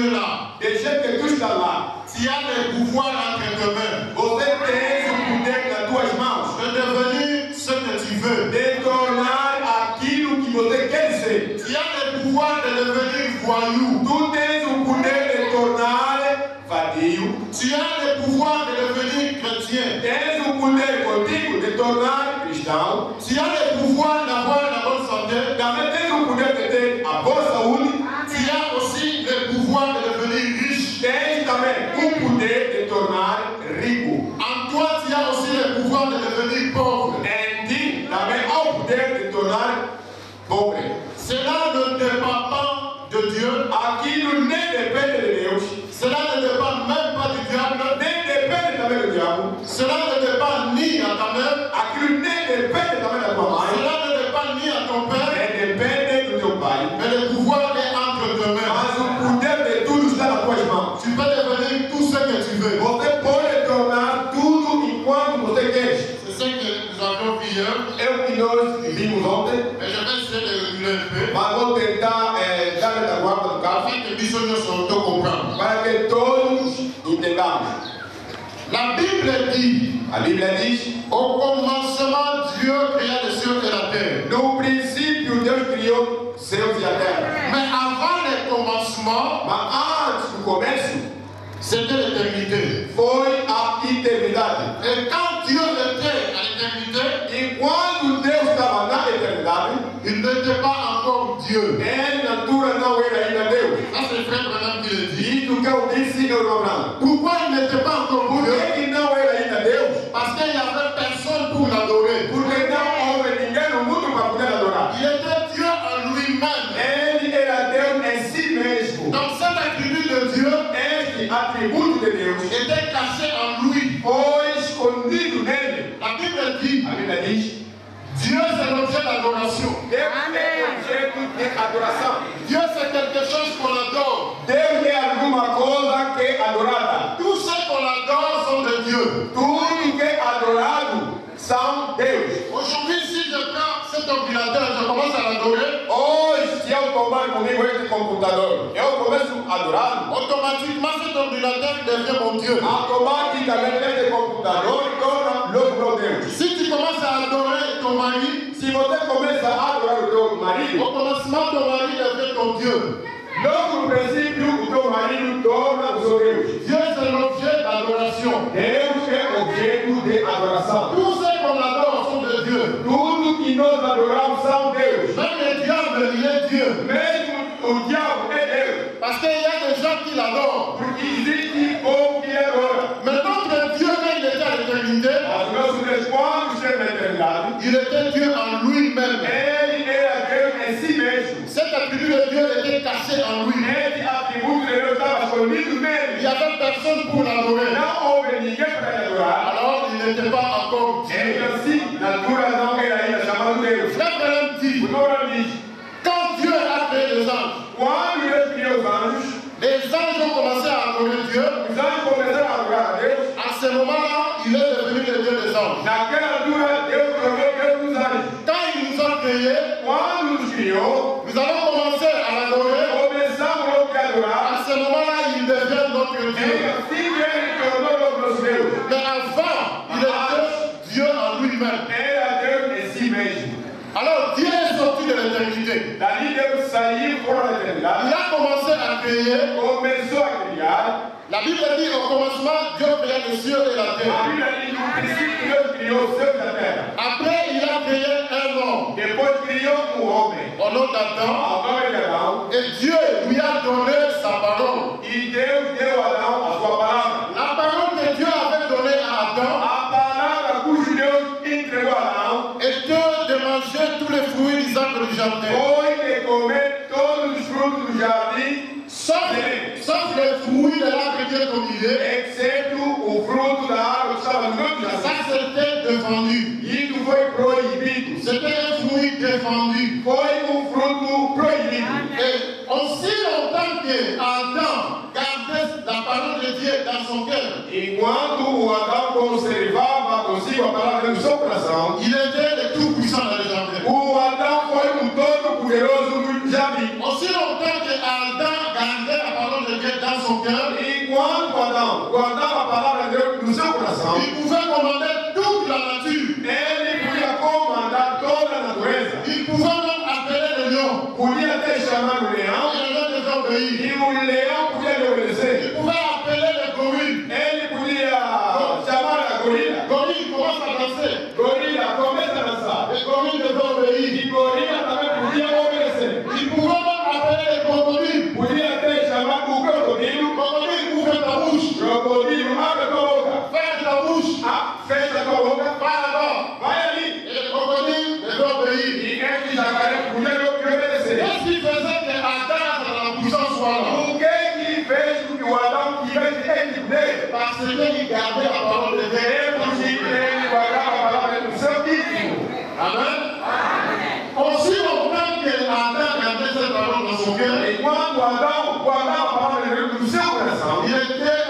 Dieu là, et jette tes couches là-bas. S'il y a des pouvoirs entre tes mains, au fait, t'es sous coudette la toi, je mange. Je devenu ce que tu veux. Détonnable à qui ou qui votait, quel c'est? S'il y a des pouvoirs de devenir voyou, tout est sous coudette détonnable, vadéou. S'il y a des pouvoirs de devenir chrétien, t'es sous coudette contigo, détonnable, cristão. S'il y a des pouvoirs d'avoir la bonne santé, d'amener tes sous coudette était à bonne saouli. S'il y a aussi le pouvoir de devenir riche, t'es avec un pouvoir de tourner rico. En toi, il y a aussi le pouvoir de devenir pauvre. Indigne, avec un pouvoir de tourner pauvre. Cela ne dépend pas de Dieu à qui nous n'est dépend de Dieu. Cela ne dépend même pas du diable, n'est dépend de le diable. Cela ne dépend ni à ta mère, à qui nous n'est dépend de ta mère. Cela ne dépend ni à ton père, n'est dépend de ton père. Mais le pouvoir est tu peux devenir tout ce que tu veux. Você pode tornar tudo enquanto você quer. C'est ce que nous avons vu hier. Et nós vimos ontem. Mais je vais essayer de réguler un peu. Mas vou tentar dar a guarda do carro. Afin que les gens se comprennent. Para que todos entendamos. La Bible dit. A Bíblia diz. Au commencement, Dieu créa les cieux et la terre. No princípio, Deus criou céus e a terra. Mais avant le commencement, c'était l'éternité. Foi a eternidade. Et quand Dieu était à l'éternité, et quando Deus estava na eternidade, il n'était pas encore Dieu. Ele natura não era ainda Deus. Ça c'est frère Branham qui le dit. Isso que eu disse no Branham. Pourquoi il n'était pas encore Dieu? Porque ele não era ainda Deus. Parce qu'il n'y avait personne pour l'adorer. Porque não houve ninguém no mundo para poder adorar. Il était Dieu en lui-même. Ele era Deus em si mesmo. Dans cette attribut de Dieu, atributo de Deus était caché en lui, foi escondido nele. La Bible dit, Dieu c'est l'objet d'adoration. Dieu c'est quelque chose qu'on adore. Deus é alguma coisa que é adorada. Tous ceux qu'on adore sont de Dieu. Tudo que é adorado são Deus. Aujourd'hui, si je prends cet ordinateur, je commence à l'adorer. Hoje, se eu tomar comigo este computador, eu começo a adorá-lo. Automatiquement, cet ordinateur devient mon Dieu. Automaticamente, este computador torna l'autre Deus. Si tu commences à adorer ton mari, se você começa a adorar o teu marido, au commencement, ton mari devient ton Dieu. Logo, no princípio, o teu marido torna o seu Deus. Dieu é l'objet d'adoration. Deus é objeto de adoração. Tous ceux qu'on adore sont de Dieu. Tudo que nós adoramos são Deus. Même le diable, il est Dieu. Mesmo o diabo é Deus. Parce qu'il y a des gens qui l'adorent. Porque existe ou que adora. Mais notre Dieu, quand il était à l'éternité, il était Dieu en lui-même. Ele era Deus em si mesmo. Cet attribut de Dieu était caché en lui. Ele attribut de Deus estava escondido nele. Il n'y avait personne pour l'adorer. Não houve ninguém para adorar. Alors il n'était pas encore Dieu. Ainsi, natura não era ainda chamado Deus. Frère Branham dit, quand Dieu a créé les anges, quando Deus criou os anjos, les anges ont commencé à adorer Dieu. Os anjos começaram a adorar a Deus. À ce moment-là, il est devenu le Dieu des anges. Naquela altura, Deus proveu Deus dos anjos. Quand il nous a créés, quando nos criou, nous allons commencer à l'adorer. Começamos logo a adorar. À ce moment-là, il devient notre Dieu. Si Dieu tornou notre Deus. Mais avant, il était Dieu en lui-même. Era Deus em si mesmo. Alors Dieu est sorti de l'éternité. Il a commencé à créer. La Bible dit au commencement, Dieu créa les cieux et la terre. Après, il a créé un homme. Au nom d'Adam. Et Dieu lui a donné sa parole. La parole que Dieu avait donnée à Adam. Et Dieu démangeait tous les fruits des arbres du jardin. Sauf les fruits de l'arbre qui est au milieu. Ça c'était défendu. C'était un fruit défendu. Et aussi longtemps que Adam gardait la parole de Dieu dans son cœur, il était le tout puissant dans le jardin. Aussi longtemps que Adam gardait la parole de Dieu son cœur. Il guardant la parole de Dieu de son coração. Il pouvait commander toute la nature. Ele podia comandar toda a natureza. Il pouvait même appeler le lion. Podia até chamar o leão. Et le lion devait obéir. Et o leão podia lhe obedecer. Il pouvait appeler le gorille. Ele podia chamar a gorila. Gorille commence à danser. Gorila commence à danser. Et gorille devait obéir. Et gorila também podia obedecer. Il pouvait même appeler le crocodile. Podia até chamar o crocodile. Crocodile, abre a tua boca. Fecha a bouche. Fecha a tua boca. Vai agora. Vai ali. E o crocodilo deveu obeir. E este jacaré podia obedecer. Qu'est-ce qui faisait que Adam dans la puissance soit là? O que fez com que o Adão tivesse dentro dele? Parce que ele gardait la parole de Deus. É porque ele guardava a palavra do seu íntimo. Amém? Aussi longtemps que Adam gardait cette parole dans son cœur. E quando Adão guardava a palavra de Deus no seu coração, ele était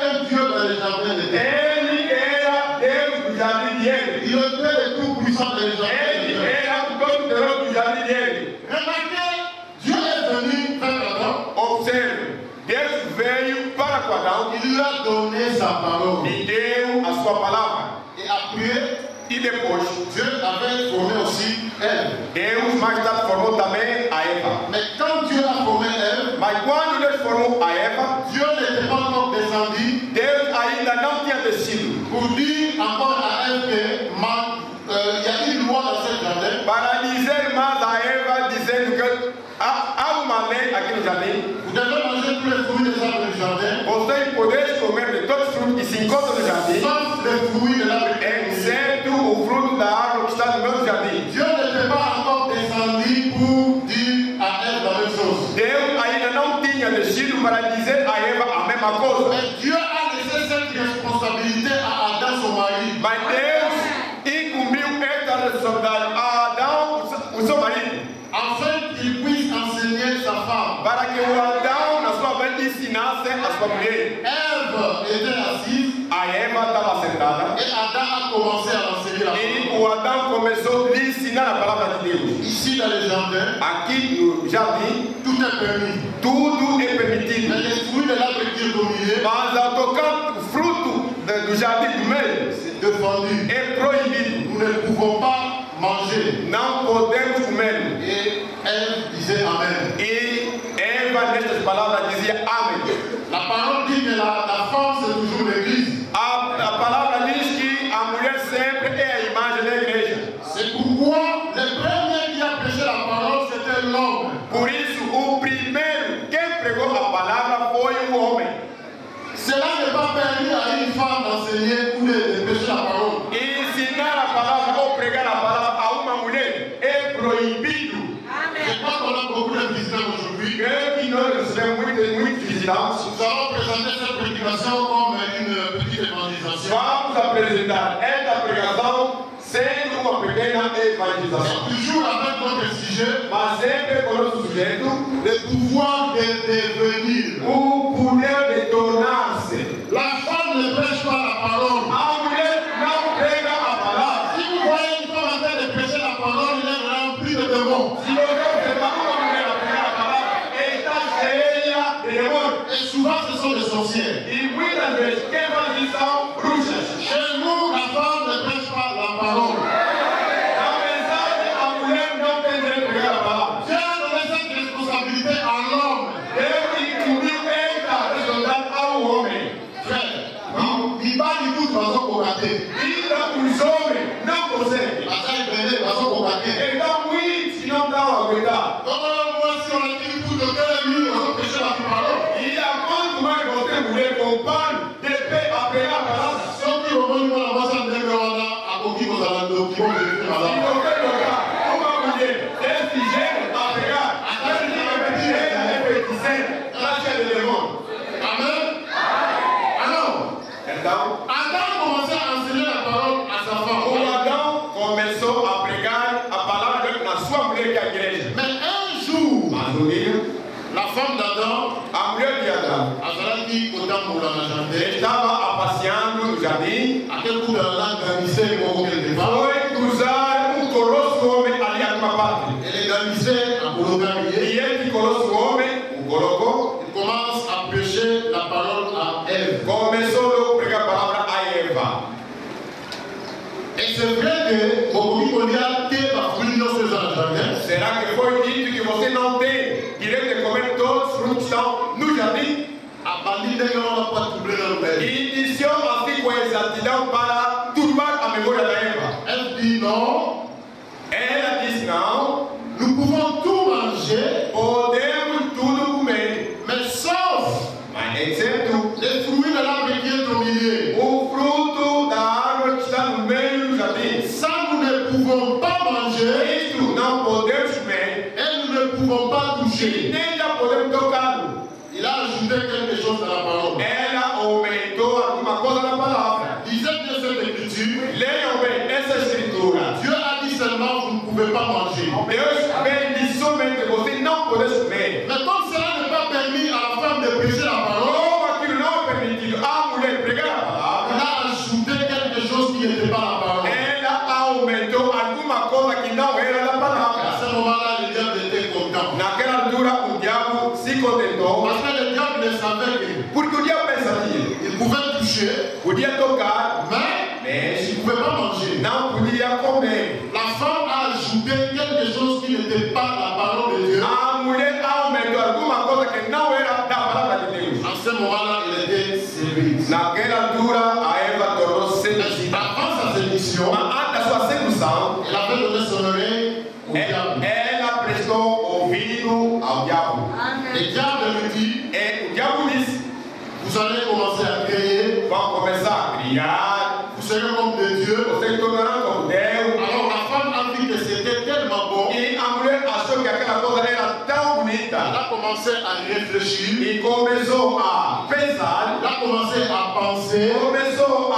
il lui a donné sa parole. Il deu a sua palavra. Et après, il dépose. Dieu avait formé aussi Ève. Deus mais tarde formou também a Eva. Mais quand Dieu a formé Ève, mas quando Deus formou a Eva, Dieu n'était pas encore descendu. Deus ainda não tinha descido. Pour dire encore à Ève qu'il y a une loi dans ce jardin. Para dizer mais a Eva dizendo que há uma lei aqui no jardim. Vous devez manger tous les fruits des arbres du jardin. Vocês podeis comer de todos os frutos que se encontram no jardim. Sauf les fruits de l'arbre. Exceto o fruto da árvore que está no meu jardim. Dieu ne peut pas encore descendu pour dire à Ève la même chose. Deus ainda não tinha descido para dizer a Eva a mesma coisa. Mais Dieu a laissé cette responsabilité à Adam son mari. Mas Deus incumbiu esta responsabilidade a Adão o seu marido. Afin qu'il puisse enseigner sa femme. Para que o Adão na sua vez ensinasse a sua mulher. Eva était assise. A Eva estava sentada. Et Adam a commencé à enseigner la parole. E o Adão começou a ensinar a palavra de Deus. Ici dans le jardin. Aqui no jardim. Tout est permis. Tudo é permitido. Mais les fruits de l'arbre qui est dominé. Mas ao tocar o fruto do jardim do meio. C'est défendu. É proibido. Nous ne pouvons pas manger. Não podemos comer. E Eva dizia amém. E Eva nestas palavras dizia amém. A palavra diz que a femme é toujours l'église. A palavra diz que a mulher sempre é a imagem da igreja. C'est pourquoi le premier qui a prêché la parole c'était l'homme. Por isso o primeiro que pregou a palavra foi o homem. Cela n'est pas permis à une femme d'enseigner ou de prêcher la parole. Ensinar a palavra ou pregar a palavra proibido. C'est pas qu'on a beaucoup de visiteurs aujourd'hui. Que nous recevons beaucoup de visiteurs. Nous allons présenter cette prédication comme une petite évangélisation. Vamos apresentar esta pregação sendo uma pequena evangelização. Toujours avec notre sujet, mas sempre com nosso sujeito, le pouvoir de devenir, o poder de tornar-se. La femme ne prêche pas la parole. A mulher não prega a palavra. Si vous voyez une femme en train de prêcher la parole, si le roi fait pas comment vous avez la parole, et souvent ce sont des sorcières. Chez nous, la femme ne prêche pas la parole. La message à vous-même n'a pas été prêché la parole. Dieu a donné cette responsabilité à l'homme. Et il couvre la responsabilité à l'homme. Frère, il va du tout de façon pour rater. Il a pour sauver, non pour s'aider. La taille est de façon pour rater. E ele colocou o homem, o colocou, e começa a prêcher a palavra. Começou logo a pregar a palavra a Eva. É segredo que o mundo mundial tem para fugir dos seus anjos. Será que foi dito que você não tem direito de comer todos os frutos que estão no jardim? A bandida não pode cobrir o pé. E iniciou assim com exatidão para turbar a memória da Eva. Ela disse não. Ela disse não. Nous pouvons tout manger. Podemos tudo comer. Mais sauf. Mas exceto le fruit de l'arbre qui est au milieu. O fruto da árvore que está no meio do jardim. Ça nous ne pouvons pas manger. Isso não podemos comer. Et nous ne pouvons pas toucher. Nem já podemos tocar. Il a ajouté quelque chose à la parole. Elle a aumentou alguma coisa na palavra. Lisez bien cette écriture. Leiam bem essa escritura. Dieu a dit seulement vous ne pouvez pas manger. Deus disse somente você não pode comer. Mais comme cela n'est pas permis à la femme de prêcher la parole. Como aquilo não é permitido à mulher pregar a palavra. Elle a ajouté quelque chose qui n'était pas la parole. Ela aumentou alguma coisa que não era da palavra. À ce moment-là, le diable était content. Naquela altura o diabo se contentou. Porque o diabo sabia. Ele podia toucher, podia tocar, mas ele não podia comer. A femme a ajouté quelque chose que n'était pas la parole de Deus. A mulher aumentou alguma coisa que não era da palavra de Deus. À ce moment-là, il était séduit. Naquela altura, a Eva tornou-se séduite. Avant sa séduction, antes da sua sedução, ela avait donné son oreille au diabo. Ela prestou ouvido ao diabo. Le diable lui dit. Vous allez commencer à créer. Vamos começar a criar. Vous serez comme de Dieu. Você tornará como Deus. Alors la femme a vu que c'était tellement bon. E a mulher achou que aquela coisa era tão bonita. Elle a commencé à réfléchir. E começou a pensar. Elle a commencé à penser. Começou a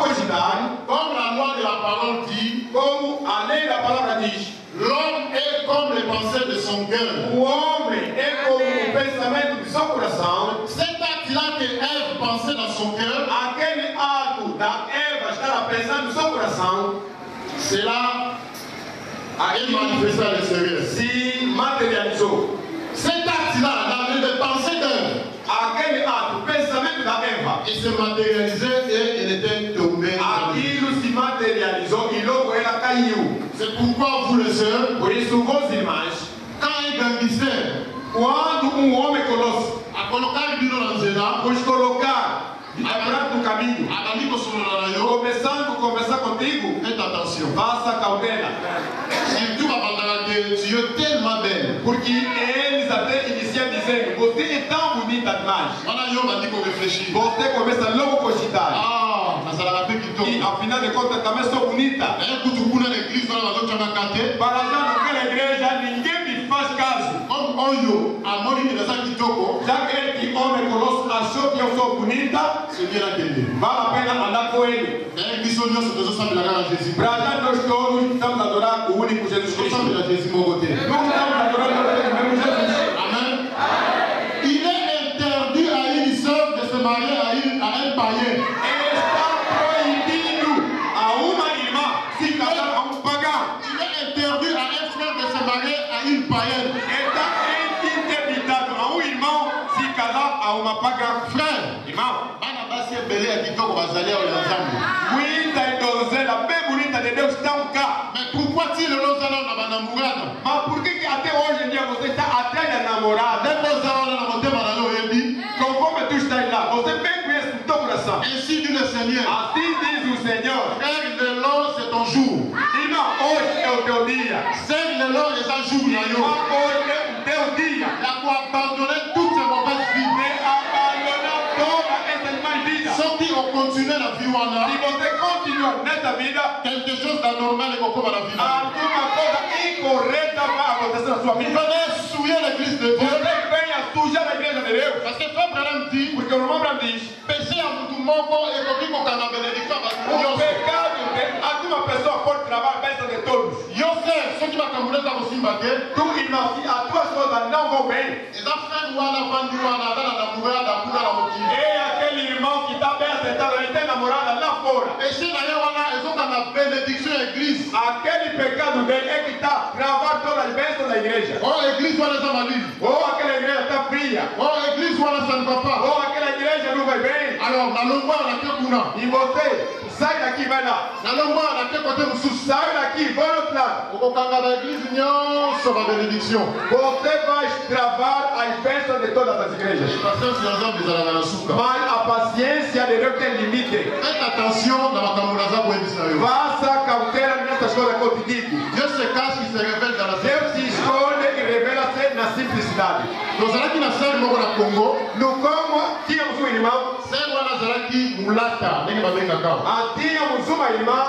cogitar. Comme la loi de la parole dit. Como a lei da palavra diz. L'homme est comme les pensées de son cœur. O homem é como o pensamento de seu coração. Eve pensait dans son cœur, aquele ato da Eva estava pensando no seu coração, cela a manifesté le Seigneur, se materializou. Cet acte-là, la pensée d'Eve, aquele ato, o pensamento da Eva, il se matérialisait et il était tombé. Aquilo se materializou e logo ela caiu. C'est pourquoi vous les sœurs, por isso vós irmãs, quand un gangster, quando homem conosco a colocar o dinheiro na zeda, pois colocar a no caminho, começando, conversar contigo, faça cautela. Porque eles até iniciam dizendo, você é tão bonita demais. Você começa logo a cogitar. E afinal de contas também sou bonita. Para já naquela igreja ninguém me faz caso. Já que este homem conosco achou que eu sou bonita, vale a pena andar com ele. Para já nós todos estamos a adorar o único Jesus Cristo. Não estamos a adorar o mesmo Jesus. Amém? Il est interdit à une sœur de se marier à un païen. Está proibido a uma irmã se casar a um pagão. Il est interdit à un frère de se marier à une païenne. Frère, irmão, muita donzela bem bonita de Deus estão cá. Mas por que até hoje em dia você está atrás da namorada? Conforme tu estás lá, você bem conhece o teu coração. Assim diz o Senhor. Irmão, hoje é o teu dia. Irmão, hoje é o teu dia. Continuer la vie ou là. Si vous continuez notre vie, quelque chose d'anormal est encore dans la vie. Alguma coisa incorreta vai acontecer na sua vida. Você suja a igreja de Deus. Você venha sujar a igreja de Deus. Parce que Abraão diz, porque o Abraão diz, o pecado de alguma pessoa pode travar a bênção de todos. Tu irmão, se as tuas coisas não vão bem, é aquele irmão que está bem sentado, ele tem namorada lá fora. Aquele pecado dele é que está travando todas as bênçãos da igreja. Ou aquela igreja está fria. Ou aquela igreja não vai bem. Alors, nalomba la tekuna. Imote, saila ki bana. Nalomba la tekote mususu saila ki volotla. Okokanga na igreja nyonso ba benediction. Você vai travar a influência de todas as igrejas. Mas a paciência de Deus tem limite. Faça cautela nessas coisas que eu te digo. Deus se esconde e revela-se na simplicidade. No Congo, tínhamos um irmão. Tínhamos uma irmã,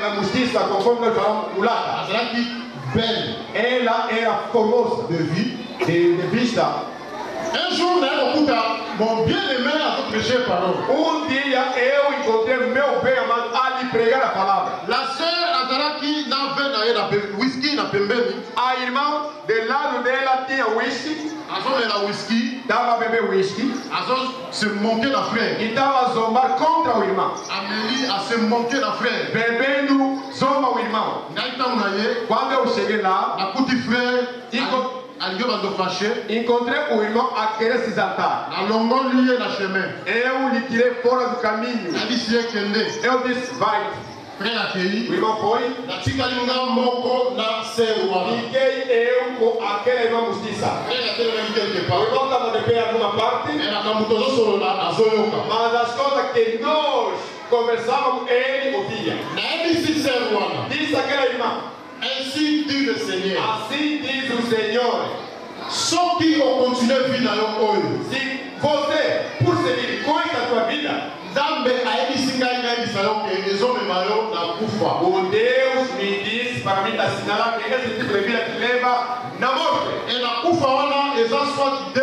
na justiça, conforme nós falamos, mulata. Ela era formosa de vista. Um jour, meu bem-aimé a prêcher a palavra. Um dia eu encontrei meu bem-amado ali pregar a palavra. La sœur Azaraki na venda era whisky na pembeni. A irmã de lado dela tinha whisky. Azon era whisky. Dava beber whisky. Azon se moquer da frère. E dava zombar contra o irmão. Amélie a se moquer da frère. Bebendo zomba o irmão. Quando eu cheguei lá, a puti frère. Encontrei o irmão a querer se exaltar. Eu lhe tirei fora do caminho. Eu disse, vai. O irmão foi. Fiquei eu com aquele irmão justiça. O irmão estava de pé em alguma parte. Mas as coisas que nós conversávamos, ele ouvia. Disse aquela irmã. Ainsi dit le Seigneur. Assim diz o Senhor. Só que eu continue a vida no olho. Se você prosseguir com a tua vida, o Deus me diz para mim assinalar que esse tipo de vida te leva na morte. E na Kufana, exato 2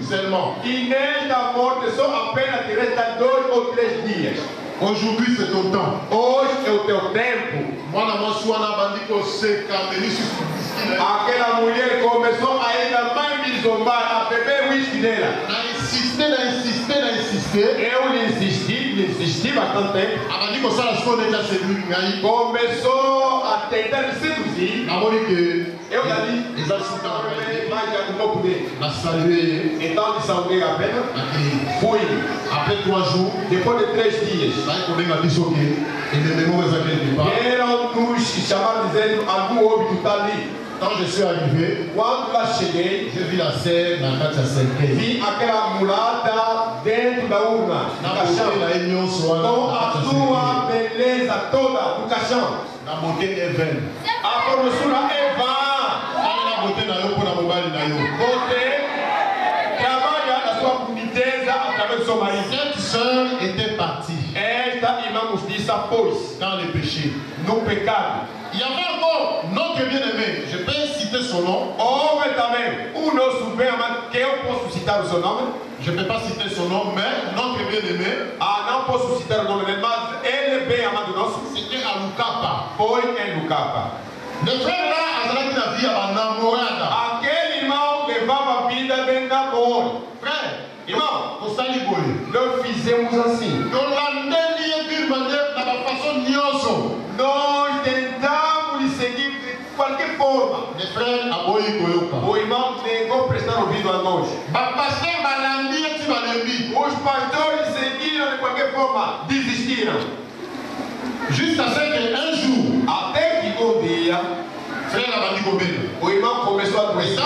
ou 3 dias seulement. E nesta morte só apenas te resta 2 ou 3 dias. Aujourd'hui c'est ton temps. Hoje é o teu tempo. Aquela mulher começou a ainda mais me zombar, a beber whisky dela. Eu insisti bastante tempo. Começou a tentar me seduzir. Eu já disse, mas já não pude. Então salvei a pena. Fui. Depois de 3 dias. Eram nos chamaram dizendo, algum óbito está ali. Quand je suis arrivé, j'ai vu la serre dans la vi aquela mulata dentro da urna, na chambre, com a sua beleza toda no caixão. Na beauté est vaine. A formosura é vã. Você trabalha na sua boniteza através do seu marido. Cette sœur était partie. Esta irmã justiça foi dans le péché, no pecado. Il y avait encore notre bien-aimé, je peux citer son nom. Oh, mais quand même, ou nos souverains, que eu posso citar son nom. Je ne peux pas citer son nom, mais notre bien-aimé. Ah, non, posso citar o nome dele, mas ele bem amado nosso. C'était à Lucapa. Foi em Lucapa. Le frère là, Azaraki na vie à namorada. Aquele irmão levava a vida de namoro. Frère, irmão, o Saligoli. Nós fizemos assim. No landelinha de bandeira, da façon nioso. Nós tentamos lhe seguir de qualquer forma. O irmão negou prestar ouvido a nós. Os pastores seguiram de qualquer forma. Desistiram. Até que um dia o irmão começou a adoecer.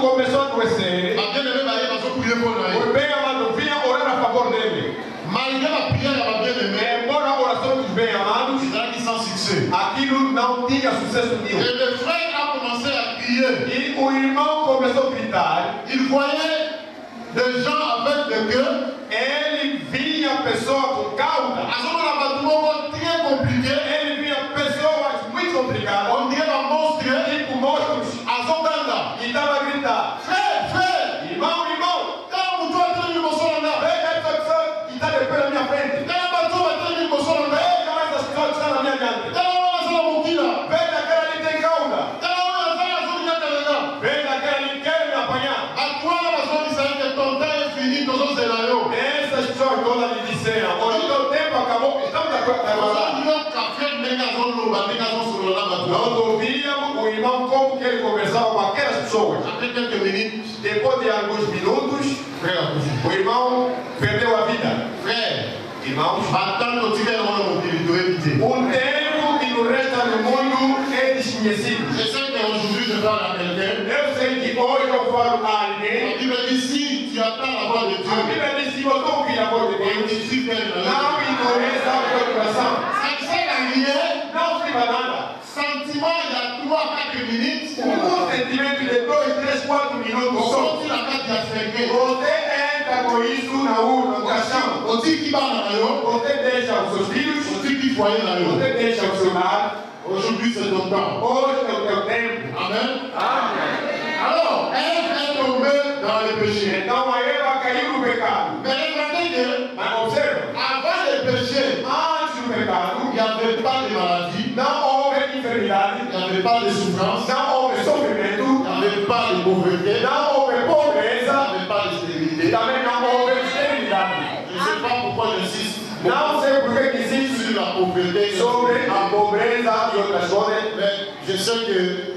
Quando começou a adoecer, o bem amado vinha orar a favor dele. Embora a oração dos bem amados, aquilo não tinha sucesso nenhum. E o irmão começou a gritar. Ele via pessoas com cauda. Ele via pessoas muito complicadas. E com monstros. E estava a gritar. Nós ouvíamos o irmão como que ele conversava com aquelas pessoas. Depois de alguns minutos, Frère, o irmão perdeu a vida. Frère, irmãos, um tempo que no resto do mundo é desconhecido. Eu sei que hoje eu falo a alguém. A Bíblia diz: se tu attends la voix de Dieu, a Bíblia diz: se você ouvir a voz de Deus, não ignoreis a tua oração. Não sirva nada. Sentimento de 3 à 4 minutes. Um sentimento de 2, 3, 4 minutos só. Você entra com isso na oração. Você que vai na maior, você deixa os seus filhos, você que foi na maior, você deixa o seu mar. Aujourd'hui, c'est ton temps. Hoje é o teu tempo. Amém? Amém. Alors, elle est tombée dans le péché. Então, Eva caiu no pecado. Mas observe, avant le péché, antes do pecado, il n'y avait pas de maladie, não houve enfermidade, il n'y avait pas de souffrance, não houve sofrimento, il n'y avait pas de pauvreté, não houve pobreza, il n'y avait pas de stérilité, também não houve esterilidade. Je ne sais pas pourquoi j'insiste. Não sei por que existe sobre a pobreza e outras coisas, mas eu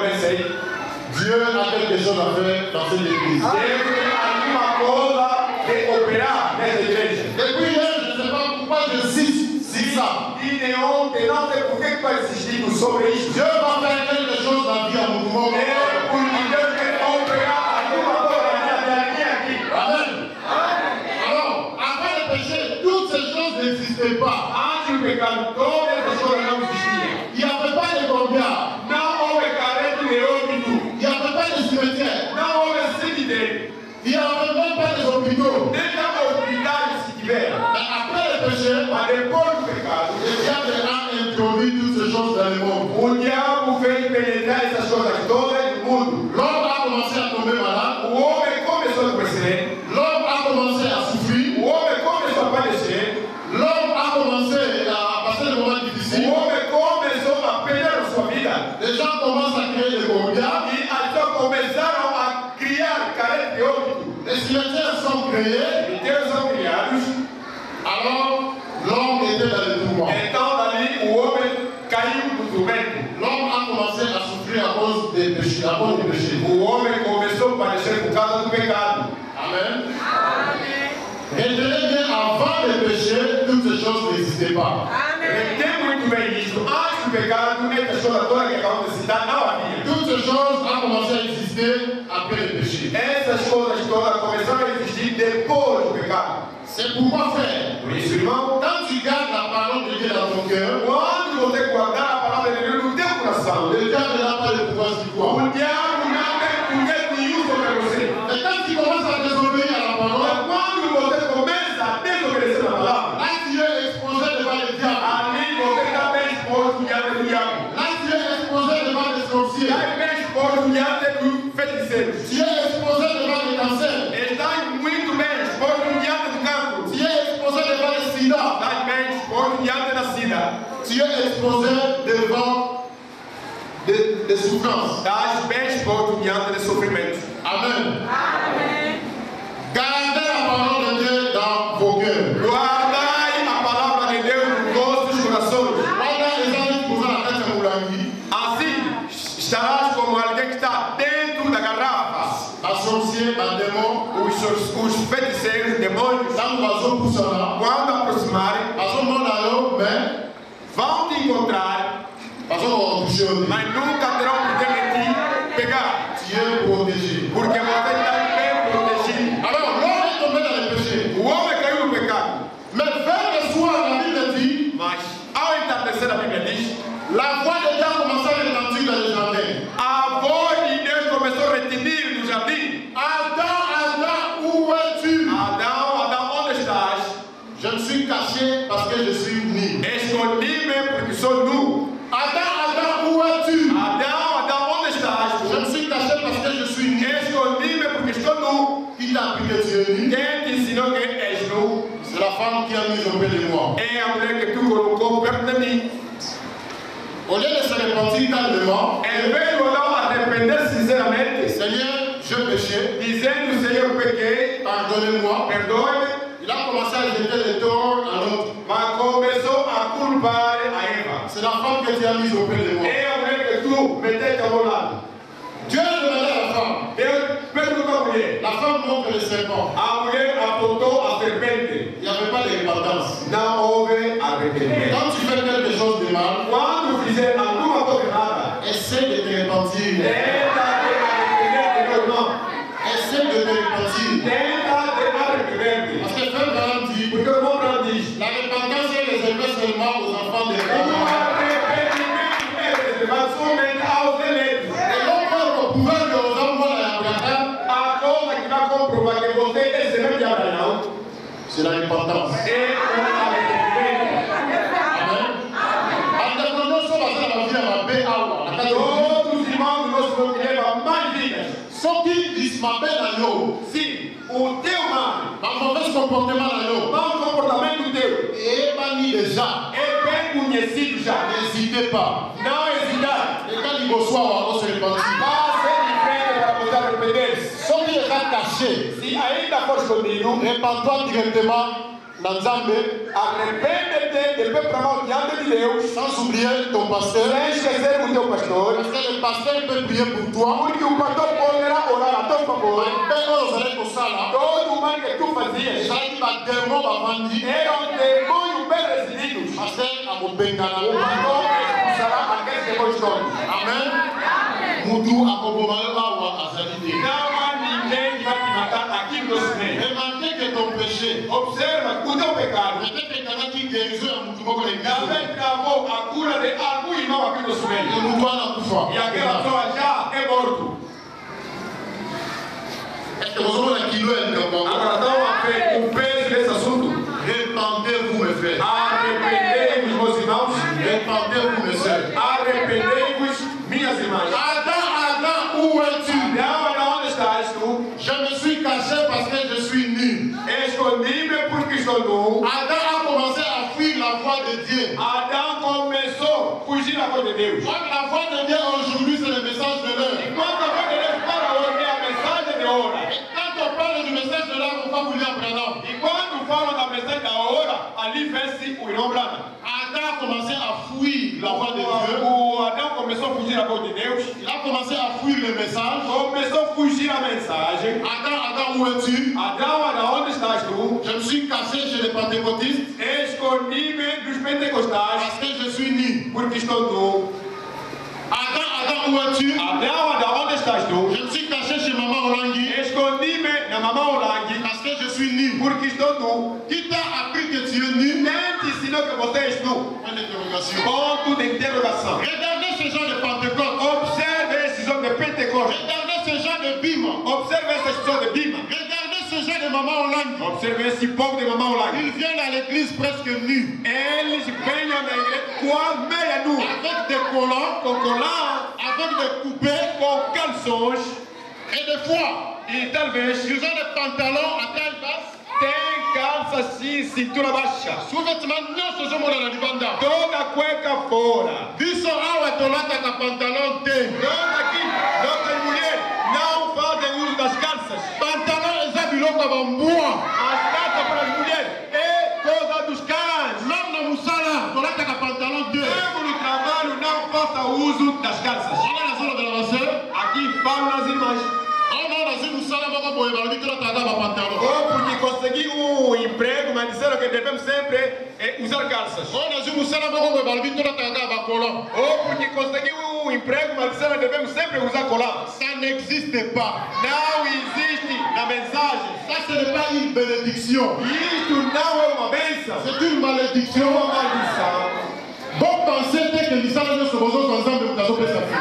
pensei, Deus há quelque chose a fazer nessa igreja. Deus tem alguma coisa de operar nessa igreja. Depois eu não sei porque eu insisto. E de ontem não sei por que estou insistindo sobre isso. Deus vai fazer quelque chose na vida do mundo. Deus quer operar alguma coisa na minha vida. Amém. Então, avant de pécher, toutes ces choses n'existaient pas. Pecado, todas as coisas não existiam. E a papai de bombear, não houve carreto de óbito. E a papai de cemitério, não houve cemitério. E a papai de hospital, deixa hospital se tiver. Après le péché, mas depois do pecado, o diabo a introduit toutes ces choses dans le monde. O diabo fez penetrar essas coisas todas no mundo. L'homme a commencé à tomber malade. O homem começou a crescer. L'homme a commencé à souffrir. O homem começou a padecer. L'homme a commencé à passer des moments difficiles. Les gens commencent à créer des combats. Les cimetières sont créés. Alors, l'homme était dans le tourment. L'homme a commencé à souffrir à cause des péchés. Amen. Retenez bien, avant de pécher, toutes ces choses n'existaient pas. Toutes ces choses ont commencé à exister après le péché. C'est pourquoi faire. Quand tu gardes la parole de Dieu dans ton cœur, le diable n'a pas le pouvoir sur toi. Et quand tu commences à désobéir à la parole, tu es exposé devant des souffrances. Amen. Gardez la parole de Dieu dans vos cœurs. Os feiticeiros, demônios, quando aproximarem, vão te encontrar, mas nunca terão poder de te pegar, porque você está bem protegido. O homem caiu no pecado, mas ao entardecer da Bíblia diz: a voz de Deus começou a retentir no jardim. A voz de Deus começou a retentir no jardim. Je me suis caché parce que je suis nu. Escondi-me porque sou nu. Adam, où es-tu? Adam, onde estás? Je me suis caché parce que je suis nu. Escondi-me porque estou nu. Qui t'a appris que tu es nu? Quem te ensinou que és nu? C'est la femme qui a mis au pied de moi. É a mulher que tu colocou perto de mim. Au lieu de se repentir calmement, elle veut arrepender sinceramente. Seigneur, je péchais. Dizendo, Senhor, pequei. Pardonne-moi. Perdoe-me. Il a commencé à jeter les torts à l'autre. C'est la femme que tu as mise auprès de moi. Dieu demandait à la femme. La femme montre le serpent. Il n'y avait pas de repentance. Quand tu fais quelque chose de mal, essaie de te repentir. Essaie de te repentir. Parce que frère dit, la repentance est réservée seulement aux enfants de Dieu. C'est la repentance. O mauvaise comportement et banni déjà. N'hésitez pas. Et quand il reçoit, on se repentit. Sauf qu'il est caché. Répands-toi directement dans le Zambé. Sans oublier ton pasteur. Parce que le pasteur peut prier pour toi. Remarquez que ton péché, observe que ton péché, peut-être que tu as dit guérison à mon tour, mais avec la mort, à cause de la mort, il m'a pris le sommeil. Il nous doit la couche. Il a guéri la soie, il est mort. Est-ce que vous avez un kilo et un grand moment? Alors, on fait couper les assuntos. Répandez-vous, mes frères. Arrépendez-vous, mes images. Répandez-vous, mes soeurs. Arrépendez-vous, mes images. Adam, où es-tu? Je me suis caché parce que je suis nu. Adam a commencé à fuir la voix de Dieu. Adam comenzó a fugir la voix de Dieu. La voix de Dieu aujourd'hui, c'est le message de l'heure. Et quand on parle du message de l'heure, on va vous lire maintenant. Adam a commencé à fuir la voix de Dieu. Il a commencé à fuir le message. Adam, où es-tu? Je me suis cassé chez les pentecôtistes. Parce que je suis nu. Adam, où es-tu? Je me suis caché chez maman Olangi. Parce que je suis nu. Qui t'a appris que tu es nu? Regardez ces gens de Pentecôte. Observez ces gens de Pentecôte. Regardez ces gens de Bima. Observez ces gens de Bima. Regardez ces gens de maman Olangi. Observez ces pauvres de maman Olangi. Ils viennent à l'église presque nus. Ils viennent à l'église quoi mais à nous. Avec des collants, avec des coupés, con calçons. Et des fois, ils ont des pantalons à taille basse. Cintura baixa. Toda cueca fora. Toda mulher não fazem uso das calças. As calças para as mulheres é coisa dos cães. Mesmo no trabalho não faça uso das calças. Aqui falam nas imagens. Porque consegui emprego, mas disseram que devemos sempre usar calças. Porque consegui emprego, mas disseram que devemos sempre usar colar. Ça n'existe pas. Não existe na mensagem. Ça ce n'est pas une bénédiction. Isso não é uma benção. C'est une malédiction. Uma maldição. Bom pensar que nós somos todos ensemble na sua presença.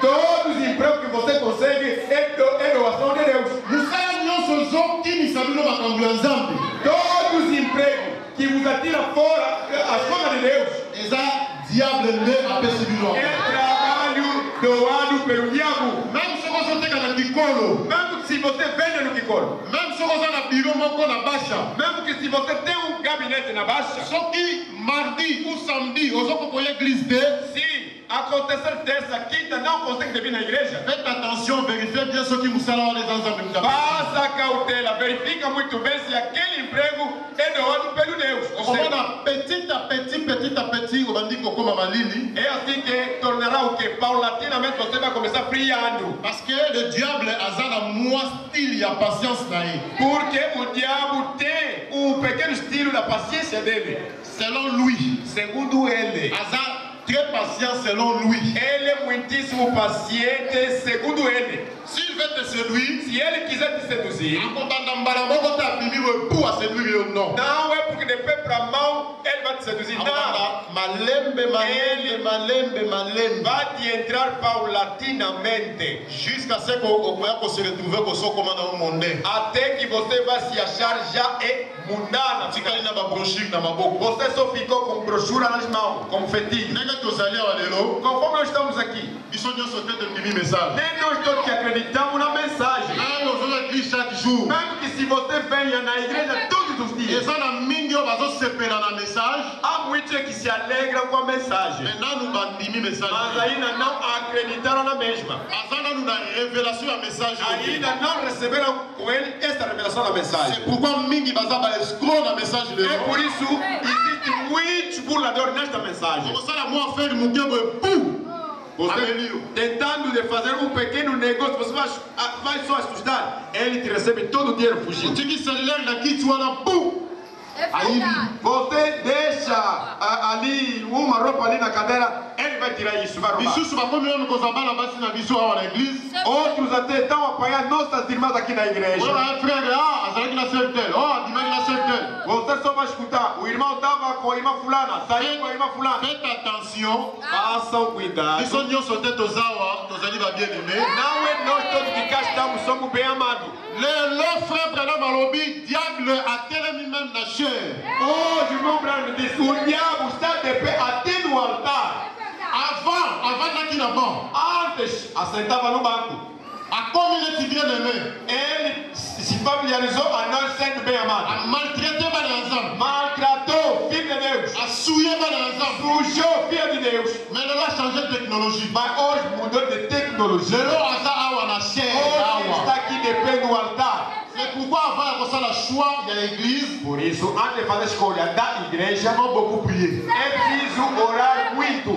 Todos os empregos que vos atiram fora as coisas de Deus. É trabalho doado pelo diabo. Mesmo se você vende no Kikolo. Mesmo que se você tem gabinete na baixa. Só que mardi ou samedi, se acontecer terça, quinta, não consegue vir na igreja. Presta atenção, verifique bem o que você está. Faça cautela, verifica muito bem se aquele emprego é de onde pelo Deus. É assim que tornará o que paulatinamente você vai começar friando. Porque o diabo tem um pequeno estilo da paciência dele. Segundo ele. Très patient selon lui. Ele é muitíssimo paciente segundo ele. S'il veut te séduire, se ele quiser te seduzir, não é porque de pé para mão ele vai te seduzir. Não, ele vai te entrar paulatinamente até que você vai se achar já é mundana. Você só ficou com brochura nas mãos, com fetinho. Conforme nós estamos aqui, nem nós todos que acreditamos na mensagem, mesmo que se você venha na igreja todos os dias, há muitos que se alegram com a mensagem, mas ainda não acreditaram na mesma, ainda não receberam com ele esta revelação da mensagem. É por isso existe muito burlador nesta mensagem. Você, tentando de fazer um pequeno negócio, você vai só assustar. Ele te recebe todo o dinheiro fugindo. Aí você deixa ali uma roupa ali na cadeira, ele vai tirar isso, vai roubar. Outros até estão apanhando nossas irmãs aqui na igreja. Você só vai escutar, o irmão estava com a irmã fulana, saiu com a irmã fulana. Façam cuidado. Não é nós todos que cá estamos, somos bem amados. Hoje o irmão Brando disse, o diabo está de pé até no altar. Antes assentava no banco. Ele se familiarizou a nós sendo bem amados. Maltratou o filho de Deus. Sujou o filho de Deus. Mas hoje mudou de tecnologia. Hoje está aqui de pé no altar. Por isso, antes de fazer a escolha da igreja, é preciso orar muito.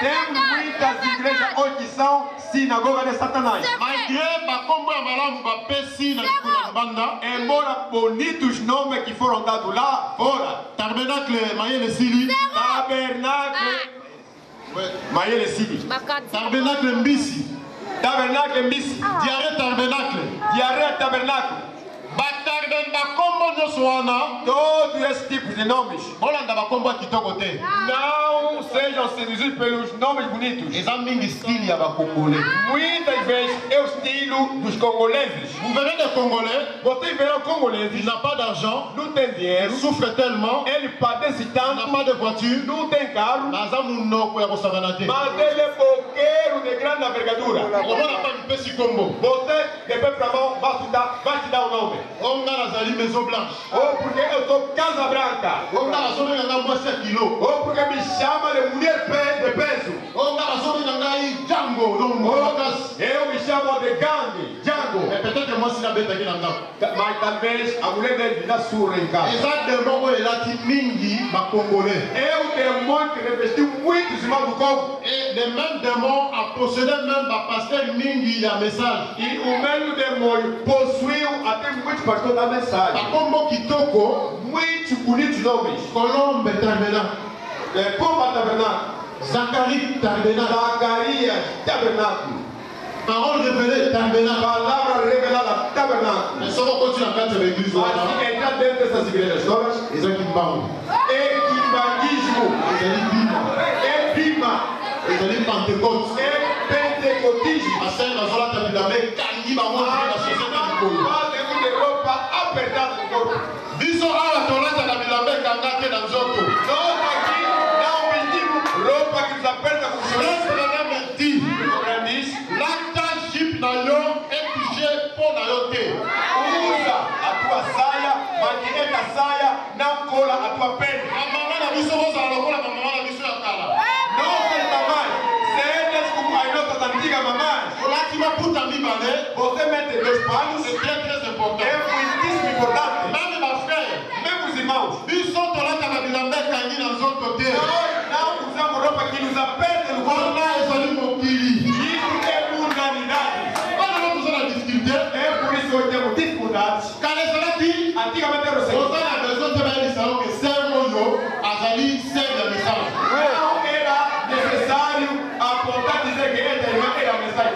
Tem muitas igrejas hoje que são sinagoga de Satanás. Embora bonitos nomes que foram dados lá fora, Tabernáculo Mbisi. Tabernáculo Mbisi. Diarreia Tabernáculo. Todos esses tipos de nomes. Não sejam seduzidos pelos nomes bonitos. Muitas vezes é o estilo dos congoleses. Vocês verão congoleses. Não tem dinheiro. Sofre tellement. Ele padece tanto. Não tem carro. Mas ele é boqueiro de grande envergadura. Você, de pé para mão, vai te dar o nome. Ou porque eu sou Casa Branca. Ou porque me chama de mulher de peso. Eu me chamo de gangue. Django. Mas talvez a mulher dele virá surra em casa. É o demônio que revestiu muitos irmãos do Congo. E o mesmo demônio possuiu até muitos pastores da mensagem. Muitos bonitos nomes. Colombe Tabernáculo. Pomba Tabernáculo. Zacarias Tabernáculo. Palavra revelada Tabernáculo. Mas se entrar dentro dessas igrejas todas, equipanguismo. É Bima. É Pentecotismo. A cena da Zola Tabernáculo. Usa a tua saia, mas que essa saia não cola a tua pele. Você mete dois panos, é muito importante. É muitíssimo importante. Mas, meu filho, mesmo os irmãos, eles estão todos na biblioteca e nos outros dias. Nós não usamos roupa que nos aperte no corpo. Nós usamos isso é unanimidade. Quando nós usamos a dificuldade, é por isso que temos dificuldades. Quando estão aqui, antigamente era o seguinte. Você na pessoa também eles falam que sem olho, as ali sem a mensagem. Não era necessário apontar e dizer que era a mensagem.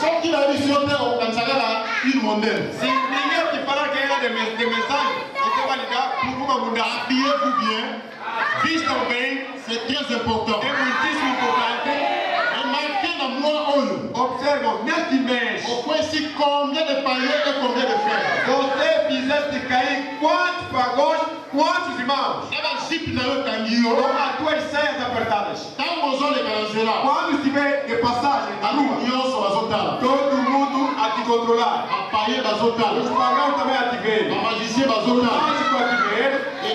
Só que la visión de alcanzará el mundo. Si ninguém te fala que era de mensaje, você vai ligar para o mundo. Habillez-vous bien, vistam bem, c'est très important. É muitíssimo importante. É marqué na moa olho. Observe, neste mês, o conhece combien de palhets e combien de fers. Você fizeste cair quantos pagos, quantos irmãos. Era chip na outra linha. Com as tuas saias apertadas. Quando estiver de passagem na rua, todo mundo a te controlar. Os pagãos também a te ver. E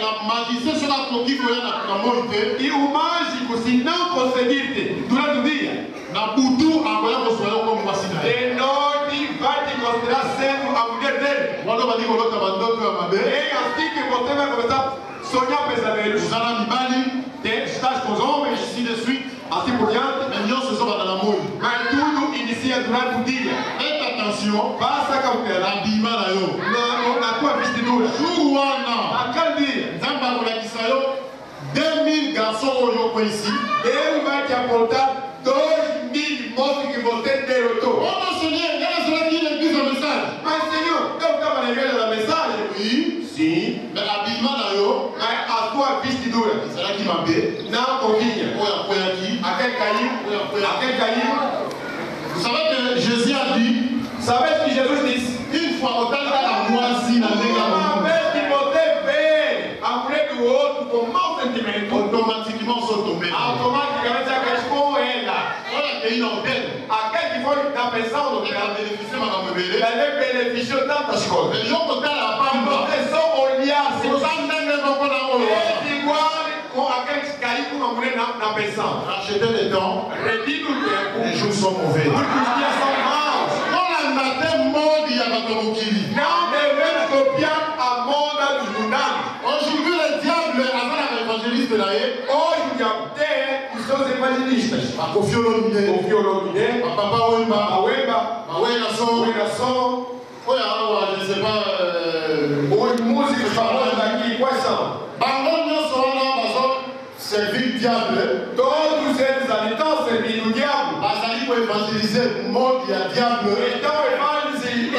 o mágico, se não conseguir-te durante o dia, de noite vai te considerar sendo a mulher dele. É assim que você vai começar a sonhar pesadelos. Estás com os homens, assim de suite. Assim por diante, mas tudo inicia durante o dia. Faça cautela na tua vestidura. Naquele dia, Deus vai te apontar 2000 moços que você derrotou. Mas Senhor, eu estava na igreja da mensagem? Sim. Mas a tua vestidura, será que vai ver? Não convinha. Aquele caiu. Vous savez que Jésus a dit, savez-vous que Jésus dit, une fois, on t'a dit à la moisine, à l'égarement. Uma vez que você vê a mulher do outro com mau sentimento, automaticamente automaticamente já corresponde a ela. Olha que inodel. Aquele que foi da pensão do que ela beneficiou, madame Bélé. Ela beneficiou tantas coisas. Eles vão botar a palma. Vocês só olhar se você não tem mesmo com a olhada. Com aqueles que caíram com uma mulher na pensão. Racheter de dons, redimir o tempo. Os dias são maus. Não devemos copiar a moda dos mundanos. Hoje o diabo tem os seus evangelistas. Confiou no Mide, a Papa Wemba, a Wenação. Olha lá, eu não sei os músicos famosos daqui, quais são? Servir o diabo, todos eles ali estão servindo o diabo. Mas ali para evangelizar o mundo e o diabo. Então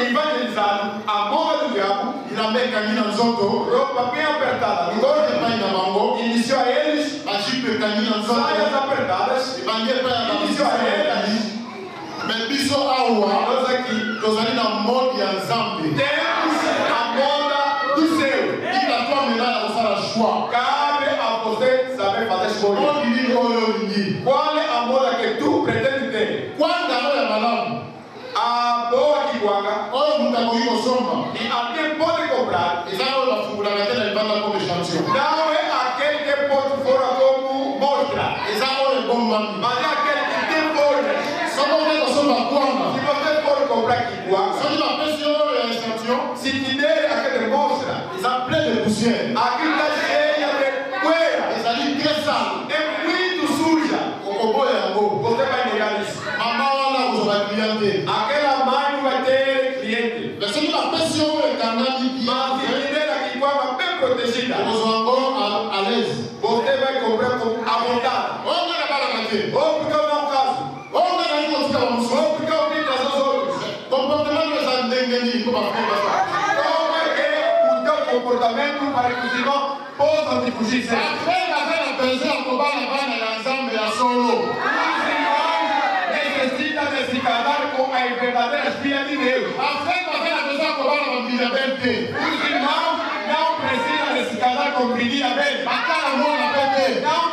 evangelizar a moda do diabo. E na meca ali nos outros, roupa bem apertada. Cor de pai da mão. Iniciou a eles, a chip caminha nos outros. Saias apertadas. Iniciou a eles. Mas isso é o ar. Nós aqui, nós ali na moda e a zambi. Temos a moda do céu. E na tua melhor a nossa chuva. Qual é a moda que tu pretende ter? Quando a moda, madame? A boa que guarda. Olha muita coisa soma. E até pode comprar. Não é aquele que pode fora como mostra. Mas é aquele que tem folhas. Só não é a soma quando. Se você pode comprar que guarda. Se te der aquele mostra. Aquilo está cheia de poeira. Você vai negar isso. Aquela mãe vai ter cliente. Mas se tiver aqui com a água bem protegida, você vai comprar com a vontade. Ou porque eu não caso. Ou porque eu vim trazer os outros. Como é que o teu comportamento para que os irmãos possam te fugir? A verdadeira filha de Deus. Os irmãos não precisam de se casar com brilha bem. Não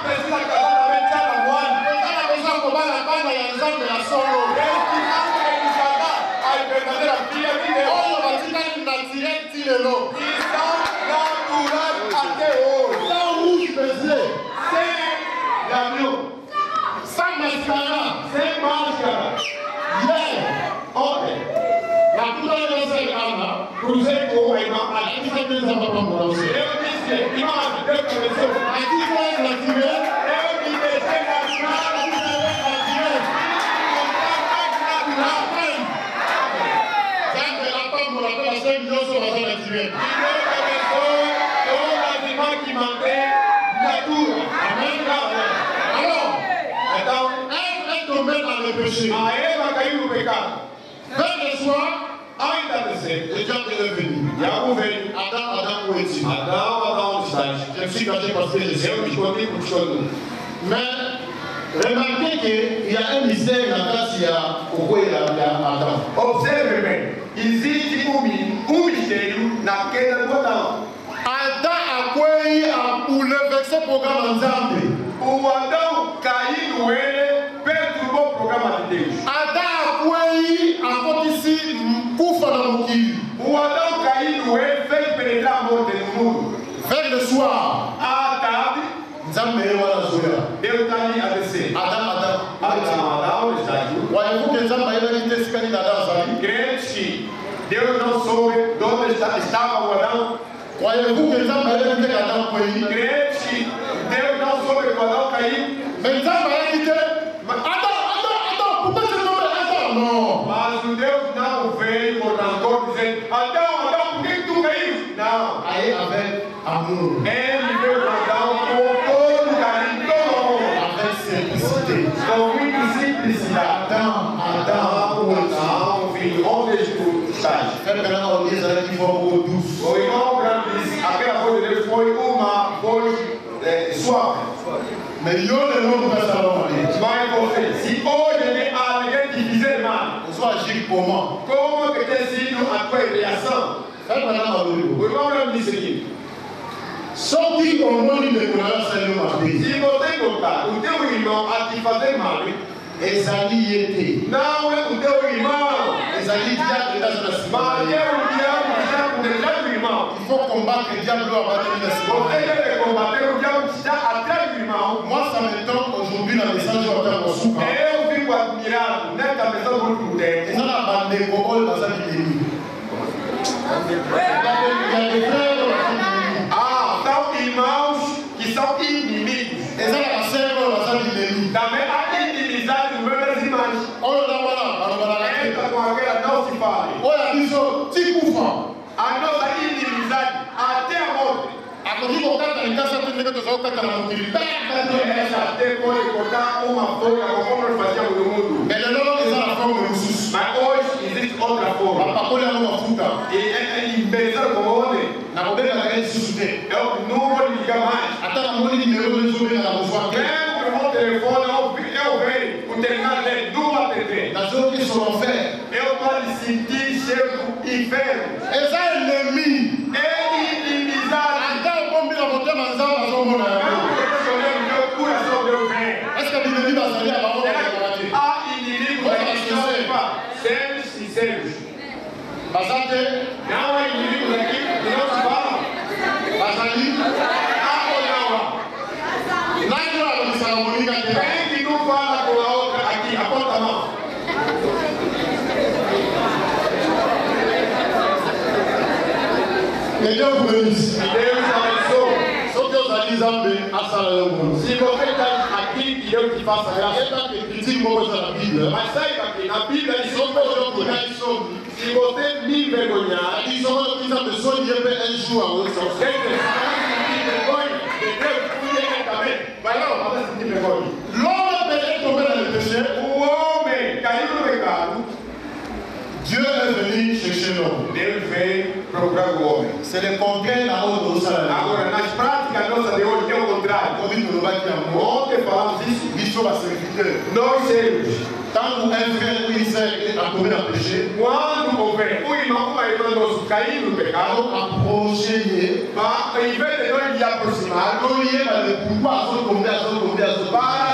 precisa casar com brilha bem. Para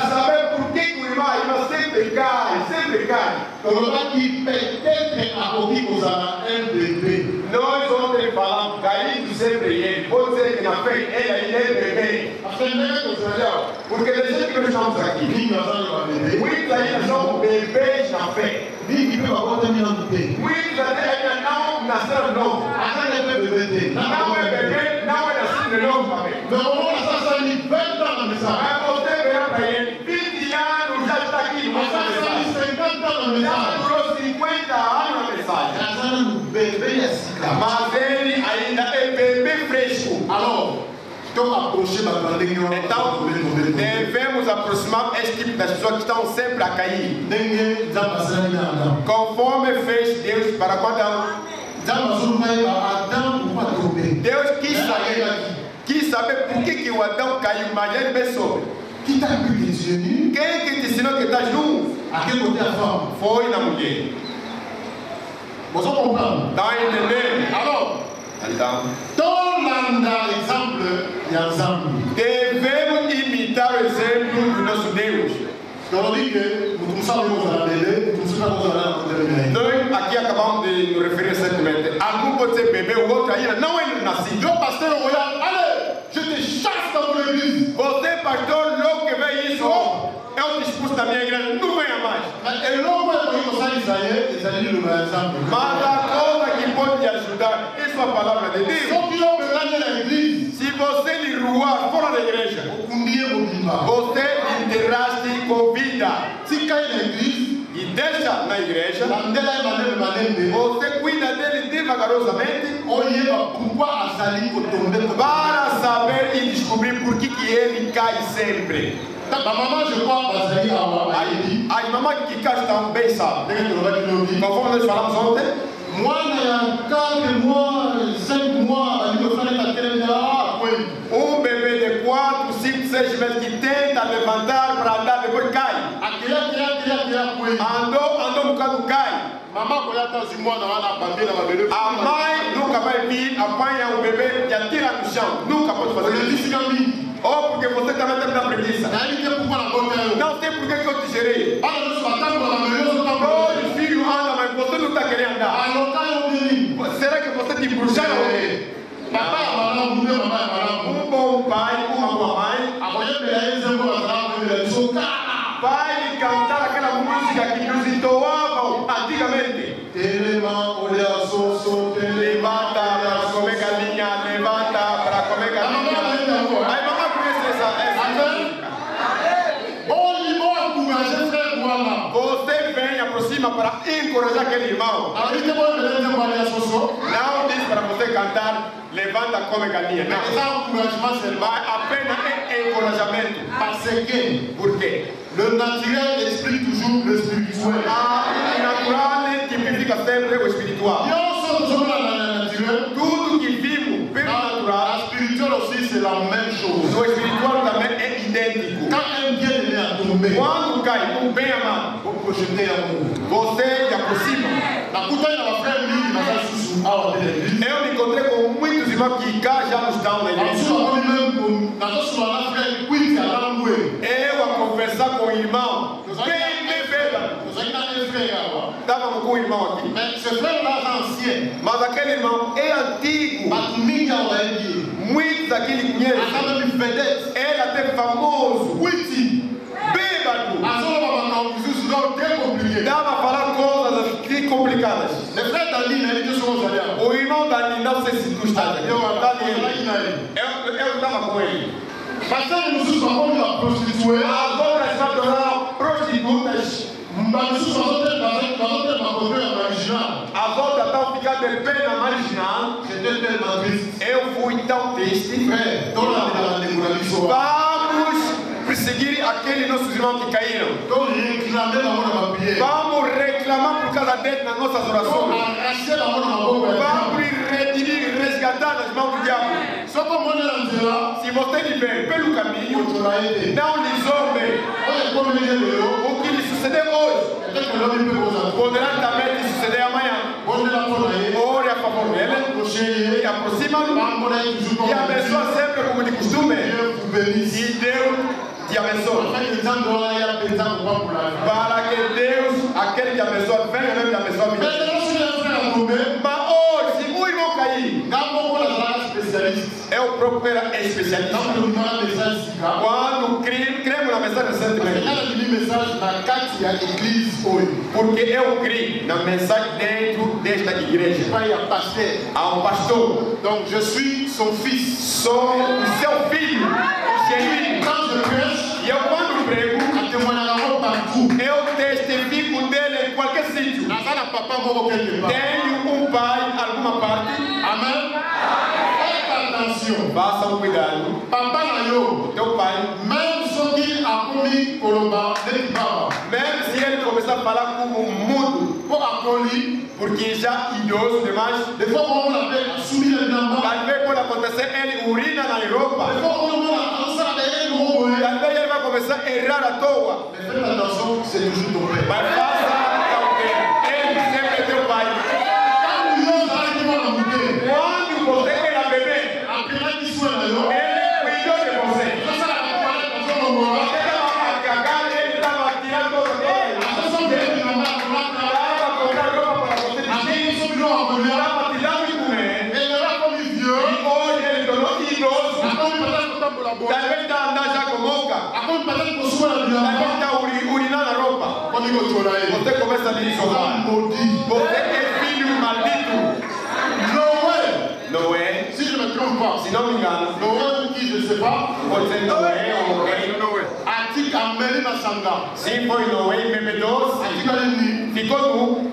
saber por que o irmão sempre cai, Nós ontem falamos, Caim sempre ele, pode ser que na fé ele é bebê. Porque desde que nós estamos aqui, muitos ainda são bebês na fé. Muitos ainda não nasceram de novo. Não é bebê, não é nascido de novo, amém. Mas você verá para ele, 20 anos já está aqui. Já durou 50 anos a mensagem. Mas ele ainda é bebê fresco. Então, devemos aproximar este tipo das pessoas que estão sempre a cair. Conforme fez Deus para cada um. Deus quis saber por que o Adão caiu, mas ele pensou. Quem que te ensinou que estás nu? Foi na mulher. Está entendendo? Então, devemos imitar o exemplo do nosso Deus. Então, aqui acabamos de nos referir recentemente. Algum pode ser bebê, o outro ainda não é nascido. O pastor olha, olha, eu te chasse da minha igreja. Você, pastor, logo que vê isso, eu te expulso da minha igreja, não venha mais. Mas a coisa que pode te ajudar é sua palavra de Deus. Se você lhe ruar fora da igreja, você enterraste com vida. E deixa na igreja. Você cuida dele devagarosamente para saber e descobrir por que ele cai sempre. As mamães que caem também sabem. Conforme nós falamos ontem, um bebê de 4, 5, 6 meses que tenta levantar para andar, depois cai. Andou um bocado, cai. A mãe nunca vai vir, apanha o bebê e atira no chão. Nunca pode fazer isso. Ou porque você também tem muita preguiça. Não tem por que eu te gerei. Dois filhos andam, mas você não está querendo andar. Será que você te embrulharam? Um bom pai, uma boa mãe. Vai cantar aquela música que nos entoavam antigamente. Levanta para comer galinha. Aí mamãe conhece essa. Você vem, aproxima para encorajar aquele irmão. Não diz para você cantar, levanta, come galinha. Não. Vai apenas em encorajamento. Por quê? Le naturel explique toujours le spirituel. Le natural tipifica sempre o espiritual. Tudo que vimos pelo natural, o espiritual também é idêntico. Quando cai um bem amado, você se aproxima. Eu me encontrei com muitos irmãos que já estão na igreja. Conversar com o irmão, estávamos com o irmão aqui, mas aquele irmão é antigo, muitos daquele conhecem, ele até famoso, bêbado, estava falando coisas complicadas. O irmão Dani não sei se tu está, eu estava com ele. Agora está tornando prostitutas. As outras estão ficando de pé na marginal. Eu fui tão triste. Vamos perseguir aqueles nossos irmãos que caíram. Vamos reclamar por causa deles nas nossas orações. Vamos redimir, resgatar nas mãos do diabo. Se você viver pelo caminho, não lhe zombe. O que lhe suceder hoje poderá também lhe suceder amanhã. Ore a favor dele, aproxima-o e abençoa sempre como de costume. E Deus de abençoa. Para que Deus, aquele de abençoa, venha mesmo de abençoar. Mas hoje, se o irmão cair, eu procuro especialista. Quando cremos na mensagem do Santo, porque eu creio na mensagem dentro desta igreja. Há um pastor, então eu sou seu filho. E eu quando prego, eu testifico dele em qualquer sítio. Tenho um pai em alguma parte. Amém? Faça um cuidado. Teu pai, mesmo se ele começar a falar como um mudo, porque já idoso demais, talvez quando acontecer ele urina na roupa, talvez ele vai começar a errar à toa. Mas faça alguém, ele sempre é teu pai. Quando você era bebê, ele cuidou de você. Talvez está andando já com boca. Talvez está urinando a roupa. Você começa a dizer: você é filho maldito. Noé. Se não me engano, você não é homem. Se foi Noé, bebedoso, ficou nu.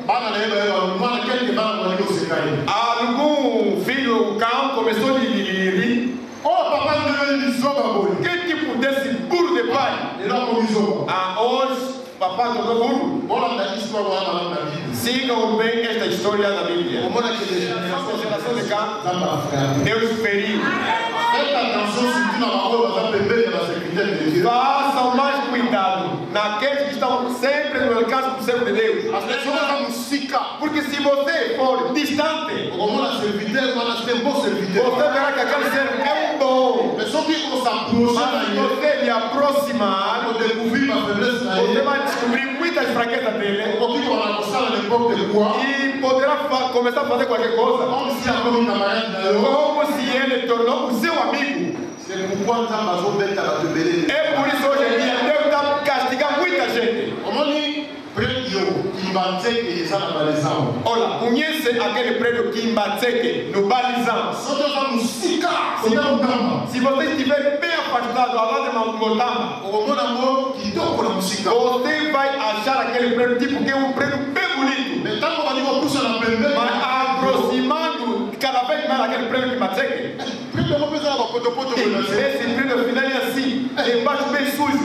Algum filho cão começou a rir. Que tipo desse burro de pai? Hoje, papai tocou burro. Sigam bem esta história da Bíblia. A geração de cá, Deus feriu. Façam mais cuidado naqueles que estão sempre no alcance do servo de Deus. Porque se você for distante, você verá que aquele servo é um bom. Mas se você lhe aproximar, você vai descobrir muitas fraquezas dele e poderá começar a fazer qualquer coisa como se ele tornou o seu amigo. É por isso hoje em dia Deus está castigando muita gente. Olha, conhece aquele prédio Kimbatseke no Balizão? Se você estiver bem afastado ao lado de Mangotama, você vai achar aquele prédio tipo que é um prédio bem bonito. Mas aproximando cada vez mais aquele prédio Kimbatseke, esse prédio final é assim, embaixo bem sujo.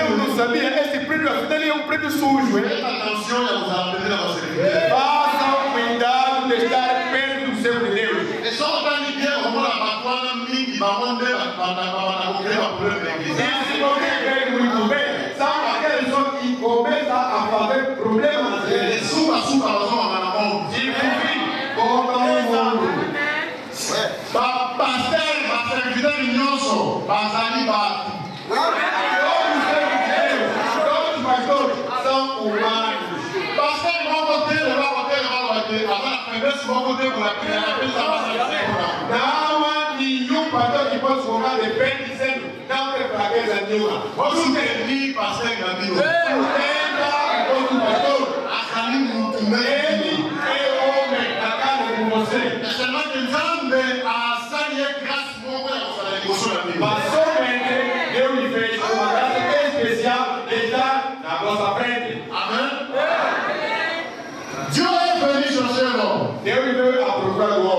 Eu não sabia, esse prédio afinal é um prédio sujo. Façam cuidado de estar perto do seu Deus. E se você vê muito bem, sabe aqueles homens que começam a fazer problemas. Não há nenhum pastor que possa cobrar de pé dizendo: não tem fraqueza nenhuma. Você tem pastor Gabriel. Deus tem pastor. Ele é homem da casa de você. Mas somente Deus lhe fez uma graça especial de estar na vossa frente. Amém? Deus lhe deu a procurar o homem.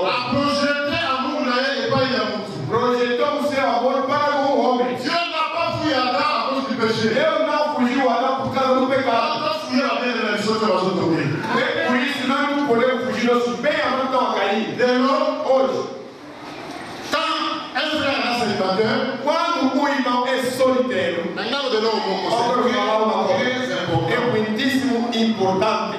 Projetou o seu amor para o homem. Deus não fugiu a Adão por causa do pecado. Por isso nós não podemos fugir. Nossos bem-amados estão a cair. Hoje, quando o irmão é solitário, vamos falar uma coisa. É muitíssimo importante.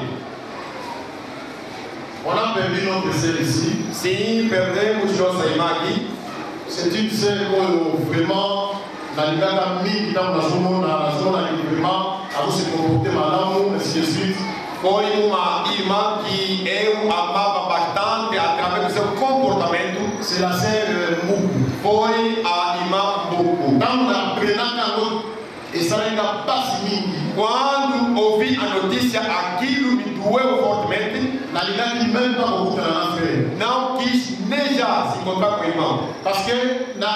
On a perdu notre sœur ici. Si perdemos nossa irmã aqui, c'est une sœur vraiment foi uma irmã que eu amava bastante através do seu comportamento. Se la serve muito. Foi a irmã Buku. Tanda prenando essa ainda pasmingi. Quando ouvi a notícia, aquilo me doeu fortemente. Na ligada mesmo a Buku na frente. Não quis nem já se encontrar com o irmão. Porque na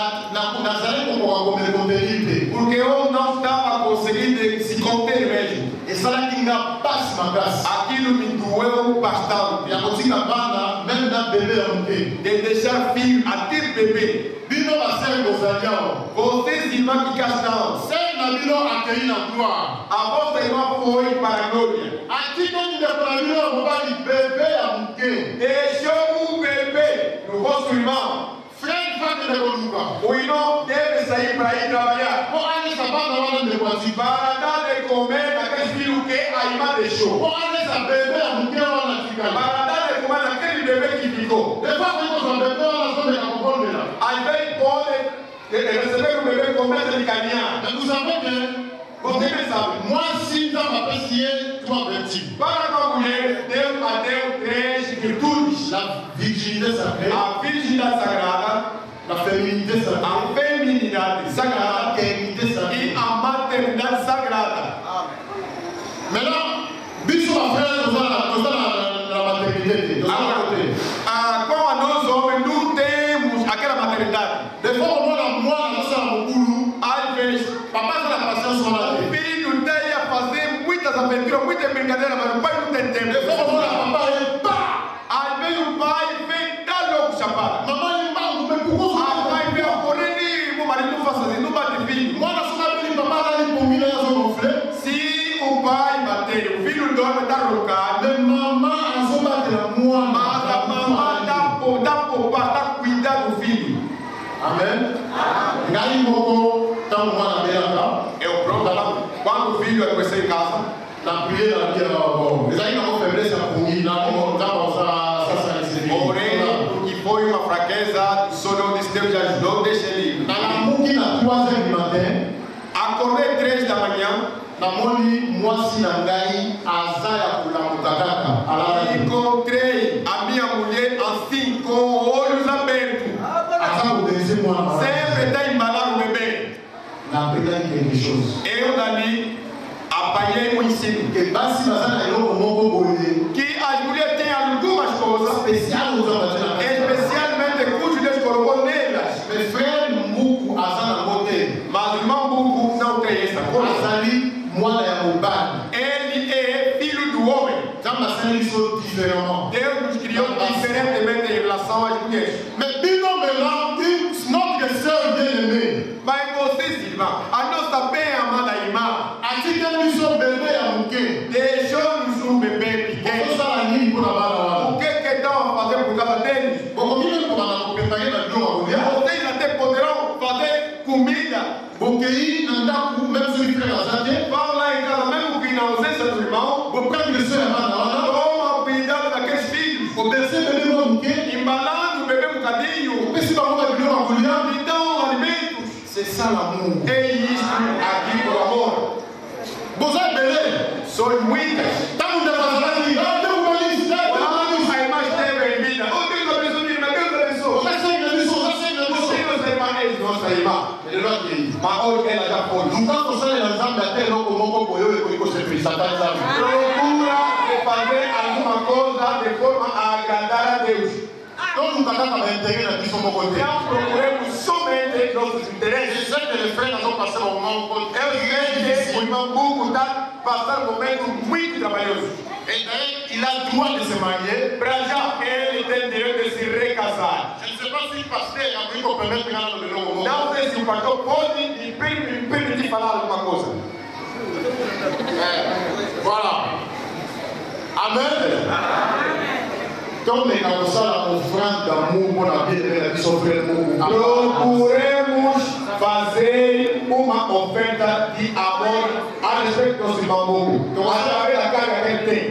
Zare como algo me conteria. Porque eu não estava conseguindo se conter mesmo. Essa ainda aquilo me doeu bastante. E a consiga banda, mesmo na bebê ontem, de deixar filho até bebê. Dino a ser gozadão. Vocês irmãos que castam. Sem na miro a cair na tua. A vossa irmã foi para a glória. Aqui não me declarou, vou para o bebê a mulher. Deixou o bebê no vosso irmão. Frente vai de lugar. O irmão deve sair para ir trabalhar. Vou ali sabar na hora de quase. Para dar de comer. Deixou. Para dar de comer aquele bebê que ficou. Aí vem pode receber o bebê com medo de ganhar. Você me sabe. Moi, si tu m'apprécies, tu m'apprécies. Para concluir, Deus deu três virtudes: a virgindade sagrada, a feminidade sagrada e a maternidade sagrada. Maintenant, bisous à frère, nous allons la maternité. Quando nós homens não temos aquela maternidade, de forma a morar na sala do Guru, às vezes, papai está passando só lá. O filho tem a fazer muitas aventuras, muitas brincadeiras, mas o pai não tem tempo. De forma a papai é pá! Às vezes o pai vem dar logo o chapado. Mamãe é mal, não me preocupa. A mãe vem a correr e o marido não faz assim, não bate filho. Mora só na filha, papai está ali por mim, eu sou o filho. Se o pai bater, o filho dorme da rocada, mamãe a sua bater, mas a mamãe dá cuidar do filho. Amém? Aí o então lá na beira eu pronto lá. Quando o filho é conhecer em casa, na primeira dia bom. Mas aí não foi febreza comida, não dava essa saída. Porém, porque foi uma fraqueza, só não disse Deus ajudou, deixa ele. Na muquina 3h du matin, acordei 3 da manhã. Namoni mwasi na ngai azaya kulamukaka. Encontrei a minha mulher assim com olhos abertos. Sempre está embalado o bebê. Eu dali apanhei o ensino que as mulheres têm algumas coisas especialmente cujo Deus colocou nelas. Mas o irmão Muku não tem essa coisa. Ele é filho do homem. Deus nos criou diferentemente em relação às mulheres. Mas vocês, irmãos, a nossa bem-amada irmã deixou-nos um bebê pequeno. O que que estão a fazer por causa deles? Vocês até poderão fazer comida. Vão lá em casa, mesmo que na ausência do irmão, toma cuidado daqueles filhos, embalando o bebê um bocadinho, me dão alimentos. É isso aqui, por amor. Sois muitas. Mas hoje ela já foi. Procura fazer alguma coisa de forma a agradar a Deus. Não procuremos somente nossos interesses. Eu sei que o irmão Buku está passando um momento muito trabalhoso. Para já ele tem direito de se recasar. Não sei se o pastor pode me permitir falar alguma coisa. Voilà. Amém? Procuremos fazer uma oferta de amor a respeito do irmão Muku. Através da carga que ele tem.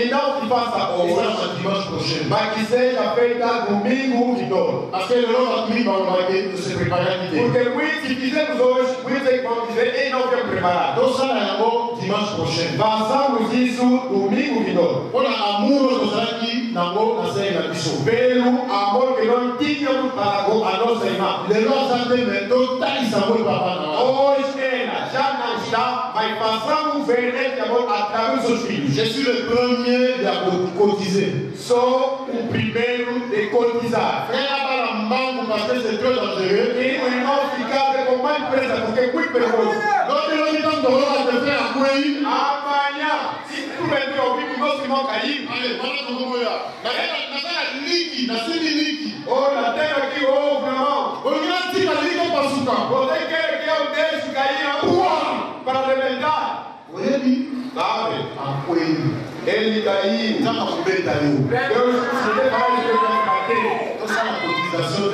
Maintenant, on y passe à Orange dimanche prochain. Maquisser la fête à Domingo Vidor. Parce que le nom de Domingo Vidor se prépare à l'idée. Porque oui, si quiser nous hoje, oui, c'est qu'on disait, et non que préparer. Donc ça, c'est dimanche prochain. Vasa nous disons Domingo Vidor. On a amour de Zaki, Nango, Nasser et Nabiso. Belou, amour, que l'on dit que nous parlons à nos aimants. Le nom de Zaki, mais total, ça vaut papa. Oh, Estela, Jeanne, Angela, mais passant, vous verrez d'abord à travers ce film. Je suis le premier à cotiser. Sors au primaire et cotisar. Frère, à la main, parce que c'est très dangereux. Et on a aussi gardé comme une presse pour que vous puissiez. Donc, il y a un droit de faire un bruit. Amaya, si tu veux être au public, nous sommes caïbes. Allez, voilà comment on va. La Liki, la Séniliki. Oh, la terre qui ouvre vraiment. On a dit la Liki par sous temps. On a dit que on est sous caïbes. Pourquoi? Par le mental. Vous voyez? Sabe, apoio. Ele daí, já não pode dar eu. Deus se deve ao que ele nos deu.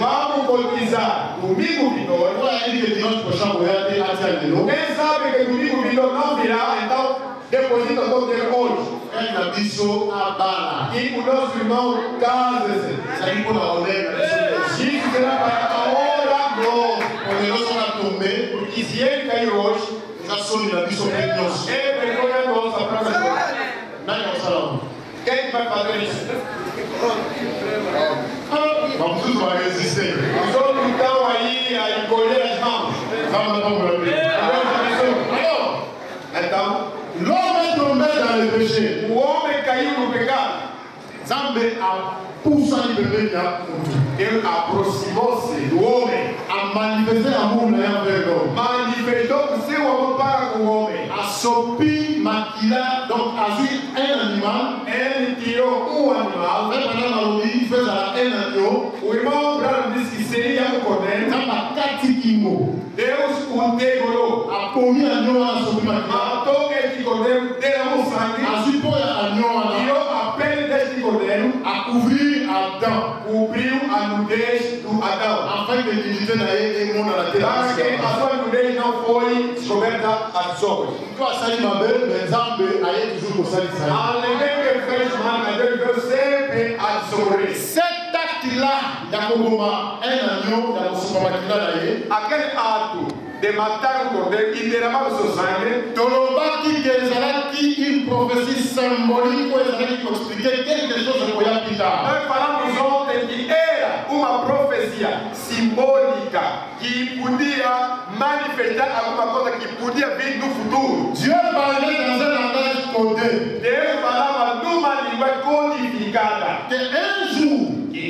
Vamos cotizar domingo Vidor. Ele diz que nós vamos ganhar de ação. Quem sabe que domingo Vidor não virá, então deposita todo o hoje. Ele avisou a bala. E o nosso irmão casa-se. Saiu com a orelha. Isso será para a hora glória. Porque nós vamos tomber. Porque se ele cair hoje, já somos na missão de Deus. É vergonha nossa para nós. Não é nossa. Quem vai fazer isso? Vamos nos resistir. Os outros estão aí a encolher as mãos. Vamos dar um problema. Então, l'homme est tombé dans le péché. O homem caiu no pecado. Zambe a poussado o bebê na fonte. Ele aproximou-se do homem a manifestar amor envers l'homme. Manifestou seu amor para o homem. A sopi maquila, donc a vu un animal. Ele tirou animal. Vai para a lobby, fez a animal. O irmão Branco disse que seria cordeiro. Tava catiquinho. Deus o devorou. A comia animal a sopi maquila. Matou esse cordeiro, derramou sangue. A supor a animal. A couvrir Adam, couvrir a nudez do Adão, afin de diviser naí e mundo na terra. Porque a sua nudez não foi descoberta a sós. Então a sair da beira, mas a beira aí toujours sair. Além de fez mal, mas ele veio sempre a sofrer. Cet acte là, Jacobuma, um anjo da nossa maquina naí, aquele ato de matar o cordeiro e derramar o seu sangue. Toroba que desejará que profecia simbólica desejará que explique quelque chose que podia pintar. Nós falamos ontem que era uma profecia simbólica que podia manifestar alguma coisa que podia vir no futuro. Deus falava nessa linguagem codificada. Deus falava numa linguagem codificada. Que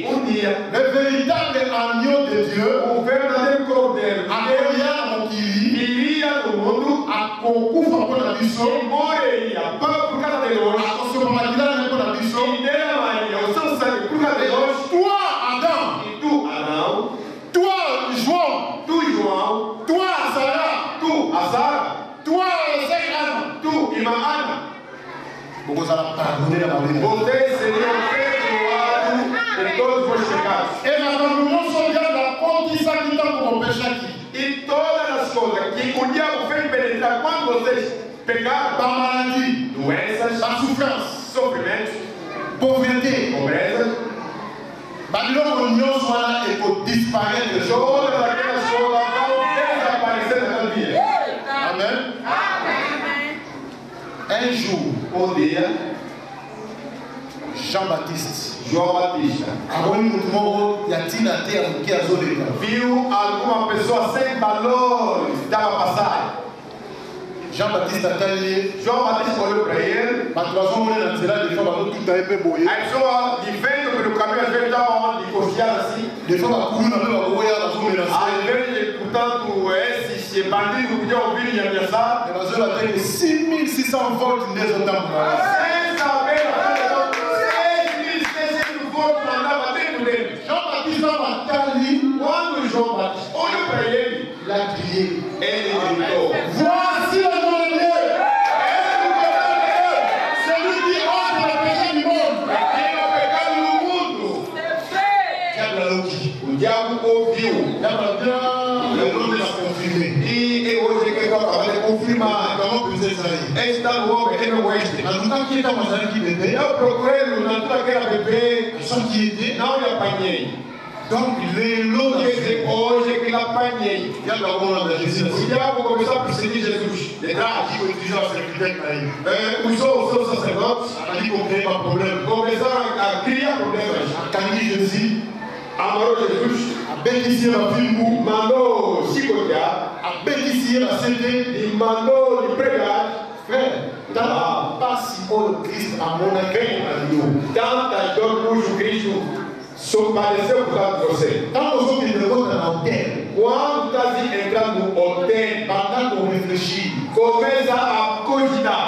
um dia, o verdadeiro anjo de Deus, o verdadeiro cordeiro, ocupa por a missão, morreria, pão por cada deus, a sua maquilagem por a missão, e dela Maria, o seu sangue por cada deus, toi Adão, e tu Adão, toi João, tu a Sara, toi Zé Ana, tu irmã Ana. Vocês seriam perdoados de todos os pecados. E nós não somos da ponte e sacrificamos com o peixe aqui. E todas as coisas que o diabo vem penetrar quando vocês pegaram da maladie, doenças, da sofrência, sofrimento, pobreza, e vão desaparecer. Todas aquelas coisas vão desaparecer da sua vida. Amém? Amém. Um dia, João Batista. Viu alguma pessoa sem valores que estava passando. João Batista olhou para ele. A pessoa de vento pelo caminho, às vezes estava negociando assim. Às vezes, portanto, esses bandidos podiam ouvir e ameaçar. A pessoa tem 6.600 volts nesse tempo. Quando João Batista olhou para ele, ele gritou: voici le Cordeau! Celui qui ôte le péché du monde! O diabo ouviu. E hoje, quem vai falar? Ele está logo em oeste. Eu procurei na tua aquela bebê, não lhe apanhei. Donc les loups des projets qu'il a panier. Il y a d'abord la Jésus. Il y a beaucoup comme ça pour servir Jésus. Les gars, ils ont déjà sacrifié Marie. Ils sont aux sacerdotes, ils ont créé un problème. Comme ça, il y a un problème. Quand il dit Jésus, alors Jésus a bénéficié la vie pour Mano, Sigoya, a bénéficié la CD, il Mano, il prégat. Frère, dans la passion de Christ, à mon accueil, dans ta joie pour Jésus. Sopareceu por causa de você. Então, nós vamos levantar na alter. Quando está entrando no alter, para não refletir, começa a cogitar.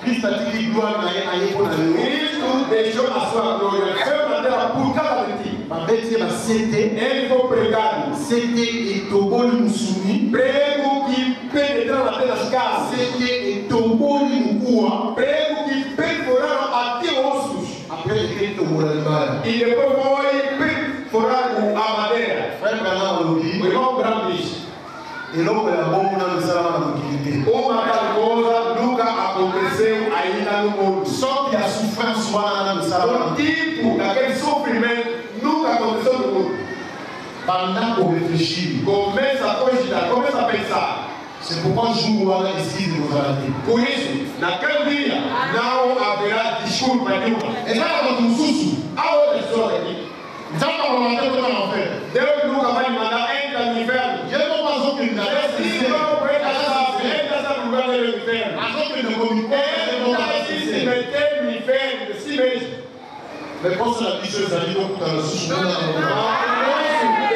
Cristo te deu a imponência. Cristo deixou a sua glória. Eu mandei a pulgar de ti. Para meter a sete, ele foi pregado. Sete e tomou no sumi. Prego que penetrou até nas casas. Sete e tomou no cua. Prego que perforaram até ossos. Após ele tomou a imagem. E depois foi foraram a madeira. O irmão Branco diz: uma tal coisa nunca aconteceu ainda no mundo. Só que a sofrência humana o tipo daquele sofrimento nunca aconteceu no mundo. Começa a cogitar, começa a pensar. Por isso, naquele dia não haverá desculpa nenhuma. Há outra história aqui. Deus nunca vai mandar entrar no inferno. Esse não foi entra no lugar do inferno. Ele se meter no inferno de si mesmo. Nosso desejo é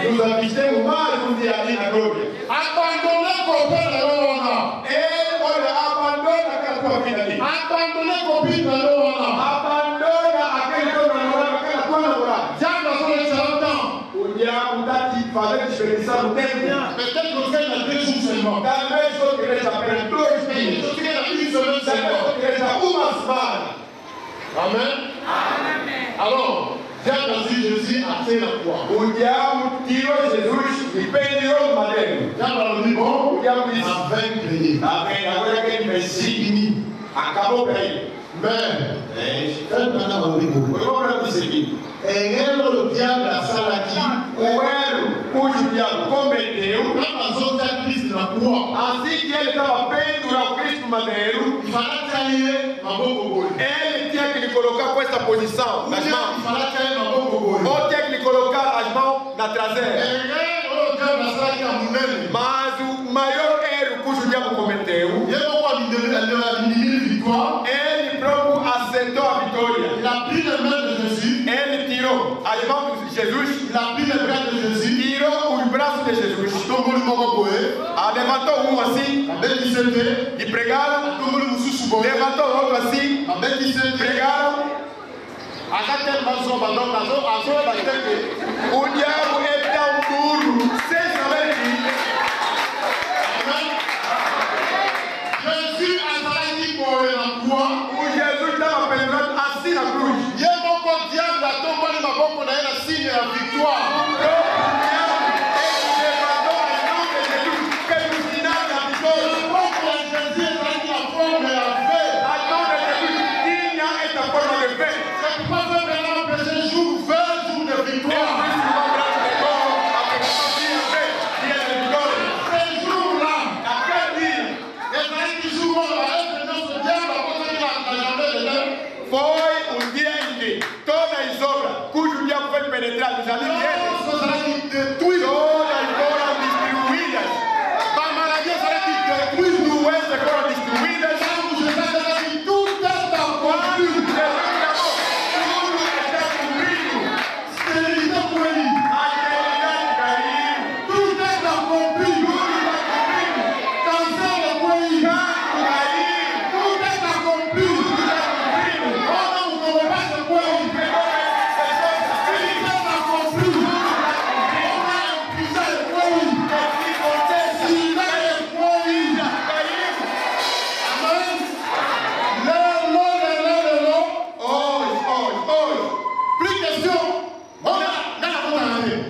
que nos avistemos mais um dia ali na glória. Abandonar o corpo da lona. Ele, olha, abandona aquela tua vida ali. Abandonar o corpo da lona. Fazer diferenciar o tempo. Peut-être que você na 2 jours seulement. Talvez só queres aprender 2 dias. Só queres aprender 1 semana. Só queres uma semana. Amém? Amém. Alors, diabo dit Jésus a fait la croix. O diabo tirou Jesus e pendurou no madeiro. Diabo disse: bom, o diabo disse: agora que ele me signe, acabou bem. Mas, quando mandava o livro, eu vou para o seguinte: o diabo da sala aqui, o erro. Cujo diabo cometeu, assim que ele estava pendurado Cristo no madeiro, ele tinha que lhe colocar com essa posição nas mãos, ou tinha que lhe colocar as mãos na traseira. Mas o maior erro cujo diabo cometeu, ele próprio aceitou a vitória. Ele tirou as mãos de Jesus, tirou os braços de Jesus, levantou um assim e pregaram, levantou outro assim e pregaram. O diabo é tão duro, sem saber disso. Jesus estava pendurado assim na cruz. A vitória.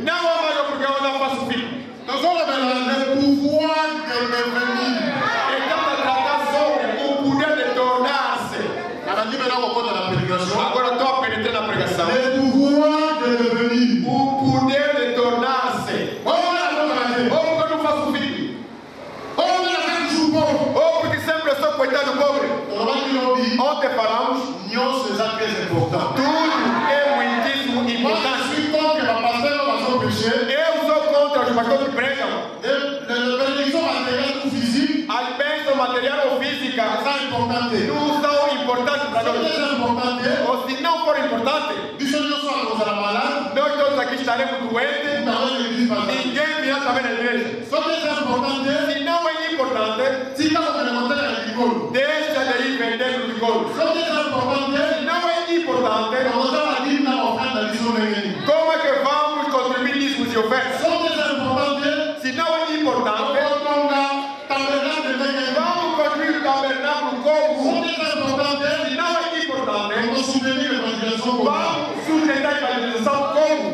Não há mais porque eu não faço filho. Nós vamos levar o pouvoir intervenir. Et quand la traversons au coudé de tornase, agora estou a penetrar na pregação. Le pouvoir de devenir. O poder de tornar-se. Ou quando faz o filho. Ou na frente do povo. Ou porque sempre estou coitado do pobre. Ontem falamos. Tudo é muitíssimo importante. Eu sou contra os pastores que pregam. As bênçãos material ou física não são importantes para nós. Ou se não for importante, nós todos aqui estaremos doentes. Ninguém virá saber na igreja. Se não é importante, deixa de ir vender o rigor. Se não é importante, como é que vamos contribuir nisso de oferta? Se não é importante, vamos sustentar a evangelização como?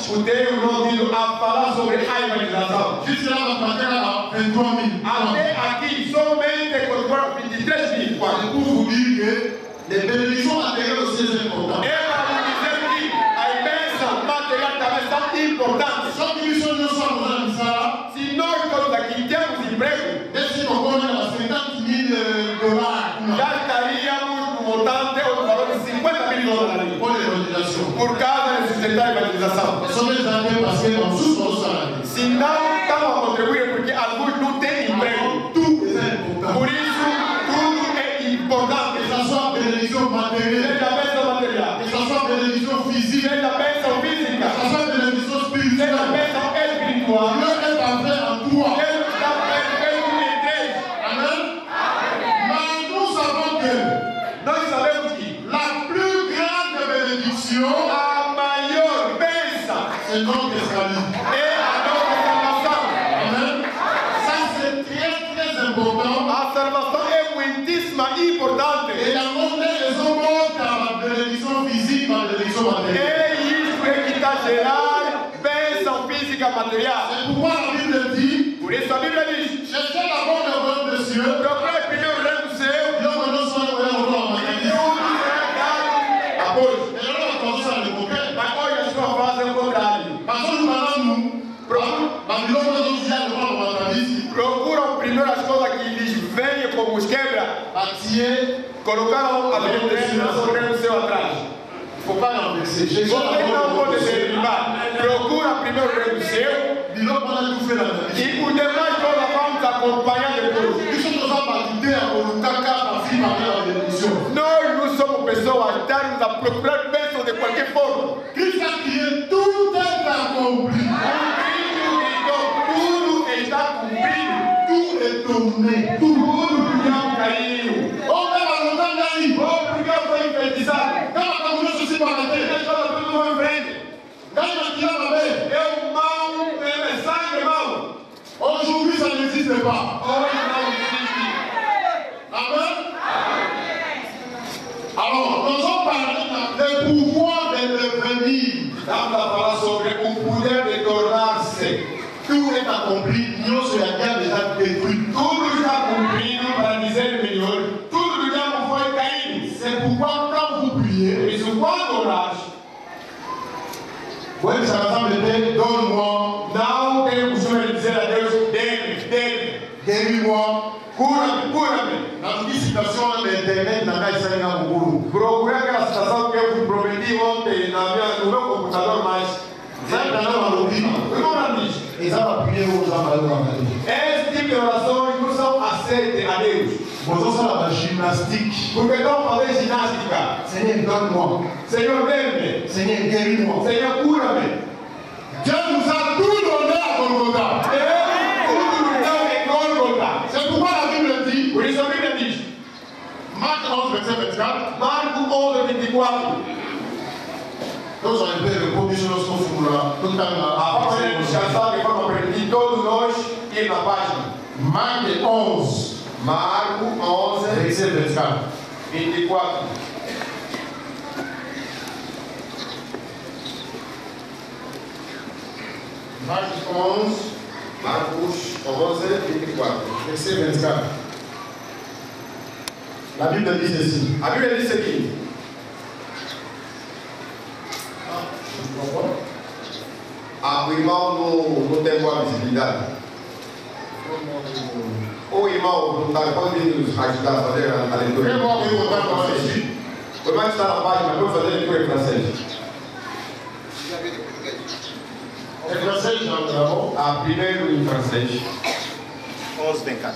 Escutei o irmão Dino a falar sobre a evangelização. Até aqui somente controlamos 23.000. É para lhe dizer que a imensa material também está importante. Se nós todos aqui temos emprego, já estaríamos montando o valor de 50.000 dólares por causa de sustentar a evangelização. Se não estamos a contribuir, porque alguns não têm emprego. Por isso, tudo é importante. Seja a bênção material, seja a bênção física, seja a bênção espiritual. Por isso a Bíblia diz: cherchez d'abord le royaume des cieux, procurez primeiro o reino do céu, e tudo será dado. Mas hoje a sua frase é o contrário. Procuram primeiro as coisas que lhes vêm como os quebra, colocaram a Bíblia sobre o reino do céu atrás. Você não pode se derivar. Procura primeiro o reino do céu e por demais nós vamos acompanhar depois. Nós não somos pessoas estarmos a procurar bênçãos de qualquer forma. Tudo está cumprido. Tudo está cumprido. Tudo já caiu. Obrigado a enfeitiçar. Eu mal, é sangue mal. Aujourd'hui, ça n'existe pas. Amen. Alors, nous allons parler des pouvoirs de devenir. Dans la parole sobre o poder de tornar-se. Tout est accompli. Nous sommes déjà détruits. Tudo está cumprido, para dizer melhor. Tudo já foi caído. C'est pourquoi quand vous priez, quando orás, quando essa razão de Deus, dou-me-o. Não tem o costume de dizer a Deus, dê-me-o, cura-me. Não diz situação de internet na casa de Namuru. Procurei aquela situação que eu prometi ontem no meu computador, mas já não aluguei. Como ela diz? Exato, primeiro esse tipo de orações não são aceitas a Deus. Vocês são da ginástica. Porque estão fazendo ginástica. Senhor, dá-me-o. Senhor, dê-me. Senhor, guéri-moi. Senhor, cura-me. Deus nos a tudo a Golgotha. Deus tudo nos deu em Golgotha. C'est pourquoi la Bible dit. Por isso a Bíblia diz. Marcos 11, versículo 24. Marcos 11, 24. Nós vamos ver o povo de nós configurar. A palavra de descansar de forma aprendida. Todos nós ir na página. Marcos 11. Marcos 11, versículo 24. Marcos 11, Marcos 11:24. Versículo 24. La Bible dit ceci. La Bible dit ceci. Abrimos no tempo a visibilidade. O irmão pode nos ajudar a fazer a leitura. Eu vou voltar para vocês. O irmão está na página, vamos fazer a leitura em francês. Em francês, não, tá bom? Primeiro em francês. 11:24.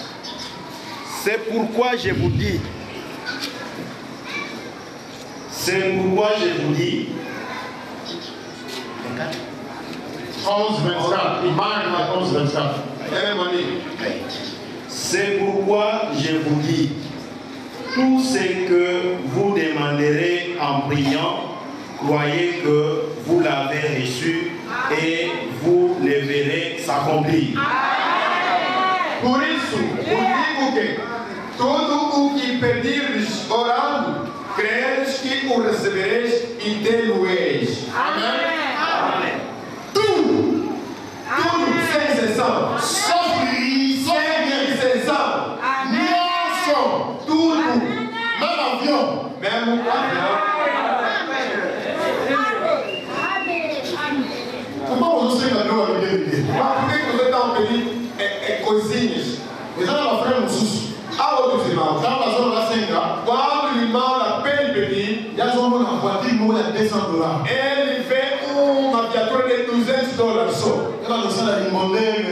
C'est pourquoi je vous dis. C'est pourquoi je vous dis. 11:24. Marc 11:24. C'est pourquoi je vous dis, tout ce que vous demanderez en priant, croyez que vous l'avez reçu et vous le verrez s'accomplir. Por isso, eu digo que todo o que pedirdes orando, credes que o recebereis e tê-lo-eis. Amém. Sofri, sem exceção, não só, tudo, mesmo avião, mesmo avião. Como você não deu a vida? Mas por que você está pedindo coisinhas? Você está na frente do susto. Há outros irmãos, há uma zona da senha. Quando o irmão da pele pedir, já somos na quadrilha, mora $200. Ele vê uma viatura de $200 só. Ela não sabe de mondeiro.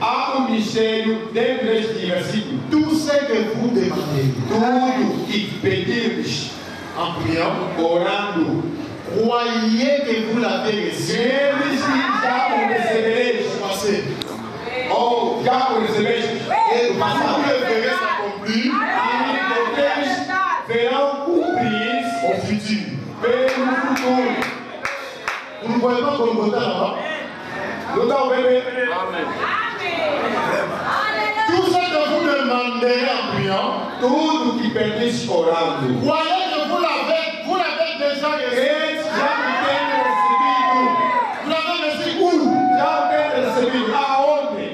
Há mistério dentro deste versículo. Tudo que vous demandez, tudo que pedimos, en priant, orando, croyez que vous l'avez reçu. Eles já o recebereis. Ou já o recebeis. E o passado deverá cumprir. E vocês verão cumprir o futuro. Pelo futuro. Vous ne voyez pas comme on t'a. Nous t'avons aimé. Amen. Tout ce que vous demandez en priant, tout qui pénisse orando. Croyez que vous l'avez déjà reçu. Vous l'avez reçu où? Vous l'avez reçu à Homem.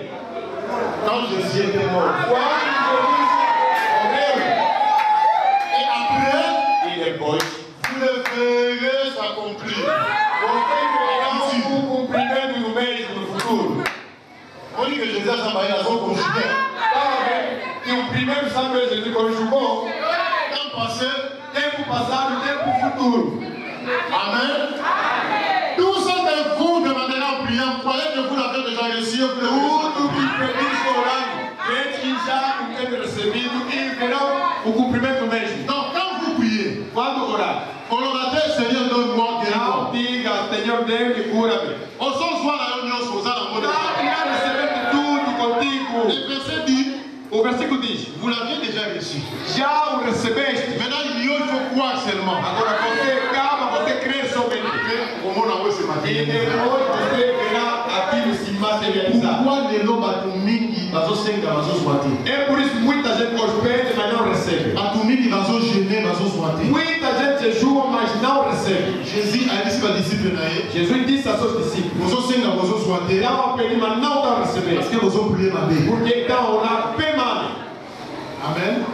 Quand Jésus était mort. Et après, il est mort. Vous le verrez s'accomplir. On dit que Jésus a travaillé la zone conjugale. Et au primeiro sabe que Jésus conjugou. Temps passé, tempo passado, tempo futuro. Amém. Tout ce que vous demandez en priant, croyez que vous l'avez déjà reçu. Tudo que pedimos orando, crede que já o teve recebido e verão o cumprimento mesmo. Então, quand vous priez, quando orar, on aura dit Seigneur donne-moi guérison. Diga Senhor Deus me cura-me. On s'en soit la réunion sur ça dans mon esprit. O versículo diz: vous l'avez déjà reçu. Já o recebeste. Maintenant, il faut croire seulement. Agora você calma, você crê somente. Como não hoje matin. E depois você verá aquilo se materializar. Pourquoi les hommes atomiques bazosenga bazosuati? É por isso muita gente hoje pede, mas não recebe. Atomique bazogene bazosuati. Muita gente jejua, mas não recebe. Jesus disse a seus discípulos: bazosenga bazosuati. Não pedi, mas não dá receber. Porque bazoprier mabe. Porque então orar. Amen.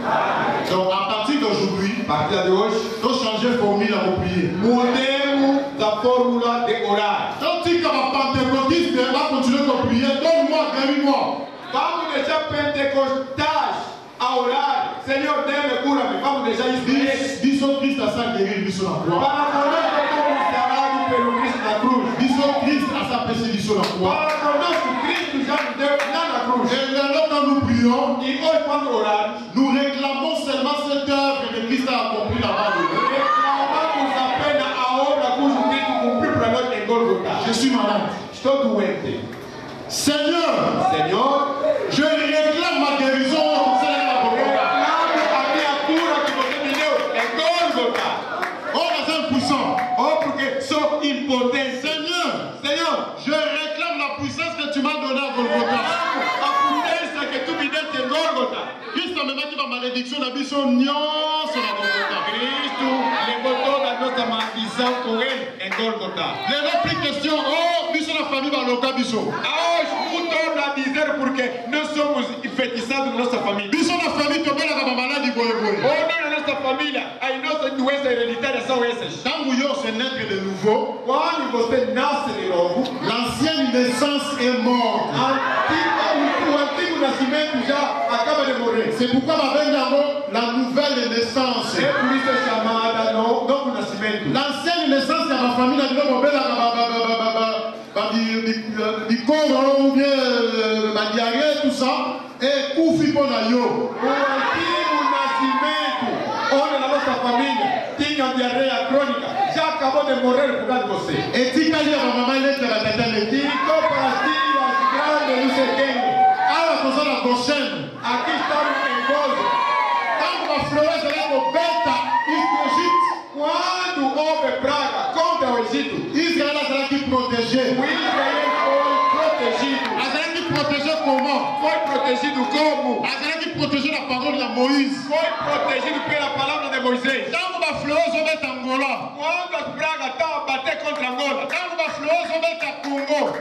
Donc à partir d'aujourd'hui, nous changer formule à vous prier. Mudemos la formule de orar. Quand tu es comme pentecôtiste, tu vas continuer de prier. Donne-moi, guéris-moi. Vamos deixar pentecostais a orar. Senhor, dê-me, cura-me. Vamos deixar isso. Disons Christ à sa guérison à la croix. Para conosco como sarado pelo Cristo na cruz. Disons Christ à sa persécution à la croix. Para conosco Cristo já nos deu na cruz. Et maintenant quand nous prions, et hoje quando orar, je suis malade. Estou doente. Seigneur, Seigneur, je réclame ma guérison. Seigneur, Seigneur, je réclame la puissance que tu m'as donnée à Golgotha. La puissance que tu m'as donnée à Golgotha. Christ a mené la malédiction de la mission Nyon sur la Golgotha. Christ, le botons de notre malédiction pour elle en Golgotha. Les répliques question, oh, mission la famille dans l'Oka Bissot. Ah, je vous donne la misère pour que nous sommes fétisables de notre famille. Mission la famille tombée dans la maladie du Boyeboy. Familia, hay nuestra nuestra hereditaria esa veces. Tango yo se nace de nuevo. Cuando usted nace de nuevo, la ancienne naissance est morte. Antiguo, antiguo nacimiento ya acaba de morir. C'est pourquoi la vengeance, la nouvelle naissance. Es por eso llamada no nuevo nacimiento. La ancienne naissance de la familia de nuevo bella di coro bien, la diarrhée tout ça et coufi pour la yo. Diarreia crônica, já acabou de morrer por causa de você. E diga ali a mamãe letra da tela. Digo para ti, as grandes não sei quem. Ela funciona coxando. Aqui está o perigoso. Há uma floresta lá coberta e o Egito. Quando houve praga contra o Egito, Israel será que proteger. O Israel foi protegido. A será que protegeu como? Foi protegido como? A será que protegeu a palavra de Moisés? Foi protegido pela palavra de Moisés. Quantas pragas estão a bater contra Angola? Quantas flores vão bater Congo? Quantas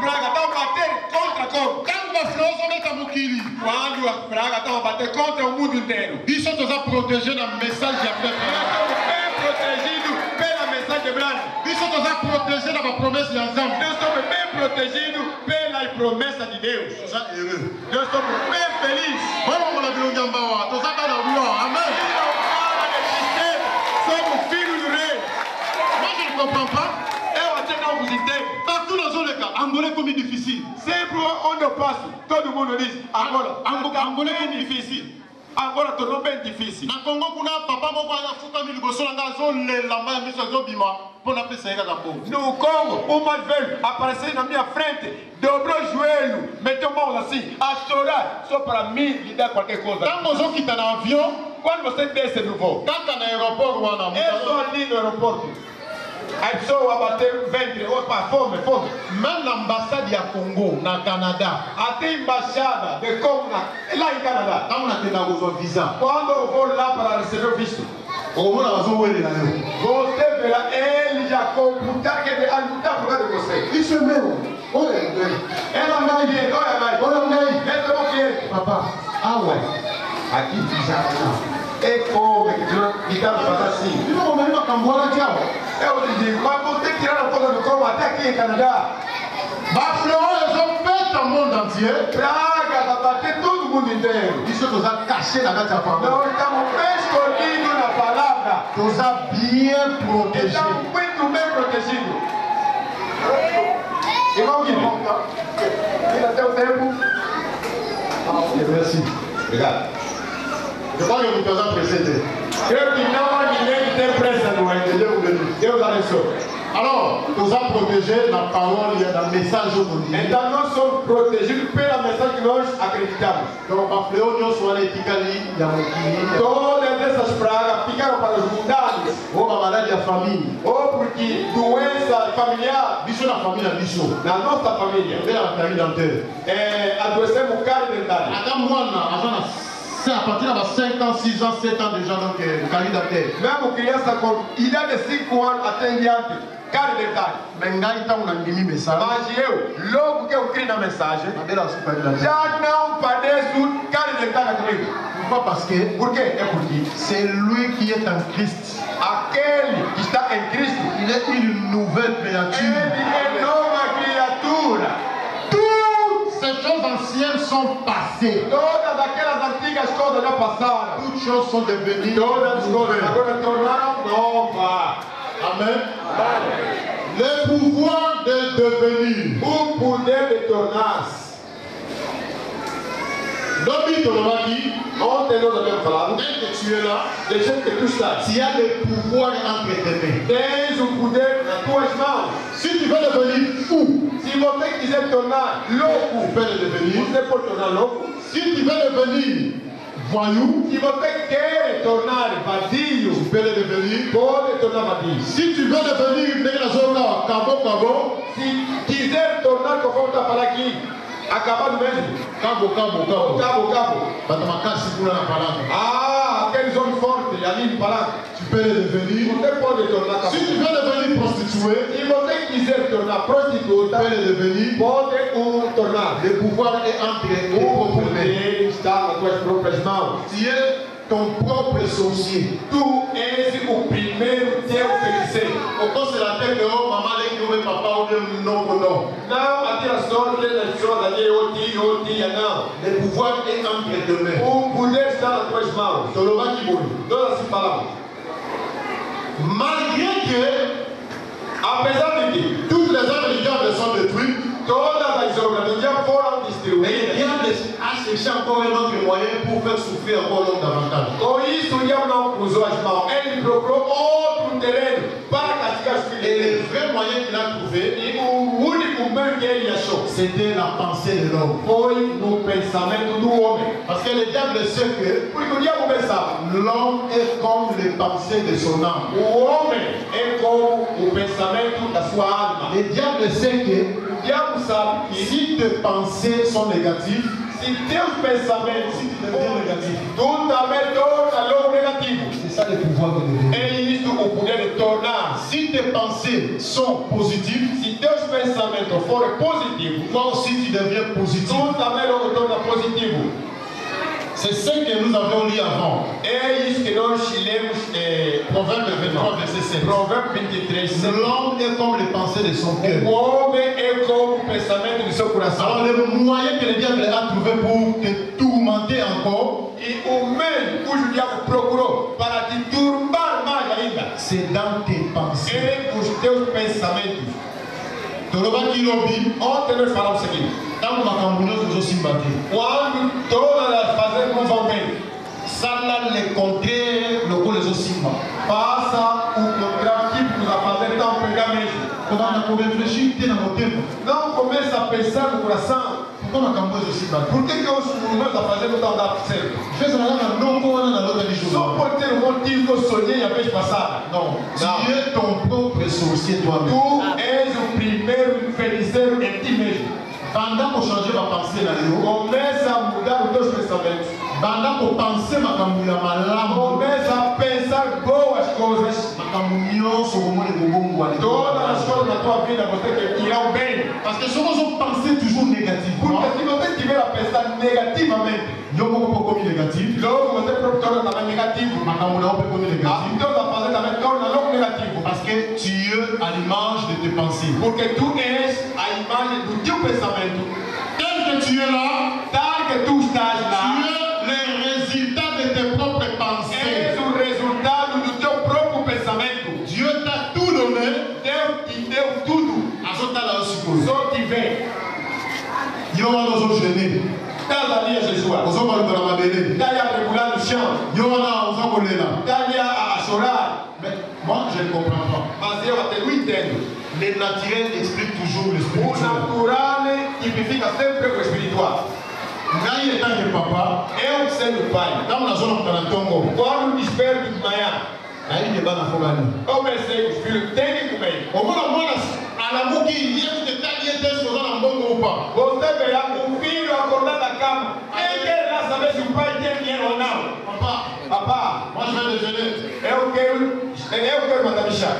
pragas estão a bater contra Congo? Quantas flores vão bater Mukili? Quantas pragas estão a bater contra o mundo inteiro? Isso nos está protegendo a mensagem de Abraham. Nós somos bem protegidos pela mensagem de Abraham. Isso nos está protegendo a promessa de Azam. Nós somos bem protegidos pela promessa de Deus. Nós somos bem felizes. Vamos para a Bíblia, nós estamos na rua. Amém. Partout dans le cas, Angolais comme difficile. C'est pour on ne passe. Tout le monde dit Angola. Angolais comme difficile. Angola tout le monde est difficile. Dans Congo, on a papa mon père a foutu mille bosses dans la zone la main mise sur bima pour appeler ça la peau. Nous Congo, on mal veut apparaître dans la frente. Dobro joelho, mettons-moi aussi. Astora, soit par mille l'idée quelque chose. Quand vous quittez un avion, quand vous êtes baissé nouveau. Quand un aéroport ou un avion. Et sorti de l'aéroport. Aí só o abater ventre, opa, fome, fome. Mas na embaixada de Congo, na Canadá, até embaixada de Congo, lá em Canadá, estamos na tenda com o visa. Quando eu vou lá para receber o visto, você verá ele já computar que ele está por causa de você. Isso é meu. Olha, ela vai ver, olha, vai, olha, vai, ela vai ver. Papá, ah, ué, aqui já não. É como que tu dá para fazer assim? Tu não vai me acamboar aqui, ó. Eu te digo, mas você tirar a coisa do corpo até aqui em Canadá. Mas flores vão peta o mundo inteiro. Praga, vai bater todo mundo inteiro. Isso tu já cachê na nossa palavra. Nós estamos bem escondidos na palavra. Tu já bem protegido. Estamos muito bem protegidos. Irmão Guilherme, tira até o tempo. Merci. Obrigado. Olha o que Deus apresenta. Eu que não há ninguém que tem pressa, não é? Entendeu? Deus abençoe. Então, nos a proteger na palavra e na mensagem do dia. Então, nós somos protegidos pela mensagem que nós acreditamos. Então, a flor não só é ali, todas essas pragas ficaram para os mundanos. Ou a malária da família. Ou porque doença familiar. Bicho na família, bicho. Na nossa família. Na família inteira. Adoecemos o cara dentário. Até Moana, a Jonas. C'est à partir de 5 ans, 6 ans, 7 ans déjà, donc candidaté. Même criança com idade de 5 anos até em diante, cara de idade. Mengai então não entendi mensagem. Mas eu, logo que eu criei na mensagem, já não padeço cara de idade comigo. Pourquoi? Parce que, porque é porque c'est lui qui est en Christ. Aquele que está em Cristo, il est une nouvelle créature. Ele é nova criatura. Ces choses anciennes sont passées. Todas aquelas antigas coisas já passaram. Toutes choses sont devenues. Todas as coisas agora tornaram novas. Amen. Le pouvoir de devenir. O poder de tornar-se. Domingo no aqui, ontem nós havíamos falado. Desde que tu é lá, desde que tu estás, tu as le pouvoir entre tes mains. Tens o poder nas tuas mãos. Se tu veux devenir fou. Timothée disait Tona l'eau pour faire devenir. C'est pour Tona l'eau. Si tu veux devenir voyou, Timothée quer tornar vazio. Tu peux devenir pode tornar vazio. Si tu veux devenir negrazona cabo cabo, si quiser tornar como está para aqui, acabado mesmo. Cabo cabo cabo cabo cabo. Batamaca segura na palavra. Ah, aqueles homens fortes ali na palavra. Tu peux devenir. Si tu veux devenir prostituée, tu peux devenir. Le pouvoir est entré dans ton propre main. Tu es ton propre sorcier. Tu es au premier tiers félicité. Pourquoi c'est la tête de homme, maman, les nommés papa ou non. Le pouvoir est entré demain. Malgré que, à présent, toutes les œuvres du diable sont détruites, mais le diable a cherché encore un autre moyen pour faire souffrir encore l'homme davantage. Et le vrai moyen qu'il a trouvé, c'était la pensée de l'homme. Parce que le diable sait que l'homme est comme les pensées de son âme. Le diable sait que si tes pensées sont négatives, si tu deviens négatif, c'est ça le pouvoir de Dieu. Si tes pensées sont positives, si tes pensées fortes positives, toi aussi tu deviens positif. C'est ce que nous avons lu avant. Proverbe 23, verset 7. L'homme est comme les pensées de son cœur. Alors le moyen que le diable a trouvé pour te tourmenter encore, c'est dans tes pensées. Sala le contraire, le gros les ossimba. Passa o contrato que nos apresenta pegamento. Quando a gente refletir, tem na motivo. Não começa a pensar no coração. Como acabou os ossimba? Por que que os movimentos apresenta não dá certo? Fez a nada não corre na luta de Jesus. Só por ter motivo sonhei a vez passada. Não. Tu és teu próprio sorcier toi-même. Tu és o primeiro feiticeiro em ti mesmo. Pendant qu'on change ma pensée là, começa a mudar os teus pensamentos. Pendant que penser ma camouilla malade, on met à penser boas coisas, ma camouilla sur le monde de bon goût. Todas as coisas na tua vida você que irão bem, parce que se nós pensamos toujours négatif, porque se você tiver a pensar negativamente, eu vou pôr como negativo, logo você propõe também negativo, ma camouilla on peut comme négatif, então a fazer também torna logo negativo, parce que tu es à l'image de tes pensées, porque tu és à imagem do teu pensamento. Tel que tu es là, tel que tu estás là, eu não nos oferecer. Cada dia Jesus. Nós vamos para a Madeira. Daí a regular no chão. Eu não vou colar. Daí a chorar. Moi, je ne comprends pas. Mas eu até não entendo. Le naturel explique toujours le spirituel. O natural significa sempre o espiritual. Daí é tanto papá. Eu sendo pai. Estamos na zona do Canatongo. Quando espero de manhã. Aí de bana fogani. Eu pensei que o filho tem que comer. O meu amor a la boca e eu te dei a Deus por uma boa roupa. Papa, moi je vais déjeuner. Eu quero mandar bichar.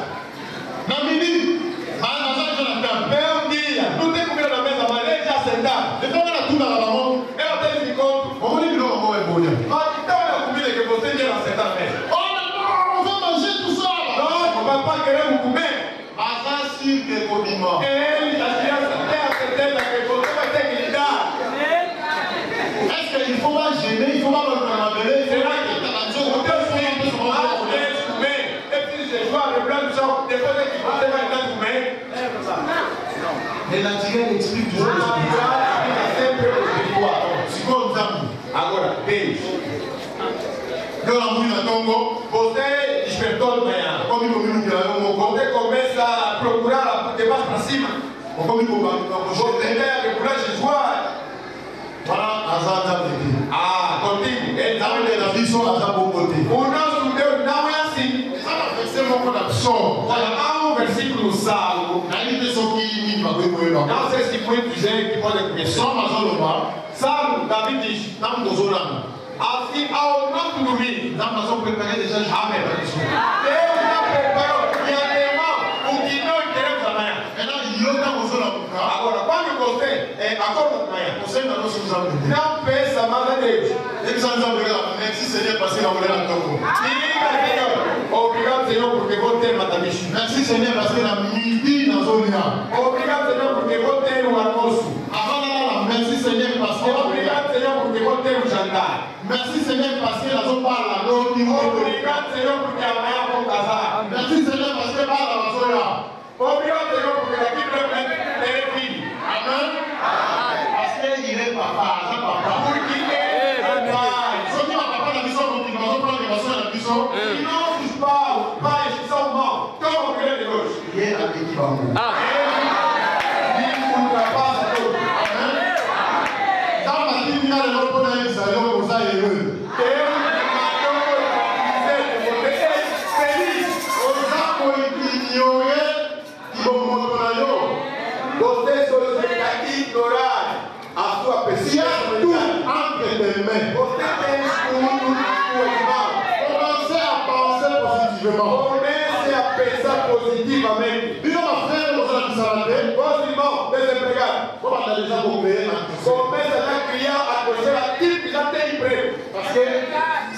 Na midi, à la salle de la table. Meu dia, não tem comida na mesa, mas ele já sentado. Então ela tudo na mão. Eu tenho esse conto. Vamos lhe dar uma boa bolha. Mas então é a comida que você já sentar na mesa. Olha, não vamos manger tudo só. Não, papai queremos comer. Assim que comimos. Ele já tem a certeza que você vai ter que lhe dar. Est-ce qu'il faut pas gêner, il faut pas le faire. Et la tirée explique toujours le spirituel. C'est quoi nous avons? Agora, beijo. Eu não fui na Congo. Você despertou de manhã. Como eu me lembro, você começa a procurar de baixo para cima. Não sei se foi dizer que pode comer só mais um lugar. Salmo, Davi diz: não nos oramos. Assim, ao não dormir, não nos vamos preparar de já jamais para isso. Deus não preparou e animal o que nós queremos amanhã. Então, eu não nos oramos. Agora, quando você é acorda amanhã, você ainda não se usa. Não pensa mais a Deus. Eles vão nos obrigar, mas se seria para ser a mulher do povo. Obrigado, Senhor, porque vou ter matamicho. Mas se seria para ser a midi na zona. Obrigado, Senhor, porque vou ter almoço. Agora, merci, Senhor, porque obrigado, Senhor, porque vou ter jantar. Merci, Senhor, porque a zona para a noite. Obrigado, Senhor, porque amanhã vou casar. Merci, Senhor, porque para a zona. Obrigado, Senhor, porque daqui para frente terei filho. Amém? Amém. Porque irei papá, já papá. Porque é papá. Só que o papá na missão continuação para a elevação da missão. E nossos pais que são maus, como o grande Deus. E é aqui que vamos.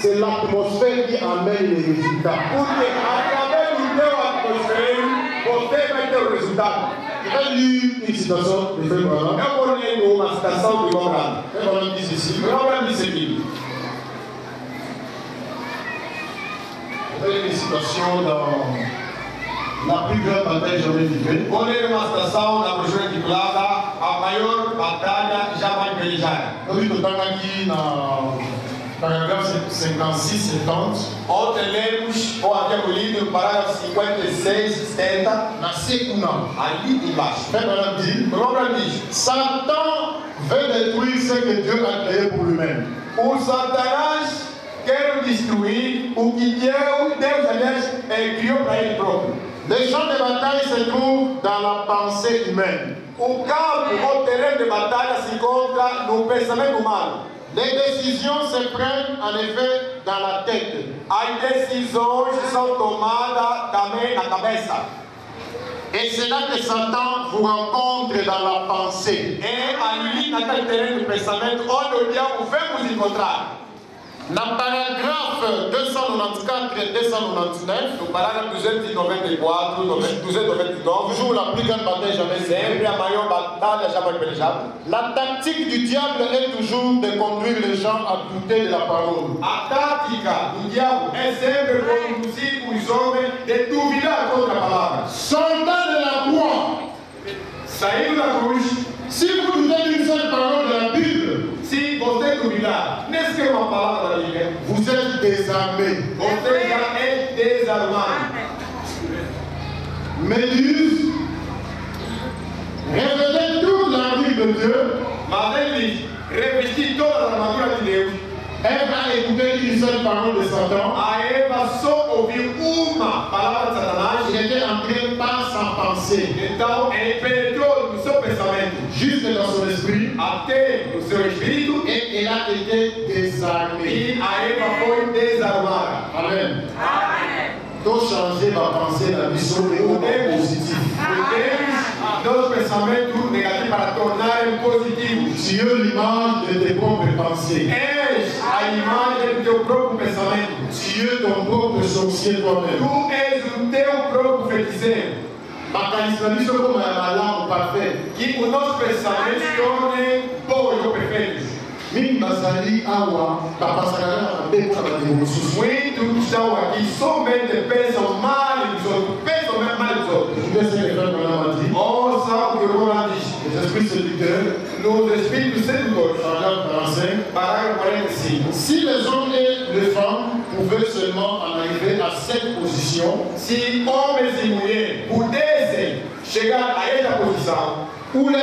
C'est l'atmosphère qui amène les résultats. Pour qu'à travers l'atmosphère, résultat. J'ai lu une citation de Fébran. Et on est au citation de Fébran. Fébran dit ceci. Fébran dit ceci. J'ai une citation dans la plus grande bataille jamais vivée. On est au citation dans le jeu de Plaza, à maior batalha jamais perdida. On dit tout le temps qu'il y a. Parágrafo 56, 70. Ontem lemos, ou havíamos lido, o parágrafo 56, 70. Na segunda, ali embaixo. Fernando diz: Satan veut détruire ce que Dieu a créé pour lui-même. O Satanás quer destruir o que Deus aliás criou para ele próprio. Les champs de bataille se trouvent dans la pensée humaine. O campo, o terreno de batalha se encontra no pensamento humano. Les décisions se prennent en effet dans la tête. As decisões são tomadas também na cabeça. Et c'est là que Satan vous rencontre dans la pensée. Et ali naquele terreno de pensamento onde o diabo vem nos encontrar. Na parágrafo 294 e 299, no parágrafo 294, 299, toujours la plus grande bataille jamais sempre a maior batalha jamais pelejada. La tactique du diable est toujours de conduire les gens à douter de la parole. A tática do diabo é sempre conduzir os homens de duvidar contra a palavra. Soldats de la croix, saindo da cruz, si vous doutez d'une seule parole de la Bible, si você duvidar, n'est-ce que uma palavra da Bíblia, vous êtes désarmés. Você já é desarmado. Méduse révélait toute l'armure de Dieu. Madeleine revestit toda a armadura de Deus. Eva a écouté une seule parole de Satan. A Eva só ouviu uma palavra de Satanás. Il était entré par sa pensée. Então ele penetrou no seu pensamento. Jusque dans son esprit. Até no seu espírito. Et elle a été désarmée. E a Eva foi desarmada. Amen. Então changer ma pensée da visão de um positivo. Nos pensamentos negativos para tornar positivos. Tu es l'image de tes propres pensées. És a imagem do teu próprio pensamento. Tu es ton propre sorcier toi-même. Tu és o teu próprio feiticeiro. Materializamos como malão perfeito. Que os nossos pensamentos tornem bons ou perfeitos. Mimbasali awa tapasarana beta bademusus. Muitos estão aqui somente pensam mal dos outros, pensam mesmo mal dos outros. Ouça o que o Corão diz. Os espíritos sedutores, nos espíritos sedutores. Parágrafo 45. Si les hommes et les femmes pouvaient seulement en arriver à cette position, si homens e mulheres pudessem chegar a esta posição où les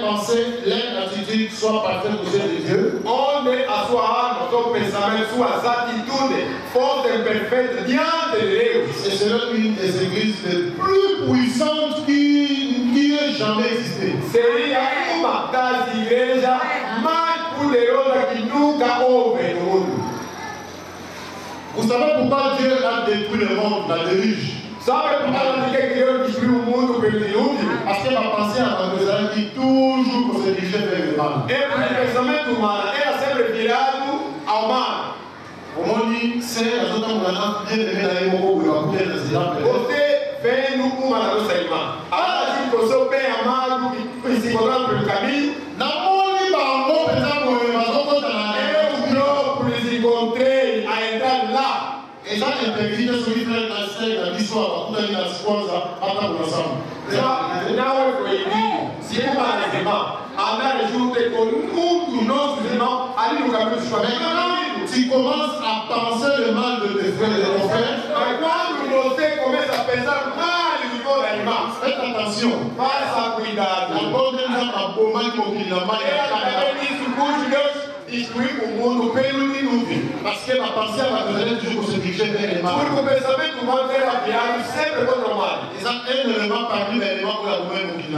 pensées, les attitudes soient parfaites aux yeux de Dieu, onde a sua alma, seus pensamentos, suas atitudes fossem perfeitas diante de Deus. Et c'est l'une des églises les plus puissantes qui ait jamais existé. Seria uma das igrejas mais poderosas que nunca houve no mundo. Vous savez pourquoi Dieu a détruit le monde, la déluge? Sabe por causa de que Deus destruiu o mundo pelo dilúvio? Porque a paixão da humanidade que toujours se dirige vers le mal. É porque o pensamento humano era sempre virado ao mal. Como disse a outra mulher, Deus deveria dar um pouco de apoio às irmãs. Você vê no uma da nossa irmã. Ela diz que o seu bem amado e se encontrando pelo caminho, não olhe para o meu pensamento, mas não conta nada. Eu próprio lhes encontrei a entrar lá. Não é proibido, se é para irmão, andar junto com dos nossos irmãos ali no caminho do Senhor. Se começa a pensar o mal de teus irmãos, mas quando você começa a pensar mal de teus irmãos, faça cuidado. Destruir o mundo pelo dilúvio. Porque a paixão da humanidade sempre se dirige vers le mal. Porque o pensamento humano era virado sempre contra o mal.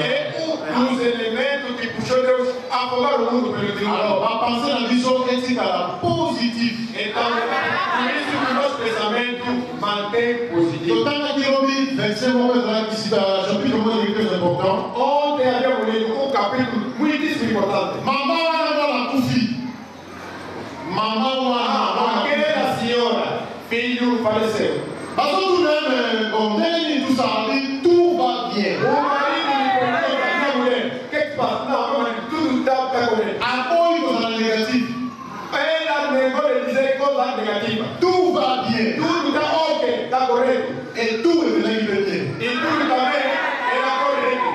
É um dos elementos que puxou Deus a formar o mundo pelo dilúvio. Então, a paixão da visão ética era positiva. Então, por isso que o nosso pensamento mantém positivo. Ontem havia lido um capítulo muitíssimo importante. Mamãe, aquela senhora, filho faleceu. Mas tudo bem, com ele tudo sabe, tudo vai bem. O marido lhe perguntou, o que se passa? Não, mamãe, tudo está bem. Apoio coisa negativa. Ela negou de dizer coisa negativa. Tudo vai bem. Tudo está ok, está correto. E tudo está bem. E tudo está bem, está correto.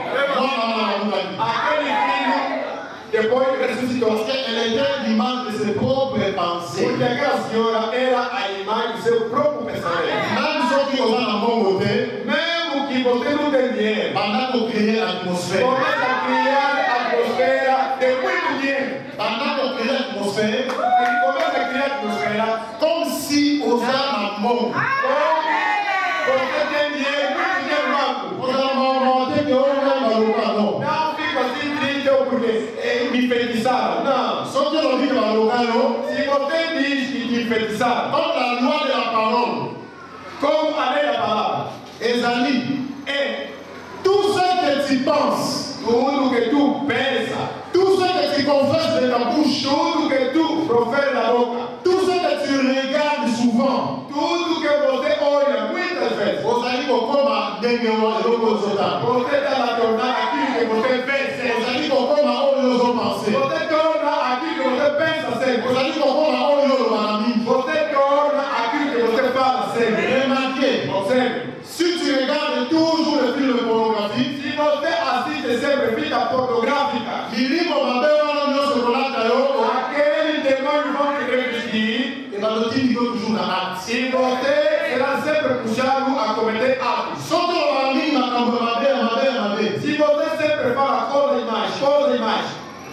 Não. Aquele filho, depois ressuscitou. Ele é a imagem de seu próprio pensamento. Porque aquela senhora era a imagem do seu próprio pensamento. Mesmo que você não tenha dinheiro, começa a criar atmosfera de muito dinheiro. Ele começa a criar atmosfera como se usar na mão. Você tem dinheiro, muito dinheiro banco. Não fica assim triste ou porque é enfeitiçado. Não. Se você diz que te enfeitiçaram, como a lua de la parole, como a lei da palavra, examine, é tudo ce que tu penses, tudo que tu pensa, tudo ce que tu confesses de la bouche, tudo que tu profere da boca, tudo ce que tu regardes souvent, tudo que você olha muitas vezes, você diz como a dengue-oa de louco você está na tornada aquilo que você vê, você diz como a olho de louco você pensa sempre. Você torna aquilo que você fala sempre. Remarque. Se tu regardes toujours les films pornographiques, se você assiste sempre fita pornográfica, aquele demônio vai resistir e você será sempre puxado a cometer atos. Se você sempre fala coisa e mais.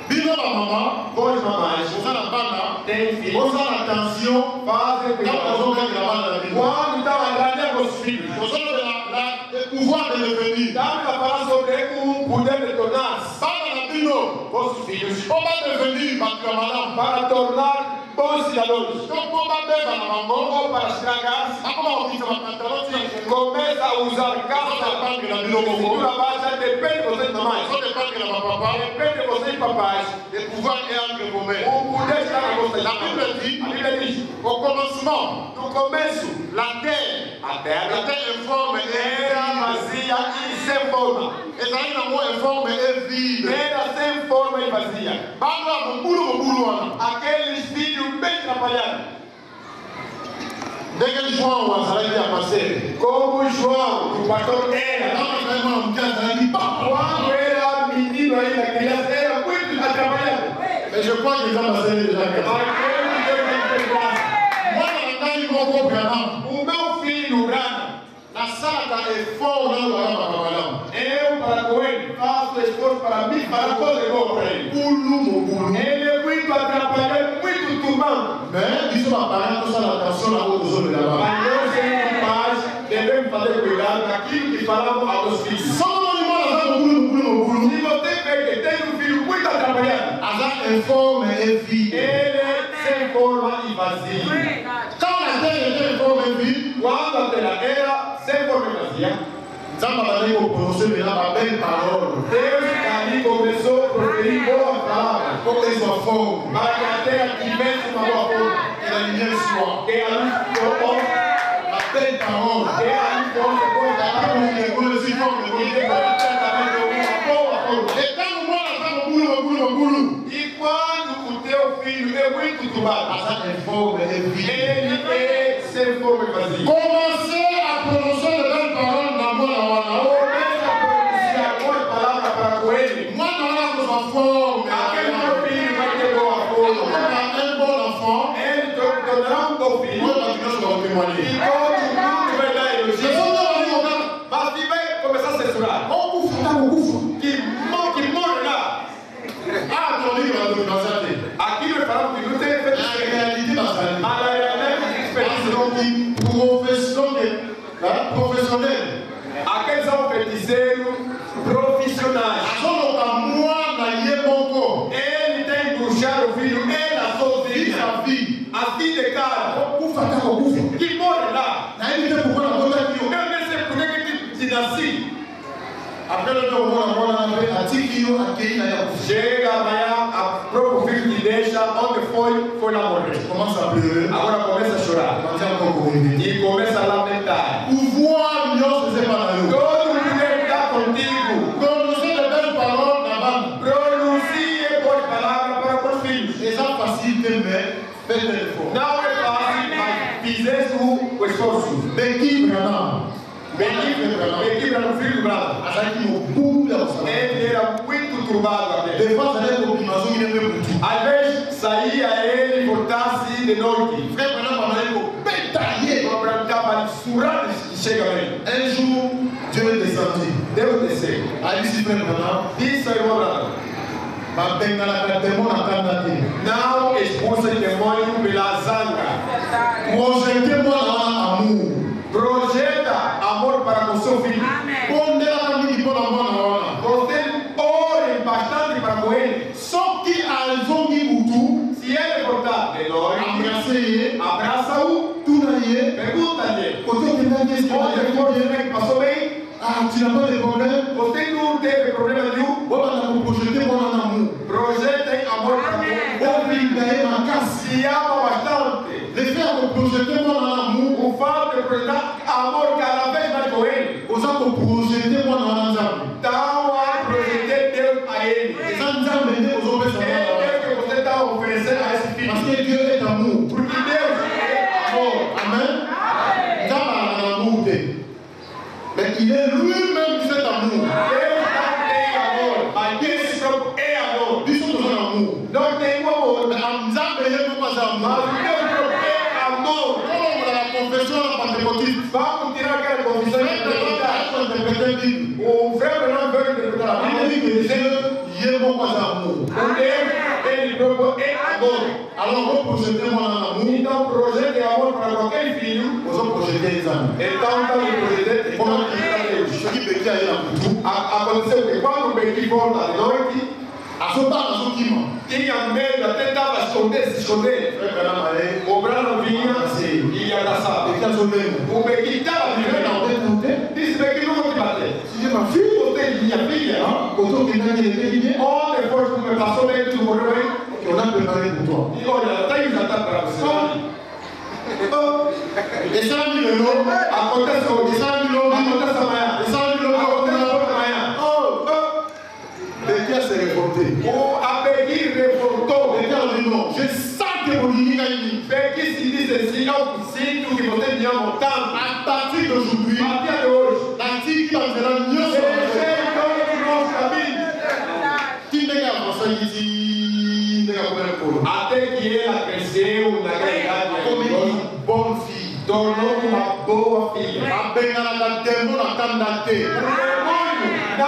Diga para a mamãe, pois mamãe, usar a banda, tem filho, usar a canção, fazer quando está agradando aos filhos, o pouvoir de devenir, dá-me a palavra sobre o poder de tornar, vossos filhos, para tornar bons cidadãos, ou para estragar, começa a usar carta cultura baixa, depende de vocês mamães, depende de vocês papais, o poder está na vossa mão. A Bíblia diz, no começo, a terra informe era vazia e sem forma, sem forma e vazia. Aqueles filhos bem trabalhados. Como João, o pastor era. Quando era menino ainda, criança, era muito trabalhado. Mas eu posso dizer uma série de janelas. O meu filho, Rana, na sala é fora do trabalho.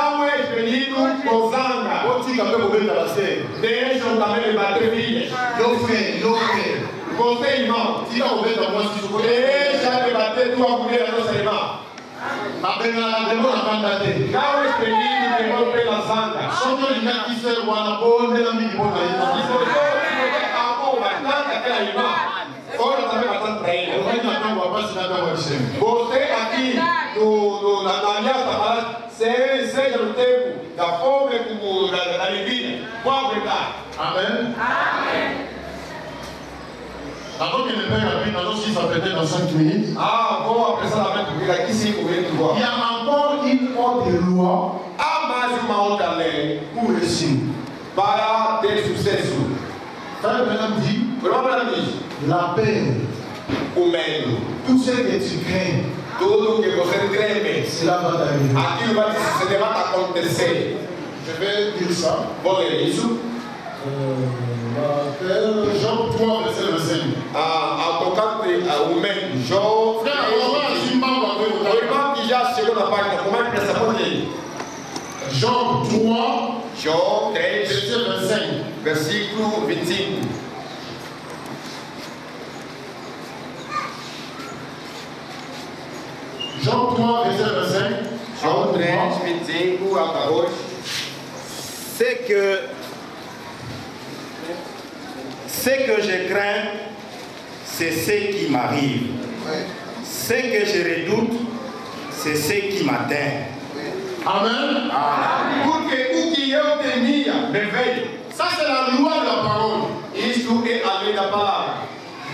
Não és menino, gozando. Deixam também bater filhas. Não foi. Você, irmão, tira o dedo da mão. Deixa de bater tua mulher, nossa irmã. Não expedindo o irmão pela santa. Só que ele aqui se guarda por dentro da minha boca. Se você a mão bastante aquela irmã, ora também bastante para ele. Você aqui, na aliança, seja no tempo da fome como da divina. Qual verdade? Amém. Avant que le Père habite, alors s'il s'appelait dans 5 minutes. Ah, bon, après ça, la main de ici, vous venez de voir. Il y a encore une autre loi. Pour réussir. Para ter sucesso. Frère Benham dit. La paix. Tout ce que tu crains. Tudo que você treme. Cela va t'arriver. Aquilo vai acontecer. Je vais dire ça. Vou ler isso. Job 3, verset 25. Job. Job 3, verset 25. Versículo 25. Job 3, verset 25. Job 3, 25 até hoje. C'est que ce que je crains, c'est ce qui m'arrive. Ce que je redoute, c'est ce qui m'atteint. Amen. Pour que qui est obtenir merveille. Ça, c'est la loi de la parole. Isso é a lei da palavra.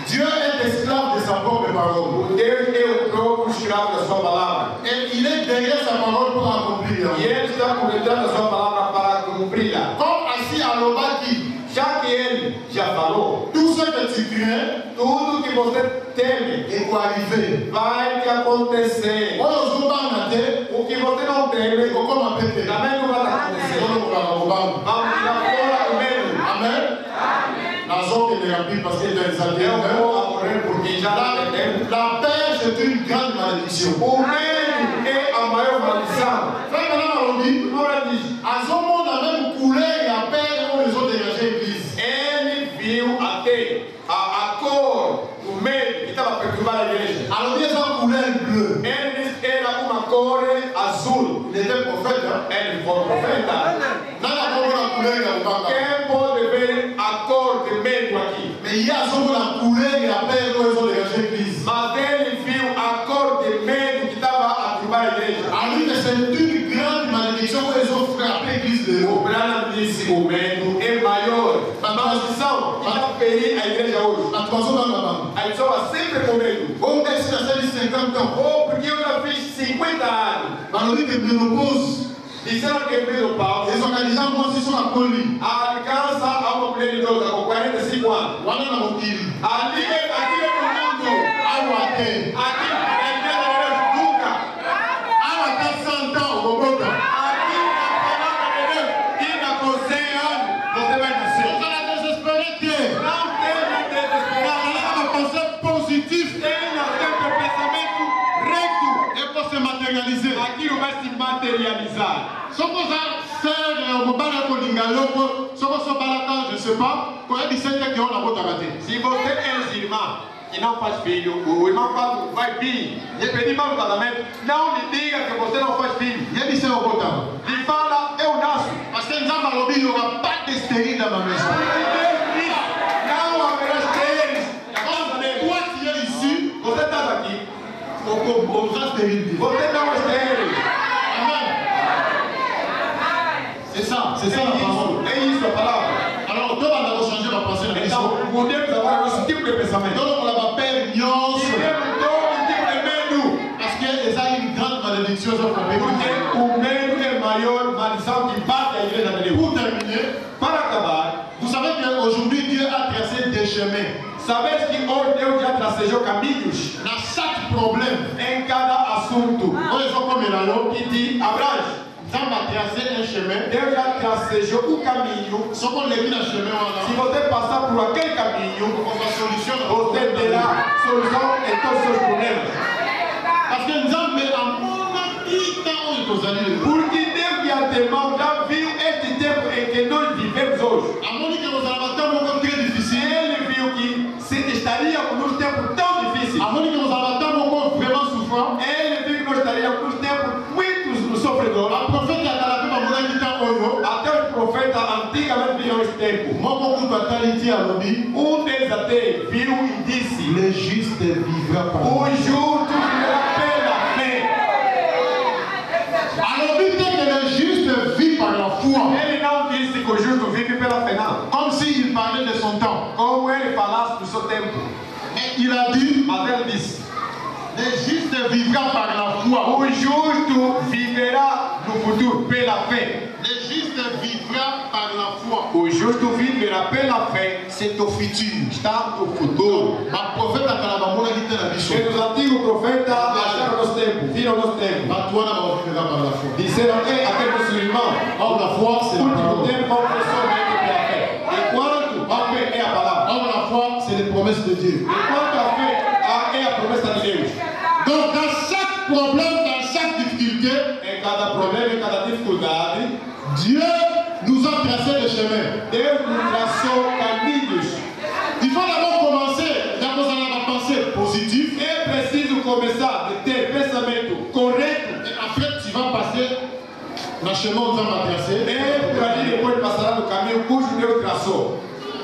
Dieu est esclave de sa propre parole. Deus é o próprio escravo da sua palavra. Et il est derrière sa parole pour accomplir. E ele está por detrás da sua palavra para cumprir-la. Comme assis à l'obati. Já que ele já falou, tudo que você teme vai te acontecer. O que você não teme também não vai acontecer. Vamos tirar fora o medo. Amém? Na zona de Gabi, parce que eu vou morrer porque já dá tempo. La paix c'est une grande malédiction. O medo é a maior maldição. A zona quem pode ver a cor de medo aqui? Mas ele viu a cor de medo que estava a atribuir a igreja. O Branham disse: o medo é maior. A maldição que está ferindo a igreja hoje. A pessoa sempre com medo. Ou porque eu já fiz 50 anos. Disseram que Pedro Paulo alcança a uma mulher idosa com 45 anos. Se você é irmã e não faz filho, o irmão vai vir e pedir para o casamento, não lhe diga que você não faz filho. E ele fala: eu nasço. Mas tem uma parte esterida na mesa. Sabes que hoje Deus já tracejou caminhos em cada assunto que te abrange. Deus já tracejou o caminho. Se você passar por aquele caminho, você terá solução em todos os seus problemas. Porque Deus de antemão já viu este tempo em que nós vivemos hoje. antigamente virou esse tempo. Um deles até viu e disse: Le juste vivra par la foi. O justo viverá pela fé. Alors dit que le juste vit par la foi. Ele não disse que o justo vive pela fé, não. Como se il parlait de son temps. Como ele falasse do seu tempo. Et il a dit, mas ele disse: Le juste vivra par la foi. O justo viverá no futuro pela fé. Le juste vivra par la foi. O justo viverá pela fé. C'est au futur. Está no futuro. A profeta Calabamona que tem na bicha. Os antigos profetas acharam nosso tempo. Viram nosso tempo. A tua não vai viverá par la foi. Disseram que até o muçulmano. Ou la foi, c'est la parole. O tempo é o seu meio de la fé. Enquanto a fé é a palavra. Ou la foi, c'est les promesses de Dieu. Enquanto a fé é a promessa de Deus. Donc dans chaque problème, dans chaque difficulté, em cada problema, em cada dificuldade, Dieu nous a tracé le chemin. Deus nous traçou caminhos. Il faut d'abord commencer, d'abord à la pensée positive. É preciso começar de ter pensamento correto. Et après tu vas passer le chemin où Dieu m'a tracé. Et por ali depois passará no caminho cujo Deus traçou.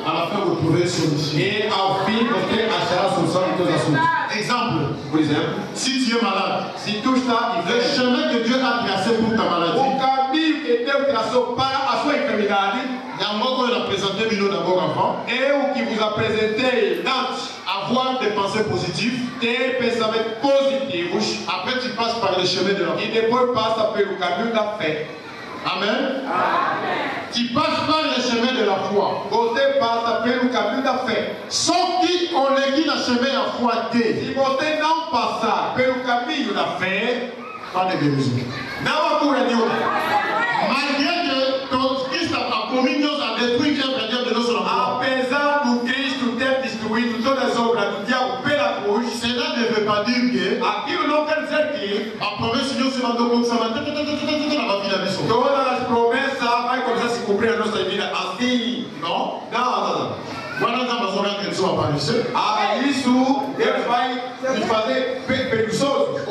À la fin, vous trouverez solution. Et au fil, você achará solução em todos os assuntos. Exemple. Por exemplo, si tu es malade, si tu estás le chemin que Dieu a tracé pour ta maladie, o caminho que Deus traçou para a sua enfermidade, eu que vos apresentei antes, avoir des pensées positives, ter pensamentos positivos, après tu passes par le chemin de la foi. E depois passa pelo caminho da fé. Amen. Amen. Tu passes par le chemin de la foi. Você passa pelo caminho da fé. Sans qui on ne guide le chemin de la foi. Se você não passar pelo caminho da fé, não há cura nenhuma. Malgré que Cristo a commis Deus a détruit de nosso nome. Apesar do Cristo ter destruído todas as obras do diabo pela cruz, cela ne veut pas dire que aquilo não quer dizer que a promessa de Deus se mandou como todas as promessas vão começar a se cumprir na nossa vida assim, não? Não. Ah, isso Deus vai nos fazer preguiçosos.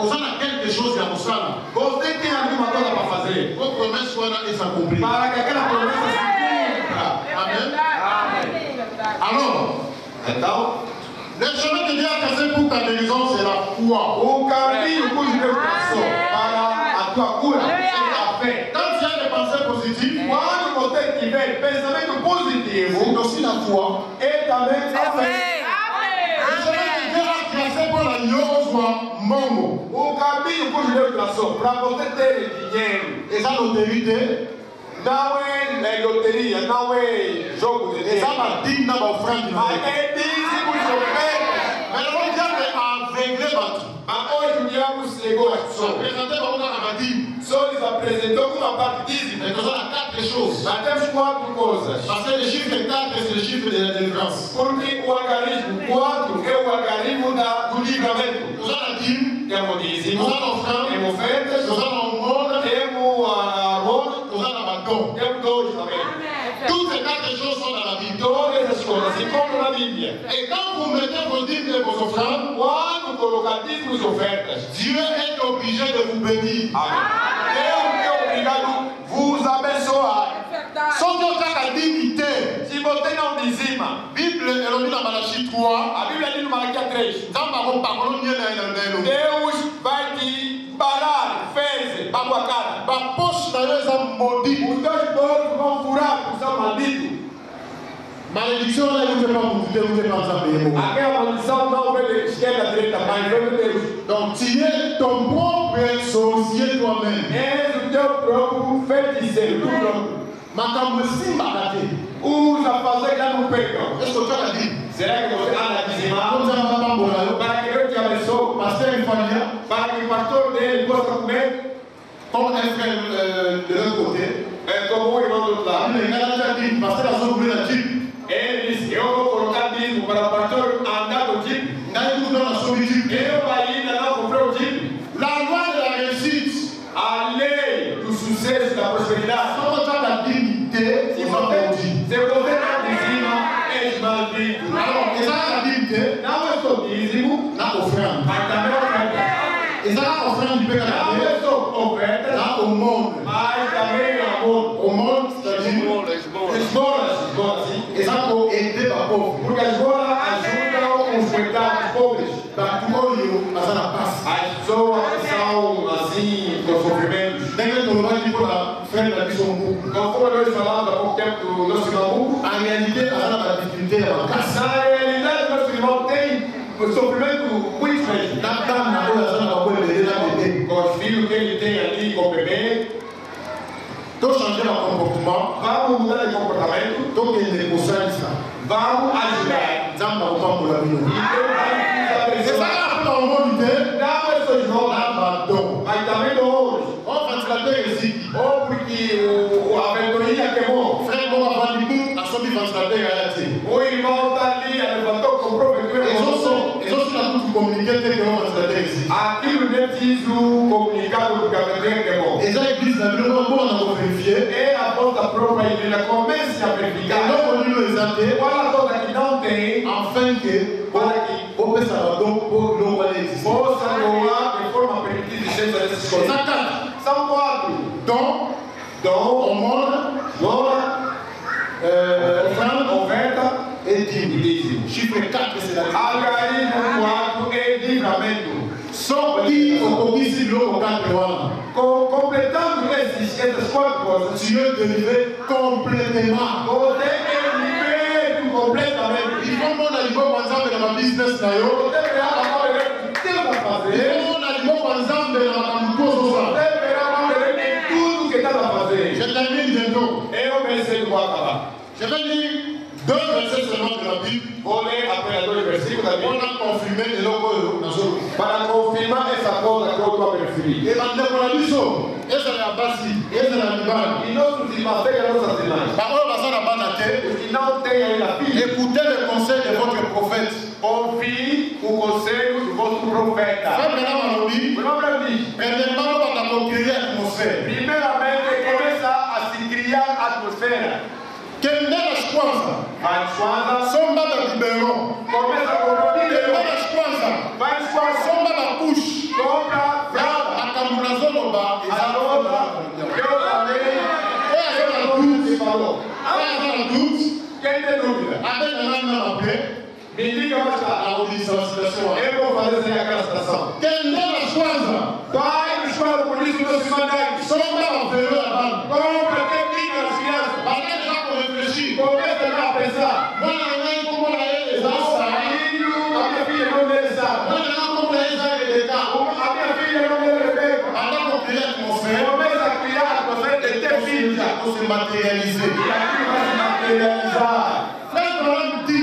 Você tem alguma coisa para fazer para que aquela promessa se cumpra. Amém? Amém. Então, le chemin que Dieu a tracé pour ta guérison, c'est la foi. O caminho cujo Deus traçou para a tua cura. Quando você tiver pensamento positivo, você na tua e também a fé. O caminho cujo Deus traçou para você ter dinheiro. Essa loteria não é loteria, não é jogo de dinheiro. Essa digna ofrenda. Mas é dízimo de oferta. Mas não tem que haver. Mas hoje o diabo chegou a só. Só lhes apresentou uma parte dízima. Nós temos quatro coisas. Porque o algarismo 4 é o algarismo do livramento. Temos dízimo, temos ofertas, temos a ronda, temos dores também. Todas as quatro coisas são na Bíblia. Todas as coisas se encontram na Bíblia. E quando metem vos dízimos e vos ofertas, quando colocar dízimos e ofertas, Deus é obrigado a vos bendir. Vos abençoar. Só Deus traga a dignidade. Se você não dizima, a Bíblia diz no Malaquias 3. Deus vai te parar, fez, para a tua cara. Os teus bolsos vão furar, porque são malditos. Maledição não é o que vamos. Aquela maldição não vem de esquerda à direita, mas vem de Deus. Então, tu és ton propre sorcier toi-même. És o teu próprio feiticeiro. Os apóstolos já não pecam. Será que você anda a dizimar? Para que Deus te abençoe, para que o pastor dele possa comer. Como é que de outro côté? Como o irmão do outro lado? Ele disse: eu vou colocar dízimo para o pastor andar no tipo. Eu ainda não comprei o tipo. La loi de la réussite. A lei do sucesso e da prosperidade. Só botar da dignité. Se você botar dízimo, és maldito. Não é só dízimo, na ofrenda. Mas também oferta. Exato a ofrenda de pecado. Não é só oferta. Mas também o amor. O mundo está de esmolas, exato, aide para o povo. Porque a esmola ajuda os coitados pobres, dá apoio a essa paz. As pessoas são assim, com sofrimentos. Tem gente que não vai tipo na frente da pessoa. Conforme nós falamos há pouco tempo do nosso irmão, a realidade da dificuldade é uma casa. Na realidade do nosso irmão tem sofrimento muito grande. Dá na coisa da boa dele, com os filhos que ele tem ali com o bebê. Então, changer o comportamento, vamos mudar o comportamento, então ele negociar isso. Vamos ajudar. Vamos dar o pão para a vida. Você está lá para o mundo inteiro? Não, eu sou João. Lá, pardon. Mas também não hoje. Ou para descartar esse. Ou porque a vergonha queimou. Frère, não vai falar de mim. A sua vida descartar é assim. O irmão está ali, ele levantou, comprou, vendeu. Eles estão tudo comunicando que não vai descartar esse. Aquilo não é preciso comunicar porque a vergonha queimou. Eles já existem, não é bom não. É a volta própria e ela começa a verificar. Não vou lhe exater. Para toda que não tem, afin que para que o pensador por não valer possa voar de forma permitida dentro dessas coisas. São quatro. Dom, honra, oferta e dízimo. Chifre 4 será. Algarismo 4 e livramento. Só que o comício logo 4 completando essas quatro coisas, se eu te livre completamente. Você é livre completamente. E como nós vamos fazer na business na eu? Você verá agora o que eu vou fazer. E como nós vamos fazer na coisa? Você verá agora tudo que está a fazer. Je termine bientôt. Eu pensei que vou acabar. Je vais lire 2 versets seulement de la Bible. Olhei apenas 2 versículos da Bíblia. Para confirmar de novo na sua. Para confirmar essa coisa que eu estou a preferir. E mandei para isso. Essa é a base, essa é a liberdade. E nossos irmãos têm as nossas irmãs. Agora passar a banaté, os que não têm ainda a vida. Escutei o conselho de vosso profeta. Ouvi o conselho do vosso profeta. Sabe o que não ouvi? O nome é Deus. Primeiramente para criar a atmosfera. Primeiramente começa a se criar a atmosfera. Que nem as coisas. As coisas. Somba da liberdade. Começa a combater. Que nem as coisas. Vai coisas. Somba da push. Toca brava. A camuração não dá. Quem tem dúvida? Até que não me abre, me diga onde está a audição, a situação. Eu vou fazer sem aquela situação. Quem tem as coisas? Vai nos para o polícia dos mandantes. Só para o ferro da banda. Compra quem liga as crianças. Até já para refletir. Começa já a pensar. Vai além como ela é exata. A minha filha não é exata. Vai além como ela é exata. A minha filha não é rebelde. Até com criança com você. Começa a criar com você. Tem que ter filhos. Você materializa. Mas para diz,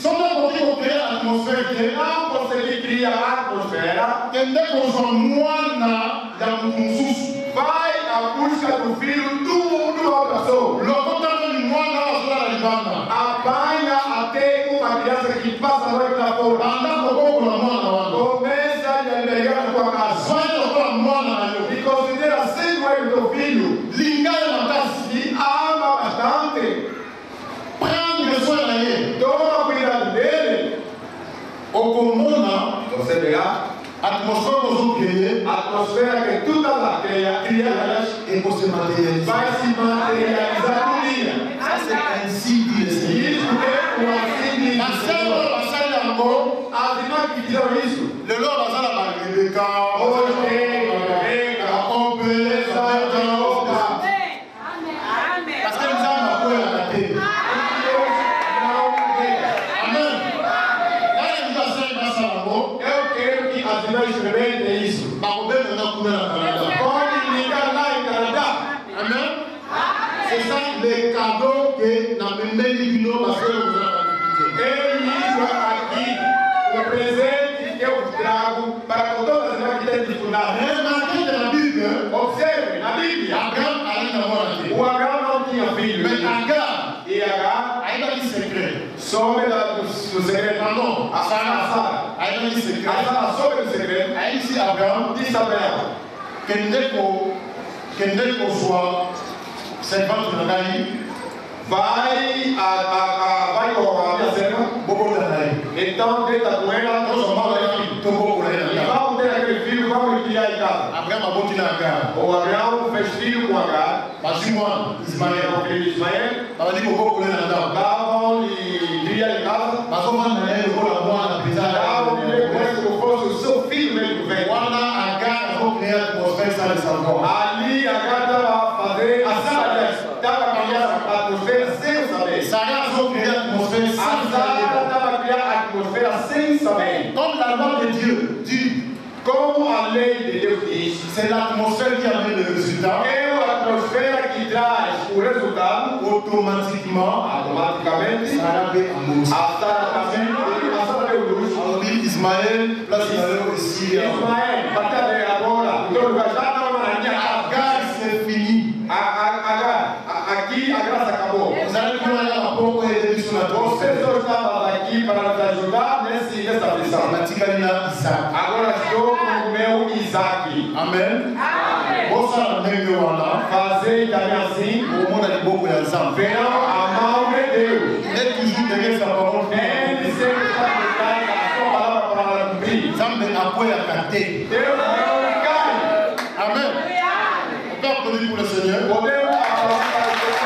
só não consigo criar a atmosfera que não consegui criar a atmosfera. Quem é consomuana da musus vai à busca do filho do outra pessoa. Logo também muana a sua libana. Apanha até uma criança que passa lá pela porta. Anda com o muana. Começa a empregar a tua casa. Vai com a muana e considera sempre o teu filho. O comuna, você verá, a atmosfera que nós criamos, a atmosfera que toda lá criada e você materializa. Vai se materializar no dia. Isso é insídias. Isso é uma insídia. A célula passar de amor, as irmãs que fizeram isso. Le lobo passar a magrebeca, hoje, magrebeca, compeleza, jaoca. Amém. Parce que nous avons un peu à la terre. Sobre o segredo, não, a Sara, aí ele disse, a Sara sobre o segredo, aí disse Abraão, disse Abraão, quem deu sua servante na daí, vai com a minha serva, vou botar daí. Então deita com ela, nós vamos ter aquele filho, vamos ter aquele filho, vamos criar em casa. Abraão botou na cara. O Abraão fez filho com a cara, mas Ismael, davam e cria em casa, mas o maneiro na prisão, davam e depois como fosse o seu filho mesmo velho. Quando a Agar vão criar atmosfera de Salvador, ali Agar estava a fazer a Sara, estava a criar a atmosfera sem saber. Sara vão criar a atmosfera sem saber. Sara estava a criar a atmosfera sem saber. Como la loi de Dieu dit, como a lei de Deus diz, c'est l'atmosphère qui amène le résultat. O resultado automaticamente será bem amoroso. Ismael, Ismael, batalha agora. Então já não há Agar, é fini. Aqui a graça acabou. Você só estava aqui para nos ajudar nessa missão. Agora estou com o meu Isaac. Amém. Fazer também assim, o mundo é de pouco de ação. Verão a mão de Deus. É toujours derrière sa parole. Ele sempre está buscando a sua palavra para cumprir. Sempre apoia a carteira. Deus é o cara. Amém. O que aplaudir para o Senhor? Podemos aplaudir para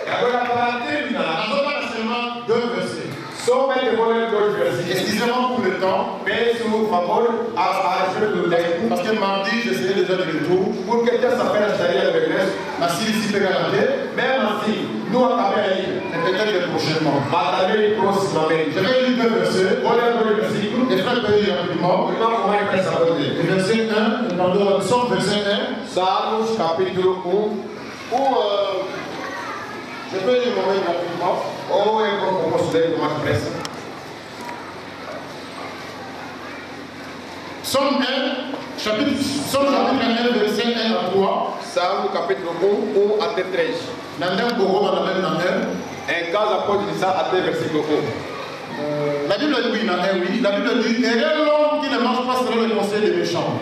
o Senhor. Agora para terminar, nós vamos para semana 2 versículos. Somente voler 2 versículos. Excusez-moi pour le temps, mais s'il vous favor, ajouter le temps. Parce que mardi, je serai déjà de retour. Pour que Dieu s'appelle à Chahir avec l'Est, ma si ici peut garantir, même si nous on a bien dit, et peut-être prochainement. M'attendez prochainement. Je vais lire 2 versets. Voler 2 versículos. Et frère peut lire rapidement. Maintenant, comment il fait sa beauté? Verset 1, nous avons son verset 1. Salmos, chapitre 1. Où. Je peux lire mon mail rapidement. Ou eu vou considerar com mais pressa. Somme 1, chapitre 1, verset 1 à 3. Salmo capítulo 1, 1 até 3. Em casa pode lisar até versículo 1. La Bible dit, oui, la Bible dit, heureux l'homme qui ne marche pas selon le conseil des méchants.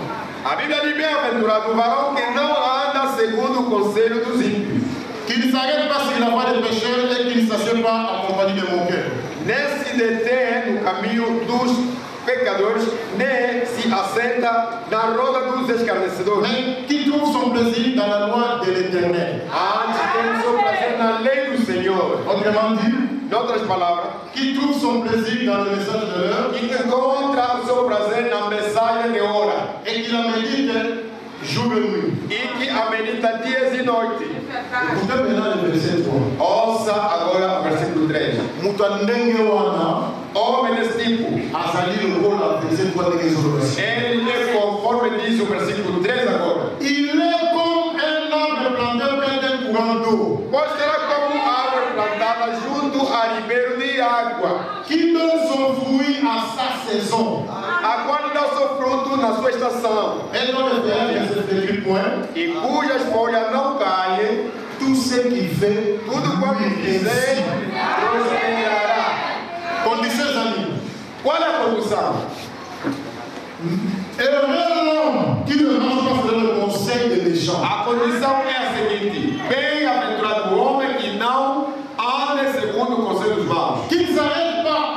A Bíblia diz, bem-aventurado o varão que não anda segundo o conselho dos ímpios. Qu'il ne s'arrête pas sur la voie des pécheurs et qu'il ne s'assied pas en compagnie de moqueurs. Nem se detém no caminho dos pecadores, nem se assenta na roda dos escarnecedores. Mais qui trouve son plaisir dans la loi de l'Éternel. Antes tem seu prazer na lei do Senhor. Autrement dit, em outras palavras, qui trouve son plaisir dans le message de l'heure, qui encontra seu prazer na mensagem de hora, et qui la médite jour et nuit. E que a medita dias e noites. Ouça agora o versículo 3. Homem desse tipo, ele é conforme diz o versículo 3 agora. Ele é como um árvore plantada perto de um currão d'eau. Pois será como uma árvore plantada junto a ribeiro de água, que não sofre a sua sazão, a qual dá o seu fruto na sua estação, e cujas folhas não caem. Tudo quanto fizer, prosperará. Condições, amigos. Qual é a condição? A condição é a seguinte: bem-aventurado o homem que não anda segundo o conselho dos maus, que não s'arrête pas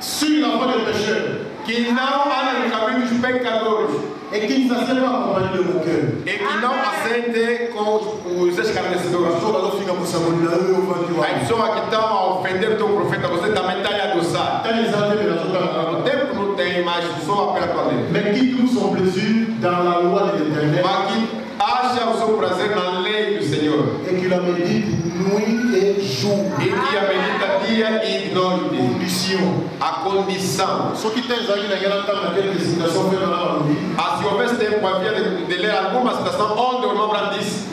sur la voie des pécheurs, que não anda no caminho dos pecadores, e que não assente com a companhia do moqueiro, e que não assente com os escarnecedores. As pessoas que estão a ofender o teu profeta, você também está a adoçar. O tempo não tem, mas só pela tua lei. Mas que acha o seu prazer na lei do Senhor, e que a medita dia e noite. A condição. Só que tens aqui naquela citação, se houvesse tempo, havia de ler alguma citação onde o nome diz: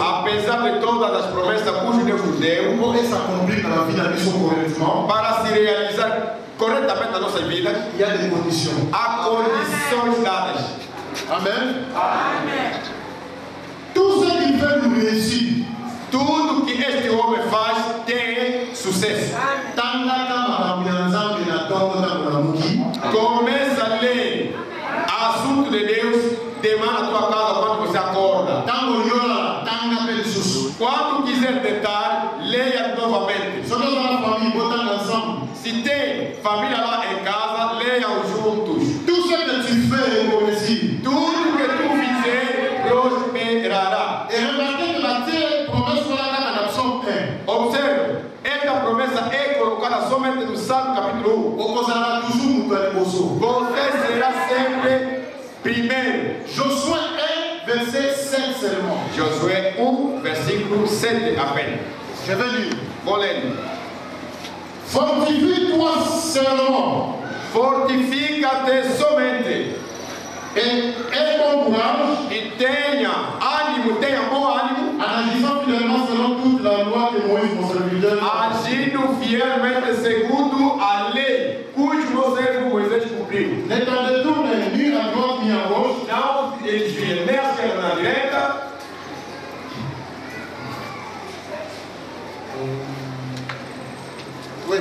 apesar de todas as promessas cujo Deus nos deu, para se realizar corretamente na nossa vida, há condições dadas. Amém? Amém. Tudo isso que vem no Brasil, tudo que este homem faz tem sucesso. Começa a ler assunto de Deus de manhã na tua casa quando você acorda. Quando quiser tentar, leia novamente. Se Se tem família lá em casa, leiam juntos. Tudo que tu fizer, tudo que tu fizer, prosperará. Observe, esta promessa é colocada somente no Salmo capítulo 1. Você será sempre primeiro. Josué 1, verset 7 seulement. Josué 1, versículo 7 à peine. Je vais lire. Vou ler. Fortifie-toi seulement. Fortifica-te somente. E bom courage. E tenha bom ânimo. Analisando fielmente selon toute la loi que Moïse mon serviteur. Agindo fielmente segundo a lei cujo meu servo Moisés cumpriu. Ne te détourne ni à droite ni à gauche. Não desvies-te à direita. Oui.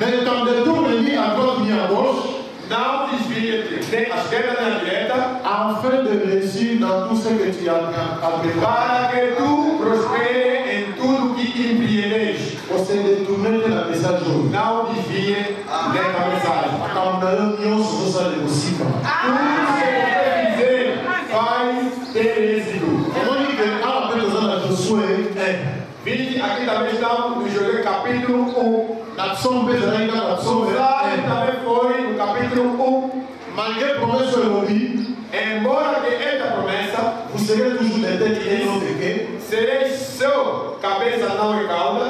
Ne t'en détourne ni à droite ni à gauche. Não desvie-te nem à esquerda nem à direita. Afin de réussir dans tout ce que tu as appris. Para que tu prospères em tudo que empreendes. Você détourne de la message. Não desvie nem da mensagem. Quando eu sou só de música. Tudo que fizer vai ter êxito. Quando que a pessoa da Josué é Vinde aqui também está no Josué capítulo 1. Na sombra ainda na sombra. Também foi no capítulo 1. Malgré promessa eu ouvi. Embora que esta promessa, vous serez toujours les têtes et non les pieds. Serei seu cabeça não recauda.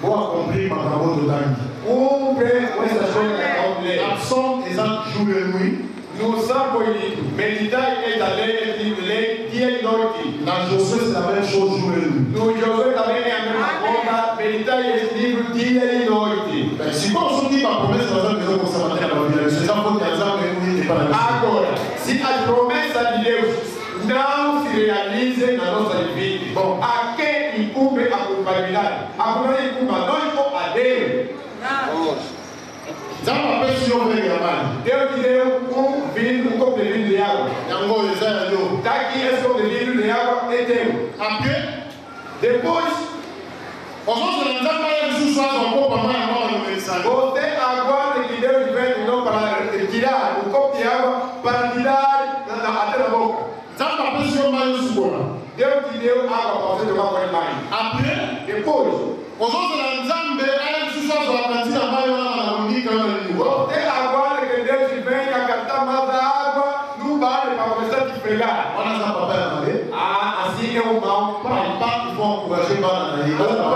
Vou cumprir ma parole de Deus. Absent exato jour et nuit. Nous avons dit, méditer et d'aller lire Dieu nourrit. Dans Josué c'est la même chose jour et nuit. Nous Josué também é a mesma coisa, méditer e livro Dieu nourrit. Se você tem uma promessa para Deus, você vai ter a vida. Se já for casado, ele vai ter. Agora, se a promessa de Deus não se realiza na nossa vida, bom, a quem incumbe a culpabilidade? A culpabilidade incumbe a nós ou a Deus? Zama pessoa regrava. Deus deu um copo de vinho de água. Angol exagerou. Daqui esse copo de vinho de água é teu. Amém. Depois, os outros não sabem que Jesus faz um copo para mais mal no mercado. Você agora que Deus vem não para tirar o copo de água para tirar até a boca. Zama pessoa mais escura. Deus te deu água para você tomar banho. Amém. Depois, os outros não sabem que Jesus faz um copo para mais até agora que Deus vem a captar mais água no barco para começar a te pegar. Olha essa papel, ah, assim é o mal. Pai, o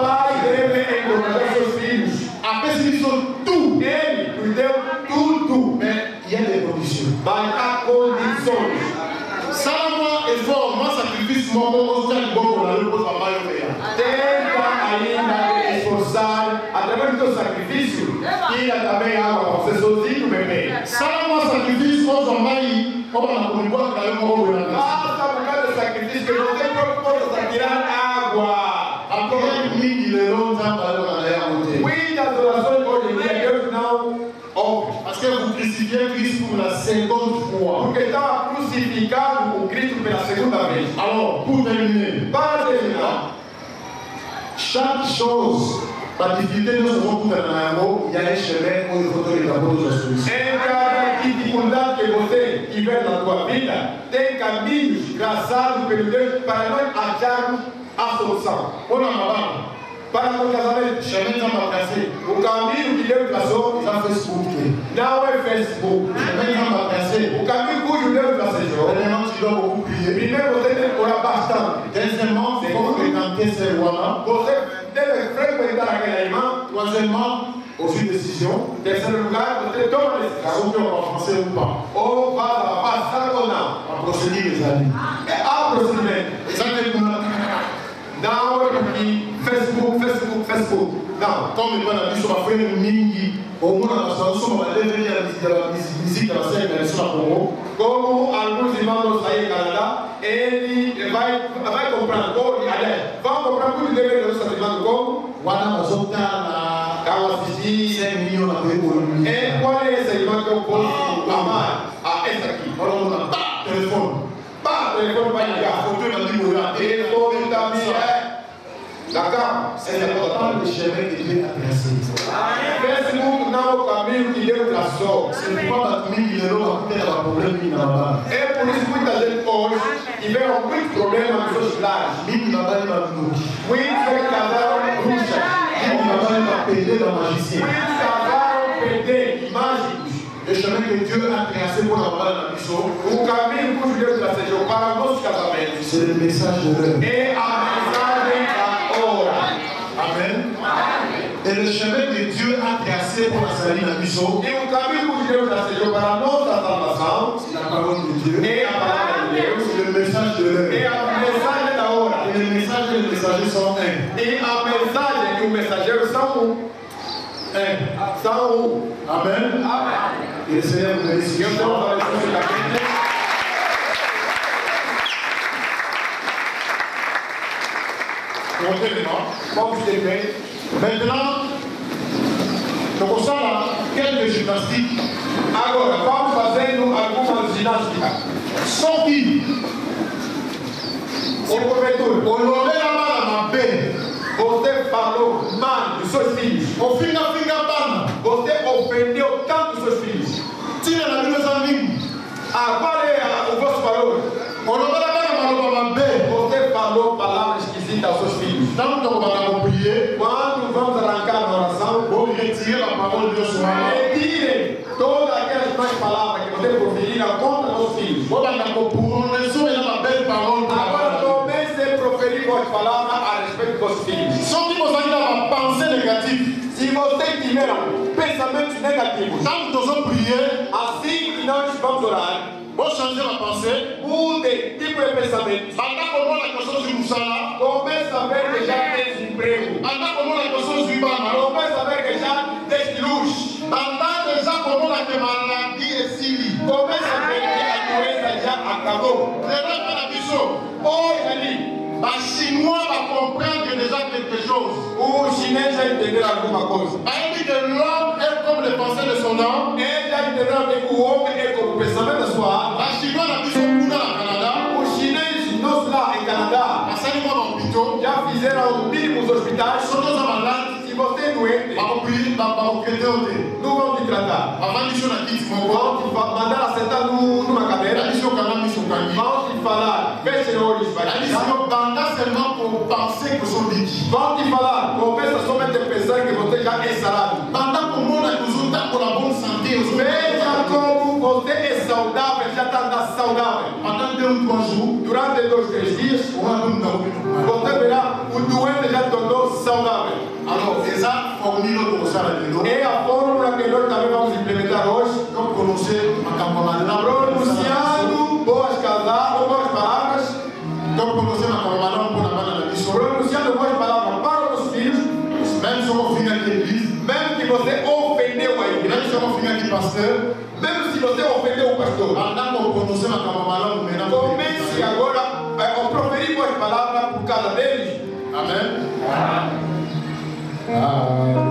pai deve encontrar seus filhos. A pessoa tudo. Ele nos deu tudo. E ele é condição. Mas há condições. Salva e forma sacrifício. Mão de bom na luz para mais o tenta ainda esforçar através do teu sacrifício. Tira também água para você sozinho, bebê. Salva o sacrifício, nossa mãe. Olha, por enquanto, caiu uma olhada. Basta por causa do sacrifício que você propôs a tirar água. A corrente de leilão já parou na real. Muitas orações hoje em dia, Deus não ouve. Porque eu crucifiquei Cristo pela segunda fois. Porque estava crucificado com Cristo pela segunda vez. Alors, pour terminer, para terminar, chaque chose. L'activité nous avons tout un amour, il y a un chemin où il faut donner la bonne chose. En cada dificuldade que você tiver na tua vida, tem caminhos traçados pelo Deus para nós acharmos a solução. Olha, mamãe, para o casamento, chemin não vai casar. O caminho que Deus traçou não é Facebook. Não é Facebook. Chemin não vai casar. O caminho cujo Deus traçou. Primeiro, tu dois beaucoup prier. Primeiro, você tem que orar bastante. Deuxièmement, c'est pour fréquenter ces rois-là. Deve frequentar aquele irmão. Troisièmement, ouvir decisão. Terceiro lugar, você toma decisão. Se on va français ou pas. Ou va passar ou não. A proceder, les amis. É a proceder. Exatamente. Não é porque Facebook. Não. Como ele vai dizer, uma frente mingi. Ou uma nação, uma bandeira da música da série da Nação Congo. Como alguns irmãos aí em Canadá, ele vai comprar gol e alé. Vão comprar tudo de vez nos irmãos Congo. Guarda as outras na casa de 100 milhões de euros. E qual é esse irmão que eu posso amar? A essa aqui. Vamos lá. Pá, telefone. Pá, telefone vai ligar. Telefone também é. Da cama. é importante chegar de bem até assim. Mesmo não caminho que Deus traçou, se não bater milhão não vai ter problema. É por isso que muita gente hoje tiveram muito problema com seus lares. Minha mãe mandou. Muitos acabaram bruxas. Minha mãe perdeu da magia. Muitos acabaram perdendo mágicos. Le chemin que Dieu a tracé pour la parole de la mission, vous caminez pour Dieu tracé. Je parle dans ce casament. C'est le message de l'heure. Et un message de l'heure. Amen. Et le chemin que Dieu a tracé pour la saline de la mission. Et vous caminez pour Dieu tracé. Je parle dans ce casament. C'est la parole de Dieu. Et la parole de Dieu. C'est le message de l'heure. Et un message de l'heure. Et le message des messagers sont un. Et un message des messagers sont un. Sont où? Amen. Amen. Et le Seigneur vous bénisse. Dieu vous envoie sur la tête. Comme je l'ai fait. Maintenant, donc on sent là quelques gymnastiques. Alors, vamos fazer algumas ginásticas. Só que, on peut tout. On l'aurait là-bas à ma paix. On te parlou mal de seus filhos. On finit à finir à mal. On te ofendeu tanto de seus filhos. Na Bíblia está vindo a o vosso valor. Quando para para o mamãe, você falou palavras esquisitas aos seus filhos. Não estou para compreender. Quando vamos arrancar a oração, vou retirar a palavra de Deus. Retire todas aquelas más palavras que você proferirá contra os seus filhos. Vou dar por isso é uma bela palavra. Agora comece a proferir as palavras a respeito dos filhos. Só que você ainda vai pensar negativo. Se você tiver pensamentos negativos, tanto prier, assim que nós vamos orar, vou changer a pensée, mude tipo de pensamento. Até como a pessoa se usará, comece a ver que já tem emprego. Até como a pessoa se usa, comece a ver que já tem luz. Até já como a que maladie é síria, comece a ver que a doença já acabou. Será para a pessoa? Olha ali. Les Chinois vont comprendre déjà quelque chose. Ou les Chinois vont entendre alguma coisa. Elle dit que l'homme est comme les pensées de son âme. Elle a entendu que l'homme est comme le pensement de soi. Les Chinois n'ont plus son boulot au Canada. Les Chinois n'ont plus là au Canada. À Saint-Denis, hôpital. Já fizeram um bico nos hospitais. Só nos amalantes. Se você é doente, vamos cuidar de você. Não vamos te tratar. Vamos deixar aqui de fogo. Vamos te mandar sentar numa cadeira. Vamos te falar. Feche os olhos, vai. Seulement pour penser que son dit. Quand il va là, commence à se mettre pesant que votre gars est salade. Pendant que mon a toujours tant pour la bonne santé. Mais quand vous comptez est saudable, j'attends à saudable. Pendant 2 ou 3 jours, durant 2 ou 3 jours, vous verrez où tu es déjà ton dos saudable. Alors, c'est ça, fournir le constat de l'eau. Et à forme que l'autre avait vamos implementar hoje, donc prononcer ma campagne. Pronunciando boas casas, boas palavras. Donc prononcer ma campagne. Você ofendeu a igreja, mesmo se você ofendeu o pastor, comece agora a proferir boas palavras por causa deles. Amém?